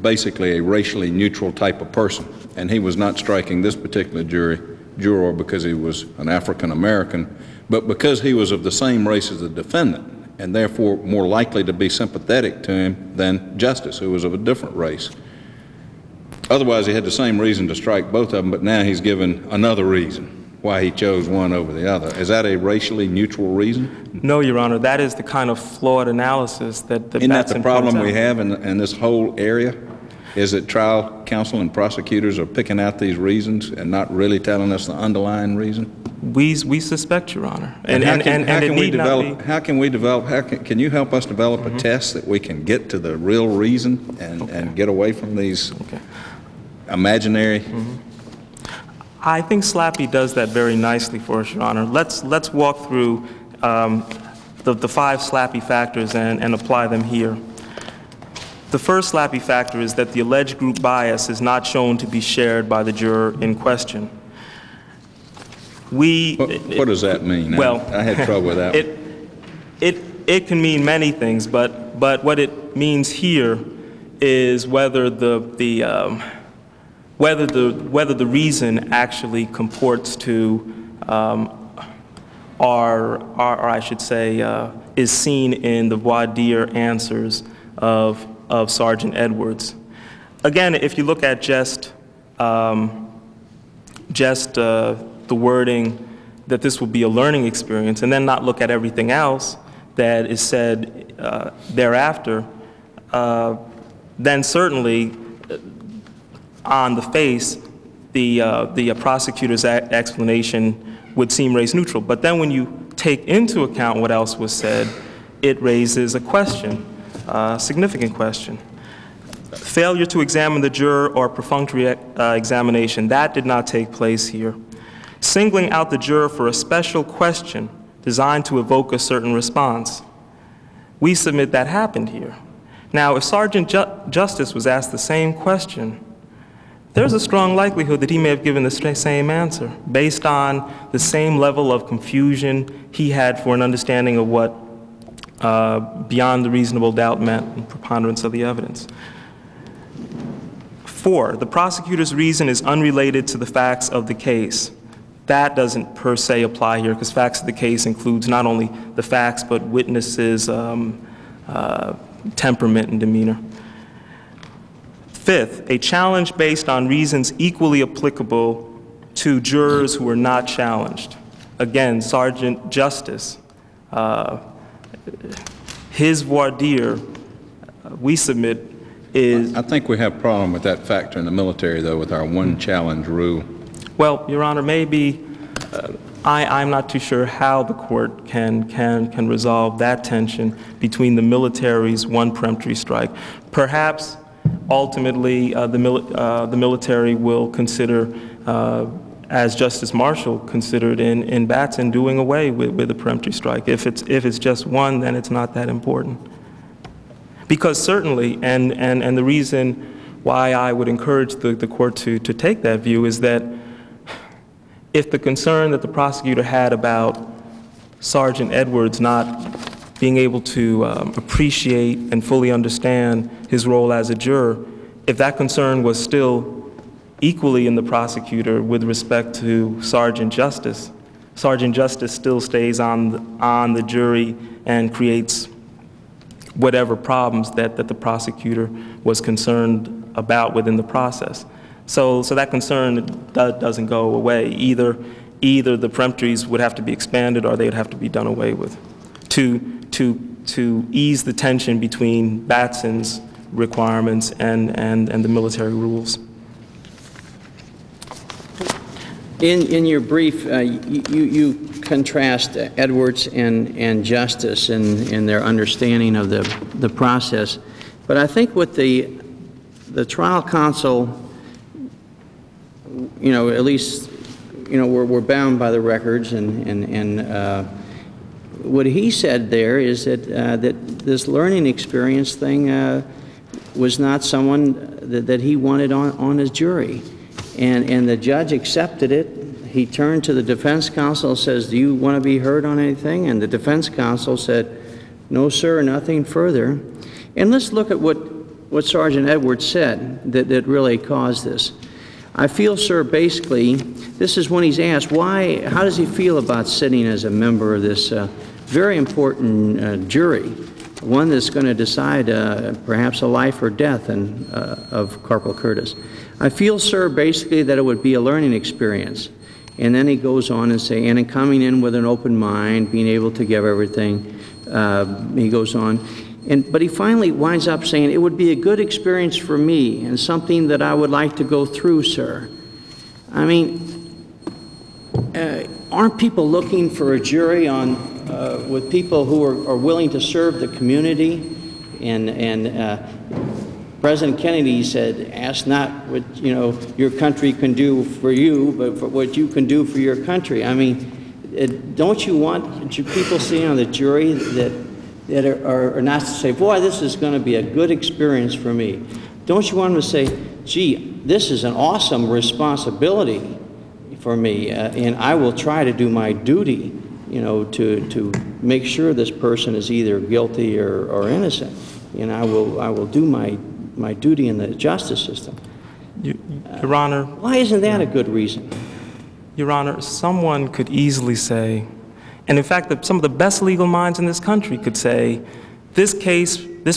basically a racially neutral type of person, and he was not striking this particular juror because he was an African American, but because he was of the same race as the defendant and therefore more likely to be sympathetic to him than Justice, who was of a different race. Otherwise, he had the same reason to strike both of them, but now he's given another reason why he chose one over the other. Is that a racially neutral reason? No, Your Honor. That is the kind of flawed analysis that Batson points out. Isn't that the problem we have in this whole area? is that trial counsel and prosecutors are picking out these reasons and not really telling us the underlying reason? We suspect, Your Honor. How can you help us develop a test that we can get to the real reason and get away from these imaginary? I think Slappy does that very nicely for us, Your Honor. Let's walk through the five Slappy factors and apply them here. The first Slappy factor is that the alleged group bias is not shown to be shared by the juror in question. What does that mean? Well, I had trouble with that. It can mean many things, but what it means here is whether the reason actually comports to or I should say is seen in the voir dire answers of Sergeant Edwards. Again, if you look at just the wording that this will be a learning experience and then not look at everything else that is said thereafter, then certainly on the face the prosecutor's explanation would seem race neutral. But then when you take into account what else was said, it raises a question, a significant question. Failure to examine the juror or perfunctory examination, that did not take place here. Singling out the juror for a special question designed to evoke a certain response. We submit that happened here. Now, if Sergeant Justice was asked the same question, there's a strong likelihood that he may have given the same answer based on the same level of confusion he had for an understanding of what beyond the reasonable doubt meant and preponderance of the evidence. 4, the prosecutor's reason is unrelated to the facts of the case. That doesn't per se apply here because facts of the case includes not only the facts but witnesses' temperament and demeanor. 5th, a challenge based on reasons equally applicable to jurors who are not challenged. Again, Sergeant Justice, his voir dire, we submit, is... I think we have a problem with that factor in the military, though, with our one challenge rule. Well, Your Honor, maybe I'm not too sure how the court can resolve that tension between the military's one peremptory strike. Perhaps, ultimately, the military will consider, as Justice Marshall considered in Batson, doing away with the peremptory strike. If it's just one, then it's not that important. Because certainly, and the reason why I would encourage the court to take that view is that if the concern that the prosecutor had about Sergeant Edwards not being able to appreciate and fully understand his role as a juror, if that concern was still equally in the prosecutor with respect to Sergeant Justice, Sergeant Justice still stays on the jury and creates whatever problems that the prosecutor was concerned about within the process. So that concern doesn't go away. Either the peremptories would have to be expanded or they would have to be done away with to ease the tension between Batson's requirements and the military rules. In your brief, you contrast Edwards and Justice in their understanding of the process. But I think what the trial counsel, at least, we're bound by the records, and what he said there is that this learning experience thing was not someone that he wanted on his jury, and the judge accepted it. He turned to the defense counsel and says, "Do you want to be heard on anything?" And the defense counsel said, "No, sir, nothing further." And let's look at what Sergeant Edwards said that really caused this. "I feel, sir, basically," this is when he's asked, how does he feel about sitting as a member of this very important jury, one that's going to decide perhaps a life or death of Corporal Curtis. "I feel, sir, basically that it would be a learning experience." And then he goes on and say, "and in coming in with an open mind, being able to give everything," he goes on, But he finally winds up saying, "It would be a good experience for me and something that I would like to go through, sir." I mean, aren't people looking for a jury on with people who are willing to serve the community? And President Kennedy said, "Ask not what your country can do for you, but for what you can do for your country." I mean, don't you want your people sitting on the jury that are not to say, "Boy, this is going to be a good experience for me"? Don't you want them to say, "Gee, this is an awesome responsibility for me, and I will try to do my duty, to make sure this person is either guilty or innocent, and I will do my duty in the justice system"? Your Honor, why isn't that a good reason? Your Honor, someone could easily say, and in fact, some of the best legal minds in this country could say, this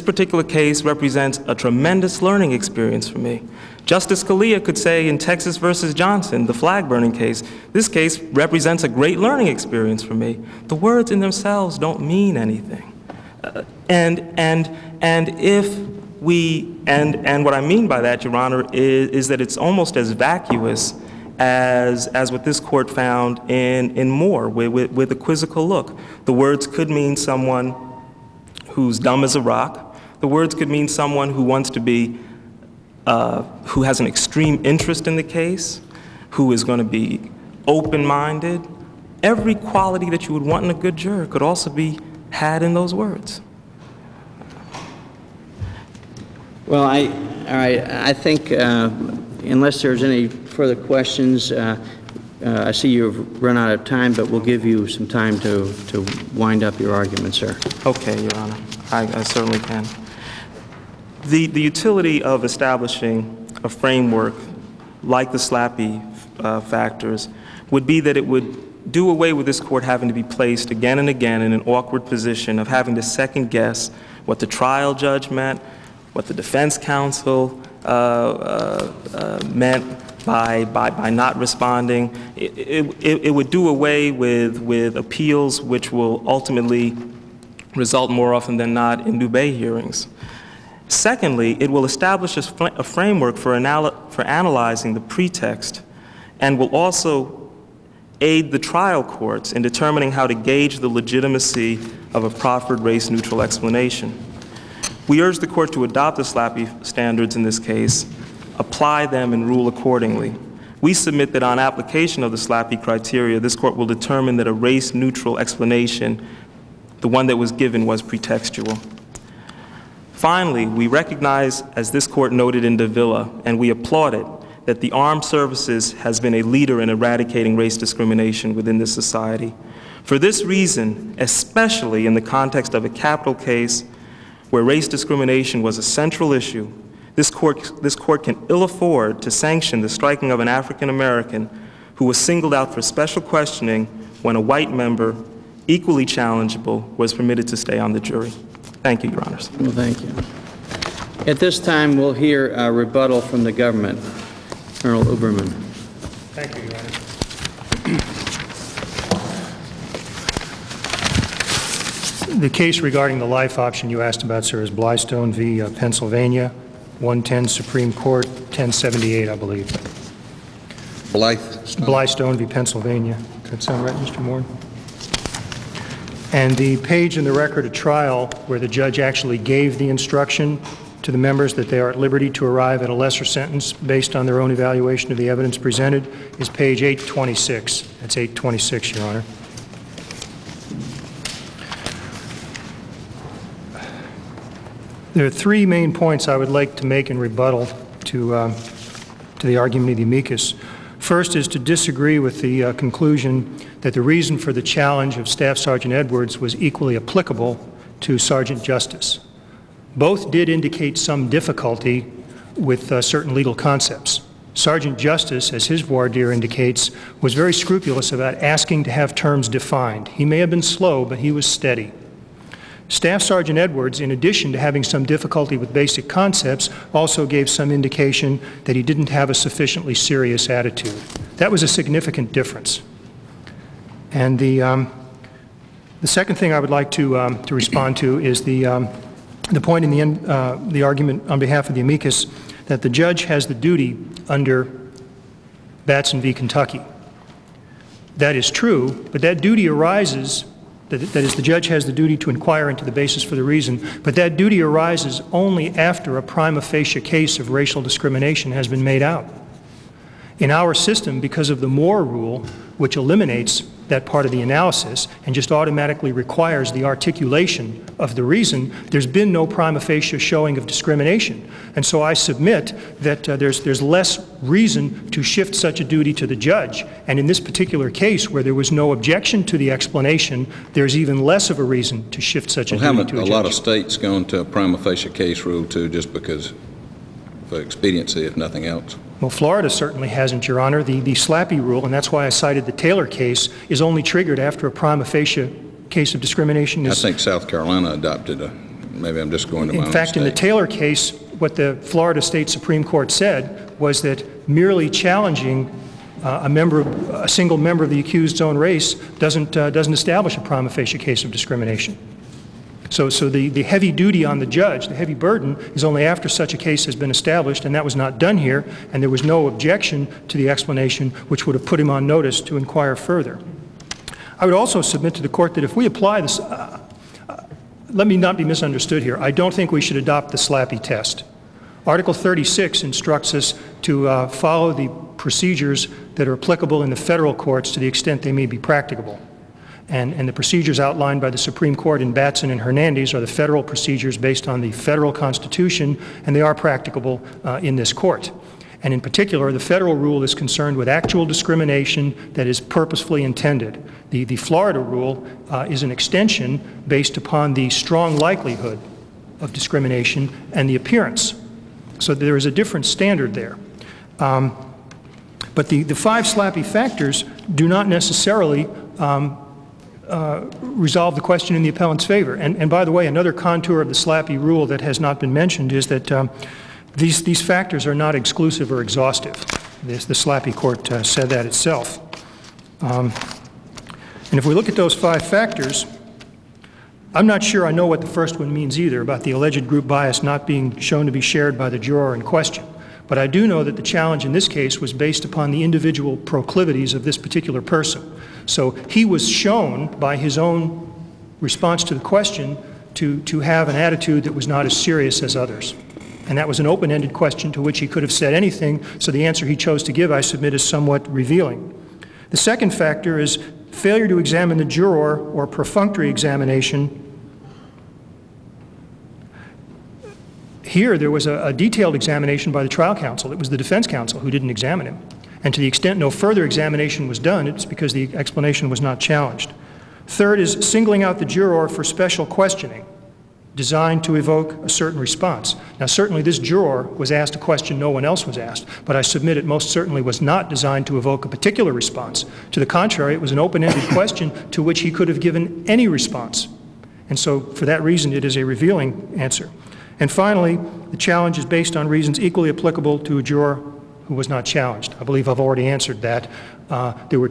particular case represents a tremendous learning experience for me. Justice Scalia could say in Texas versus Johnson, the flag burning case, this case represents a great learning experience for me. The words in themselves don't mean anything. And what I mean by that, Your Honor, is that it's almost as vacuous as what this court found in Moore, with a quizzical look. The words could mean someone who's dumb as a rock. The words could mean someone who wants to be, who has an extreme interest in the case, who is going to be open-minded. Every quality that you would want in a good juror could also be had in those words. Well, I think, unless there's any further questions, I see you've run out of time, but we'll give you some time to wind up your argument, sir. Okay, Your Honor. I certainly can. The utility of establishing a framework like the Slappy factors would be that it would do away with this court having to be placed again and again in an awkward position of having to second guess what the trial judge meant, what the defense counsel meant by not responding. It would do away with appeals, which will ultimately result more often than not in Dubé hearings. Secondly, it will establish a framework for analyzing the pretext, and will also aid the trial courts in determining how to gauge the legitimacy of a proffered race-neutral explanation. We urge the court to adopt the Slappy standards in this case, apply them, and rule accordingly. We submit that on application of the Slappy criteria, this court will determine that a race-neutral explanation, the one that was given, was pretextual. Finally, we recognize, as this court noted in de Villa, and we applaud it, that the armed services has been a leader in eradicating race discrimination within this society. For this reason, especially in the context of a capital case where race discrimination was a central issue, this court can ill afford to sanction the striking of an African American who was singled out for special questioning when a white member, equally challengeable, was permitted to stay on the jury. Thank you, Your Honors. Well, thank you. At this time, we'll hear a rebuttal from the government. Colonel Uberman. Thank you, Your Honor. The case regarding the life option you asked about, sir, is Blystone v. Pennsylvania, 110 Supreme Court, 1078, I believe. Blystone. Blystone v. Pennsylvania. Does that sound right, Mr. Moore? And the page in the record of trial where the judge actually gave the instruction to the members that they are at liberty to arrive at a lesser sentence based on their own evaluation of the evidence presented is page 826. That's 826, Your Honor. There are three main points I would like to make in rebuttal to the argument of the amicus. First is to disagree with the conclusion that the reason for the challenge of Staff Sergeant Edwards was equally applicable to Sergeant Justice. Both did indicate some difficulty with certain legal concepts. Sergeant Justice, as his voir dire indicates, was very scrupulous about asking to have terms defined. He may have been slow, but he was steady. Staff Sergeant Edwards, in addition to having some difficulty with basic concepts, also gave some indication that he didn't have a sufficiently serious attitude. That was a significant difference. And the second thing I would like to respond to is the the point in the end, the argument on behalf of the amicus, that the judge has the duty under Batson v. Kentucky. That is true, but that duty arises, that is, the judge has the duty to inquire into the basis for the reason, but that duty arises only after a prima facie case of racial discrimination has been made out. In our system, because of the Moore rule, which eliminates that part of the analysis and just automatically requires the articulation of the reason, there's been no prima facie showing of discrimination. And so I submit that there's less reason to shift such a duty to the judge. And in this particular case, where there was no objection to the explanation, there's even less of a reason to shift such a duty to a judge. A lot of states gone to a prima facie case rule, too, just because for expediency, if nothing else. Well, Florida certainly hasn't, Your Honor. The Slappy rule, and that's why I cited the Taylor case, is only triggered after a prima facie case of discrimination. I think South Carolina adopted a, maybe I'm just going to my own state. In fact, in the Taylor case, what the Florida State Supreme Court said was that merely challenging a single member of the accused's own race doesn't establish a prima facie case of discrimination. So the heavy duty on the judge, the heavy burden, is only after such a case has been established, and that was not done here, and there was no objection to the explanation, which would have put him on notice to inquire further. I would also submit to the court that if we apply this, let me not be misunderstood here, I don't think we should adopt the Slappy test. Article 36 instructs us to follow the procedures that are applicable in the federal courts to the extent they may be practicable. And the procedures outlined by the Supreme Court in Batson and Hernandez are the federal procedures based on the federal Constitution, and they are practicable in this court. And in particular, the federal rule is concerned with actual discrimination that is purposefully intended. The Florida rule is an extension based upon the strong likelihood of discrimination and the appearance. So there is a different standard there. But the five Slappy factors do not necessarily resolve the question in the appellant's favor. And by the way, another contour of the Slappy rule that has not been mentioned is that these factors are not exclusive or exhaustive. The Slappy court said that itself. And if we look at those five factors, I'm not sure I know what the first one means either, about the alleged group bias not being shown to be shared by the juror in question. But I do know that the challenge in this case was based upon the individual proclivities of this particular person. So he was shown by his own response to the question to have an attitude that was not as serious as others. And that was an open-ended question to which he could have said anything, so the answer he chose to give, I submit, is somewhat revealing. The second factor is failure to examine the juror or perfunctory examination. Here, there was a detailed examination by the trial counsel. It was the defense counsel who didn't examine him. And to the extent no further examination was done, it's because the explanation was not challenged. Third is singling out the juror for special questioning designed to evoke a certain response. Now, certainly this juror was asked a question no one else was asked, but I submit it most certainly was not designed to evoke a particular response. To the contrary, it was an open-ended question to which he could have given any response. And so for that reason, it is a revealing answer. And finally, the challenge is based on reasons equally applicable to a juror who was not challenged. I believe I've already answered that. There were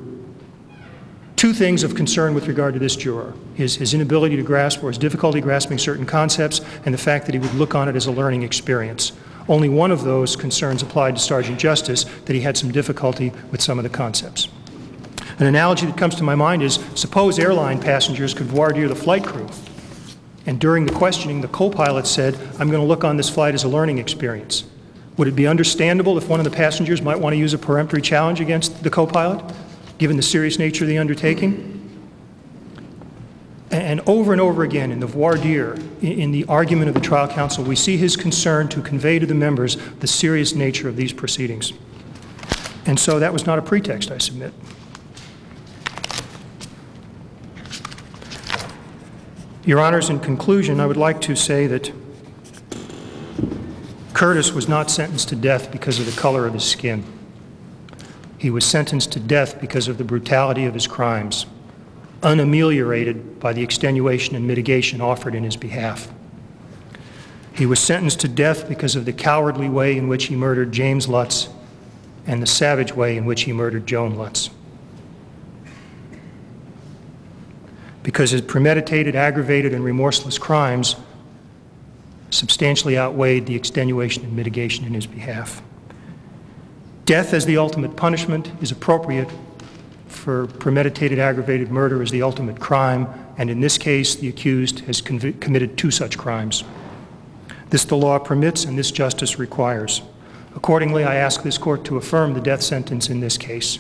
two things of concern with regard to this juror, his inability to grasp or his difficulty grasping certain concepts, and the fact that he would look on it as a learning experience. Only one of those concerns applied to Sergeant Justice, that he had some difficulty with some of the concepts. An analogy that comes to my mind is, suppose airline passengers could voir dire the flight crew. And during the questioning, the co-pilot said, I'm going to look on this flight as a learning experience. Would it be understandable if one of the passengers might want to use a peremptory challenge against the co-pilot, given the serious nature of the undertaking? And over again in the voir dire, in the argument of the trial counsel, we see his concern to convey to the members the serious nature of these proceedings. And so that was not a pretext, I submit. Your Honors, in conclusion, I would like to say that Curtis was not sentenced to death because of the color of his skin. He was sentenced to death because of the brutality of his crimes, unameliorated by the extenuation and mitigation offered in his behalf. He was sentenced to death because of the cowardly way in which he murdered James Lutz and the savage way in which he murdered Joan Lutz. Because his premeditated, aggravated, and remorseless crimes substantially outweighed the extenuation and mitigation in his behalf. Death as the ultimate punishment is appropriate for premeditated aggravated murder as the ultimate crime, and in this case, the accused has committed two such crimes. This the law permits and this justice requires. Accordingly, I ask this court to affirm the death sentence in this case.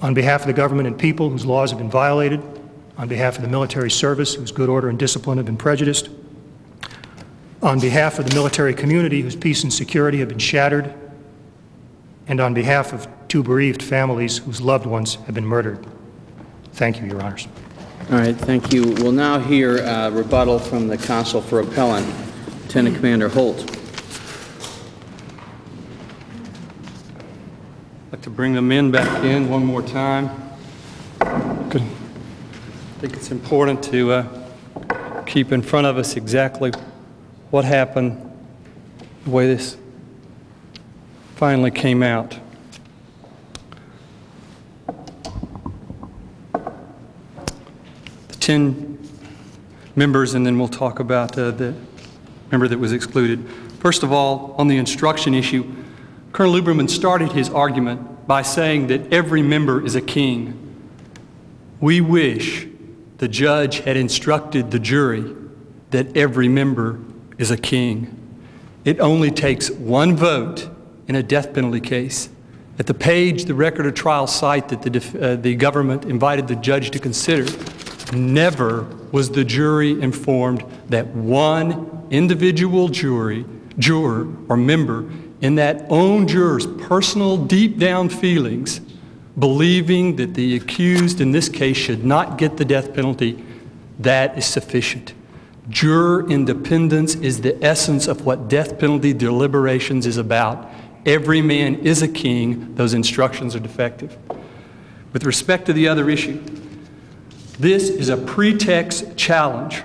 On behalf of the government and people whose laws have been violated, on behalf of the military service whose good order and discipline have been prejudiced, on behalf of the military community whose peace and security have been shattered, and on behalf of two bereaved families whose loved ones have been murdered. Thank you, Your Honors. All right, thank you. We'll now hear rebuttal from the counsel for appellant, Lieutenant Commander Holt. I'd like to bring the men back in one more time. Good. I think it's important to keep in front of us exactly what happened, the way this finally came out. The 10 members, and then we'll talk about the member that was excluded. First of all, on the instruction issue, Colonel Uberman started his argument by saying that every member is a king. We wish the judge had instructed the jury that every member is a king. It only takes one vote in a death penalty case. At the page, the record of trial cite that the government invited the judge to consider, never was the jury informed that one individual juror or member in that own juror's personal deep down feelings, believing that the accused in this case should not get the death penalty, that is sufficient. Juror independence is the essence of what death penalty deliberations is about. Every man is a king. Those instructions are defective. With respect to the other issue, this is a pretext challenge.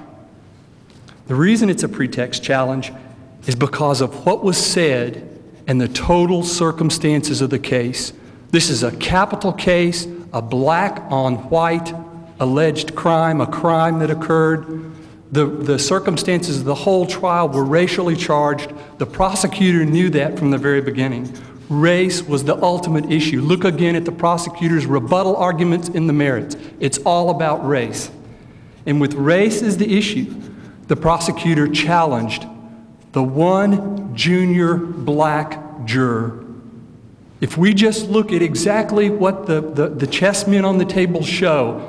The reason it's a pretext challenge is because of what was said and the total circumstances of the case. This is a capital case, a black on white alleged crime, a crime that occurred. The circumstances of the whole trial were racially charged. The prosecutor knew that from the very beginning. Race was the ultimate issue. Look again at the prosecutor's rebuttal arguments in the merits. It's all about race. And with race as the issue, the prosecutor challenged the one junior black juror. If we just look at exactly what the chessmen on the table show,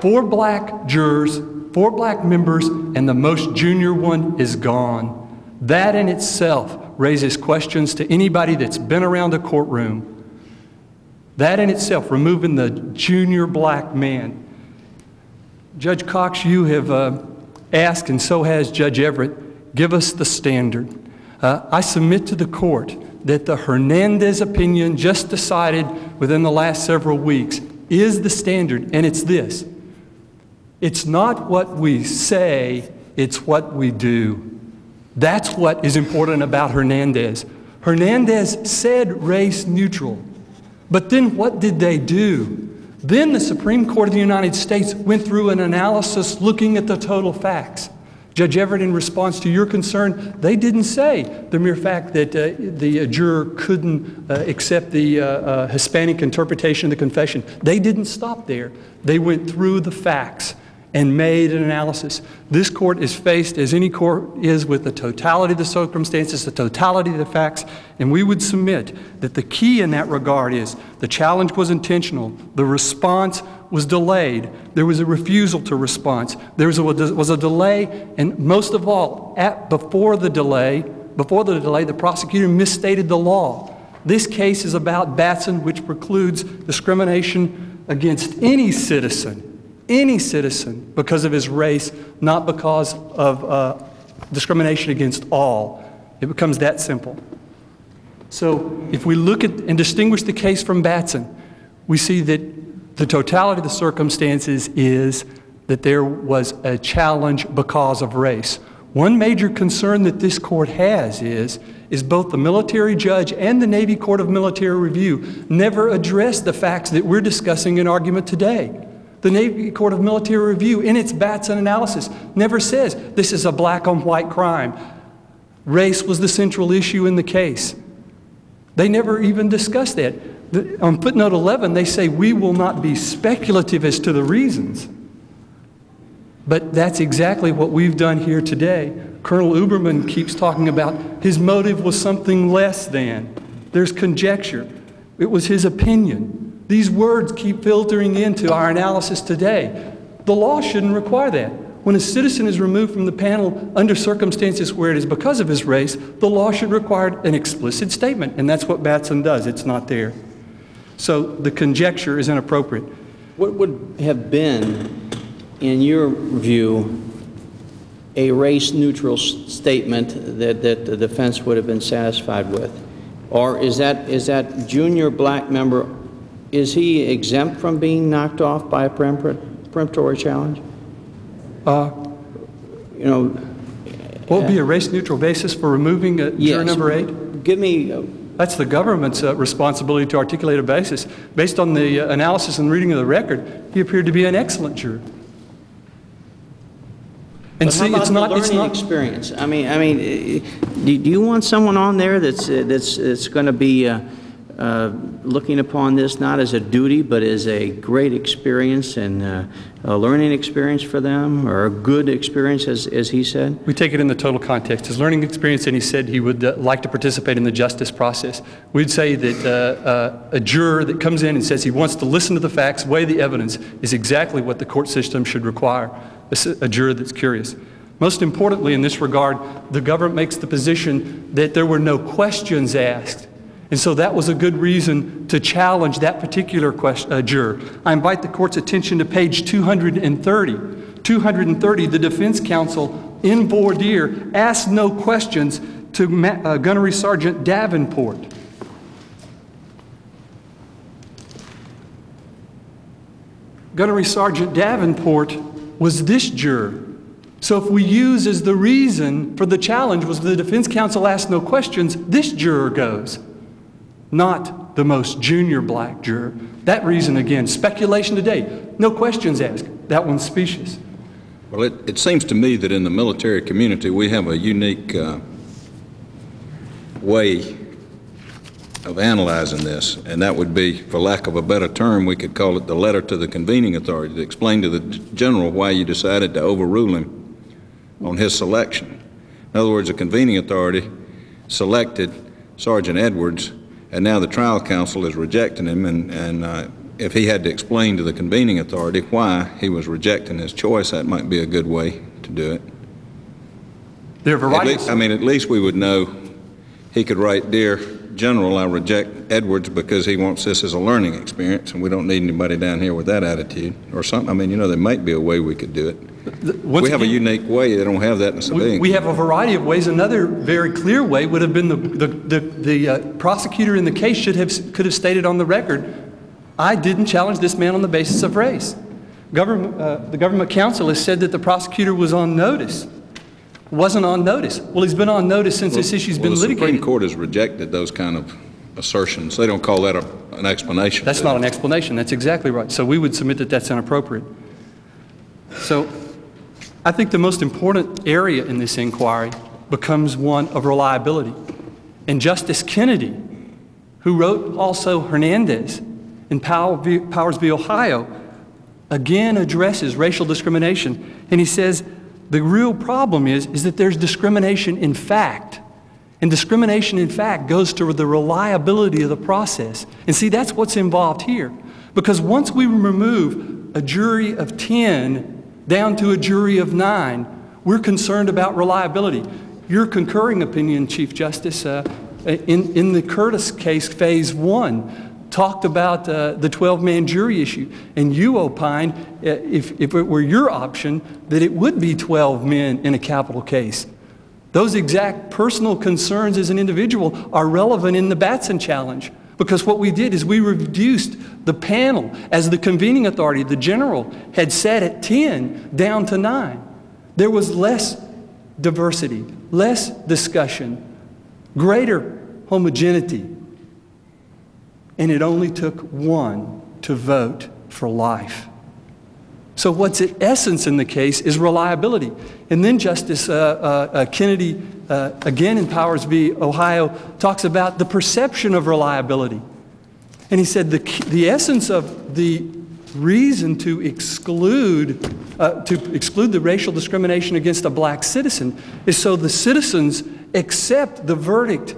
4 black jurors, 4 black members, and the most junior one is gone. That in itself raises questions to anybody that's been around a courtroom. That in itself, removing the junior black man. Judge Cox, you have asked, and so has Judge Everett, give us the standard. I submit to the court that the Hernandez opinion just decided within the last several weeks is the standard, and it's this. It's not what we say, it's what we do. That's what is important about Hernandez. Hernandez said race neutral, but then what did they do? Then the Supreme Court of the United States went through an analysis looking at the total facts. Judge Everett, in response to your concern, they didn't say the mere fact that the juror couldn't accept the Hispanic interpretation of the confession. They didn't stop there. They went through the facts and made an analysis. This court is faced, as any court is, with the totality of the circumstances, the totality of the facts, and we would submit that the key in that regard is the challenge was intentional, the response was delayed, there was a refusal to response, there was a delay, and most of all, before the delay, the prosecutor misstated the law. This case is about Batson, which precludes discrimination against any citizen because of his race, not because of discrimination against all. It becomes that simple. So if we look at and distinguish the case from Batson, we see that the totality of the circumstances is that there was a challenge because of race. One major concern that this court has is both the military judge and the Navy Court of Military Review never addressed the facts that we're discussing in argument today. The Navy Court of Military Review, in its Batson analysis, never says this is a black on white crime. Race was the central issue in the case. They never even discussed that. On footnote 11, they say we will not be speculative as to the reasons. But that's exactly what we've done here today. Colonel Uberman keeps talking about his motive was something less than. There's conjecture. It was his opinion. These words keep filtering into our analysis today. The law shouldn't require that. When a citizen is removed from the panel under circumstances where it is because of his race, the law should require an explicit statement, and that's what Batson does. It's not there. So the conjecture is inappropriate. What would have been, in your view, a race-neutral statement that the defense would have been satisfied with? Or is that junior black member, is he exempt from being knocked off by a peremptory challenge? What would be a race-neutral basis for removing juror number 8? Give me... That's the government's responsibility to articulate a basis. Based on the analysis and reading of the record, he appeared to be an excellent juror. And but see, how about the learning experience? I mean, do you want someone on there that's going to be looking upon this not as a duty, but as a great experience and a learning experience for them, or a good experience, as he said? We take it in the total context. His learning experience, and he said he would like to participate in the justice process. We'd say that a juror that comes in and says he wants to listen to the facts, weigh the evidence, is exactly what the court system should require. A juror that's curious. Most importantly in this regard, the government makes the position that there were no questions asked. And so that was a good reason to challenge that particular juror. I invite the court's attention to page 230. 230, the defense counsel in voir dire asked no questions to Gunnery Sergeant Davenport. Gunnery Sergeant Davenport was this juror. So if we use as the reason for the challenge was the defense counsel asked no questions, this juror goes, not the most junior black juror. That reason, again, speculation today, no questions asked. That one's specious. Well, it seems to me that in the military community we have a unique way of analyzing this, and that would be, for lack of a better term, we could call it the letter to the convening authority to explain to the general why you decided to overrule him on his selection. In other words, the convening authority selected Sergeant Edwards, and now the trial counsel is rejecting him, and if he had to explain to the convening authority why he was rejecting his choice, that might be a good way to do it. There are varieties. At least we would know he could write, "Dear General, I reject Edwards because he wants this as a learning experience," and we don't need anybody down here with that attitude or something. I mean, you know, there might be a way we could do it. We have a unique way. They don't have that in the civilian. We have a variety of ways. Another very clear way would have been the prosecutor in the case could have stated on the record, "I didn't challenge this man on the basis of race." The government counsel has said that the prosecutor was on notice. Wasn't on notice. Well, he's been on notice since this issue's been litigated. The Supreme Court has rejected those kind of assertions. They don't call that an explanation. That's not an explanation. That's exactly right. So we would submit that that's inappropriate. So I think the most important area in this inquiry becomes one of reliability. And Justice Kennedy, who wrote also Hernandez in Powers v. Ohio, again addresses racial discrimination, and he says, the real problem is that there's discrimination in fact. And discrimination in fact goes to the reliability of the process. And see, that's what's involved here. Because once we remove a jury of 10 down to a jury of 9, we're concerned about reliability. Your concurring opinion, Chief Justice, in the Curtis case, phase 1, talked about the 12-man jury issue, and you opined, if it were your option, that it would be 12 men in a capital case. Those exact personal concerns as an individual are relevant in the Batson challenge, because what we did is we reduced the panel, as the convening authority, the general, had said at 10 down to 9. There was less diversity, less discussion, greater homogeneity. And it only took one to vote for life. So what's at essence in the case is reliability. And then Justice Kennedy, again in Powers v. Ohio, talks about the perception of reliability. And he said the essence of the reason to exclude the racial discrimination against a black citizen is so the citizens accept the verdict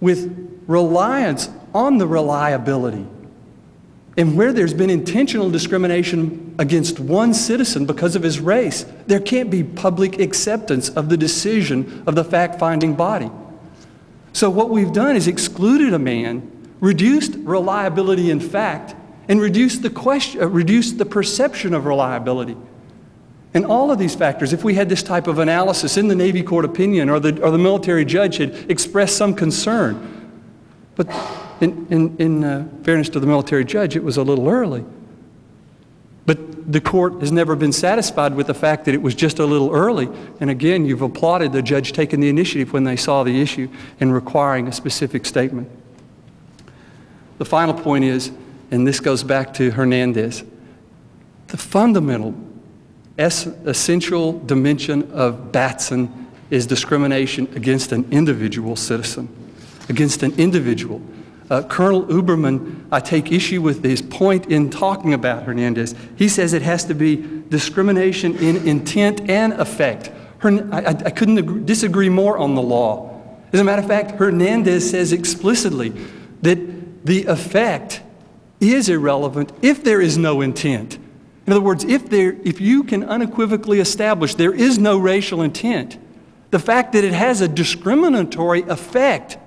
with reliance on the reliability. And where there's been intentional discrimination against one citizen because of his race, there can't be public acceptance of the decision of the fact-finding body. So what we've done is excluded a man, reduced reliability in fact, and reduced the question, reduced the perception of reliability. And all of these factors, if we had this type of analysis in the Navy court opinion or the military judge had expressed some concern, but in fairness to the military judge, it was a little early. But the court has never been satisfied with the fact that it was just a little early. And again, you've applauded the judge taking the initiative when they saw the issue and requiring a specific statement. The final point is, and this goes back to Hernandez, the fundamental, essential dimension of Batson is discrimination against an individual citizen, against an individual. Colonel Uberman, I take issue with his point in talking about Hernandez. He says it has to be discrimination in intent and effect. I couldn't disagree more on the law. As a matter of fact, Hernandez says explicitly that the effect is irrelevant if there is no intent. In other words, if you can unequivocally establish there is no racial intent, the fact that it has a discriminatory effect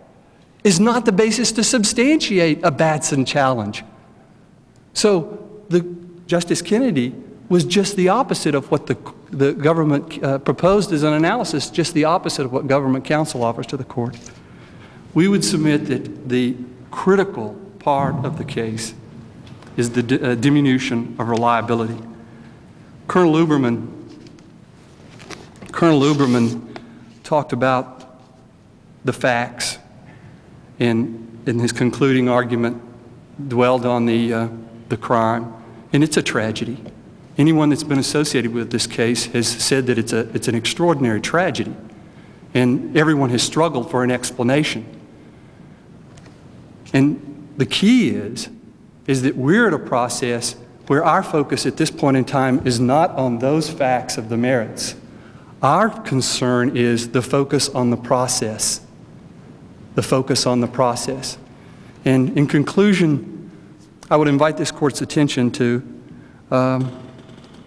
is not the basis to substantiate a Batson challenge. So Justice Kennedy was just the opposite of what the government proposed as an analysis, just the opposite of what government counsel offers to the court. We would submit that the critical part of the case is the diminution of reliability. Colonel Uberman talked about the facts and in his concluding argument dwelled on the crime, and it's a tragedy. Anyone that's been associated with this case has said that it's an extraordinary tragedy, and everyone has struggled for an explanation. And the key is that we're at a process where our focus at this point in time is not on those facts of the merits. Our concern is the focus on the process. The focus on the process. And in conclusion, I would invite this court's attention to the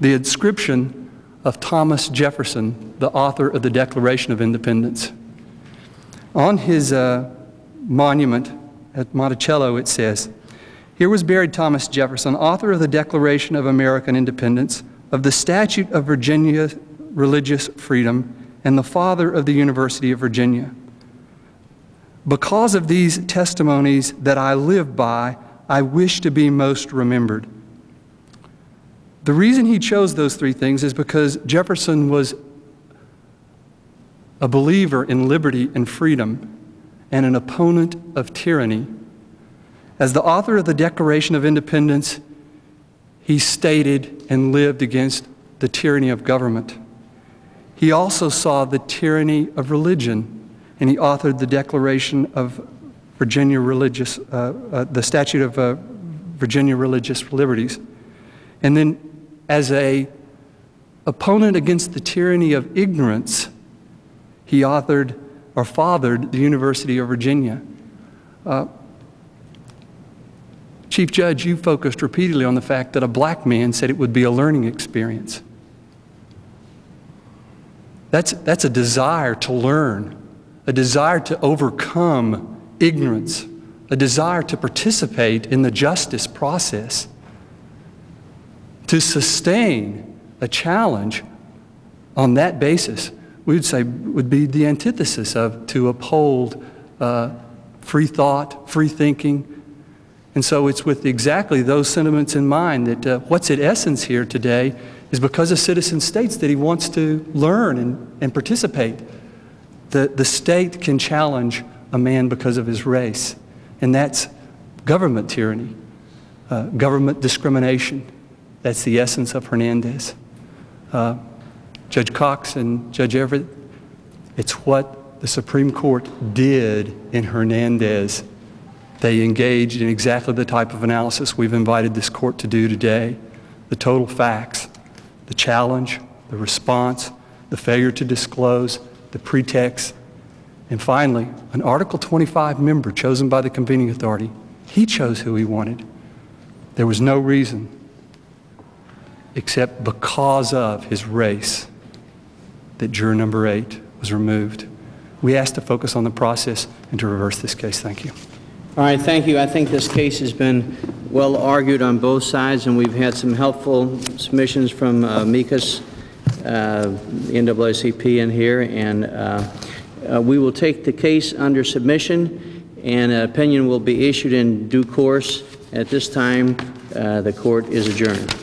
inscription of Thomas Jefferson, the author of the Declaration of Independence. On his monument at Monticello, it says, "Here was buried Thomas Jefferson, author of the Declaration of American Independence, of the Statute of Virginia Religious Freedom, and the father of the University of Virginia. Because of these testimonies that I live by, I wish to be most remembered." The reason he chose those three things is because Jefferson was a believer in liberty and freedom and an opponent of tyranny. As the author of the Declaration of Independence, he stated and lived against the tyranny of government. He also saw the tyranny of religion, and he authored the Declaration of Virginia Religious, the Statute of Virginia Religious Liberties. And then, as an opponent against the tyranny of ignorance, he authored or fathered the University of Virginia. Chief Judge, you focused repeatedly on the fact that a black man said it would be a learning experience. That's a desire to learn, a desire to overcome ignorance, a desire to participate in the justice process. To sustain a challenge on that basis, we would say, would be the antithesis of to uphold free thought, free thinking. And so it's with exactly those sentiments in mind that what's at essence here today is because a citizen states that he wants to learn and participate, the state can challenge a man because of his race. And that's government tyranny, government discrimination, That's the essence of Hernandez. Judge Cox and Judge Everett, it's what the Supreme Court did in Hernandez. They engaged in exactly the type of analysis we've invited this court to do today. The total facts, the challenge, the response, the failure to disclose, the pretext, and finally, an Article 25 member chosen by the convening authority. He chose who he wanted. There was no reason except because of his race that juror number 8 was removed. We asked to focus on the process and to reverse this case. Thank you. All right, thank you. I think this case has been well argued on both sides, and we've had some helpful submissions from amicus, NAACP in here, and we will take the case under submission, and an opinion will be issued in due course. At this time, the court is adjourned.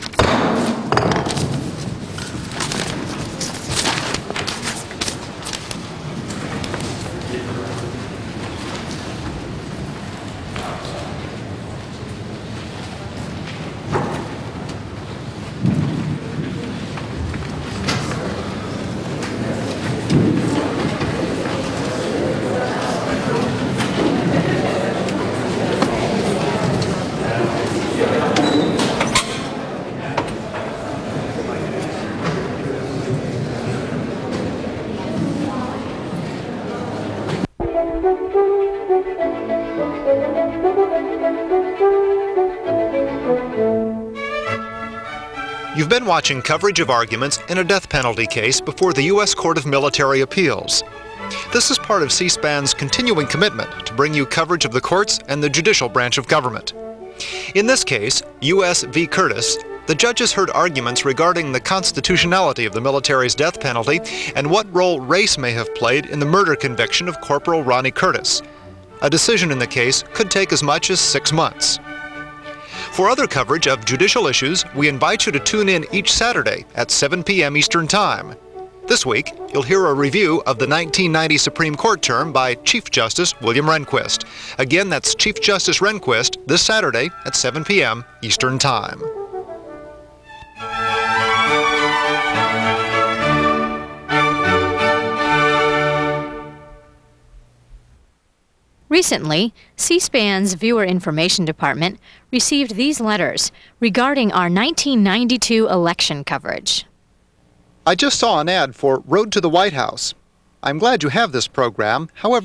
You've been watching coverage of arguments in a death penalty case before the U.S. Court of Military Appeals. This is part of C-SPAN's continuing commitment to bring you coverage of the courts and the judicial branch of government. In this case, U.S. v. Curtis, the judges heard arguments regarding the constitutionality of the military's death penalty and what role race may have played in the murder conviction of Corporal Ronnie Curtis. A decision in the case could take as much as 6 months. For other coverage of judicial issues, we invite you to tune in each Saturday at 7 p.m. Eastern Time. This week, you'll hear a review of the 1990 Supreme Court term by Chief Justice William Rehnquist. Again, that's Chief Justice Rehnquist this Saturday at 7 p.m. Eastern Time. Recently, C-SPAN's Viewer Information Department received these letters regarding our 1992 election coverage. I just saw an ad for Road to the White House. I'm glad you have this program. However,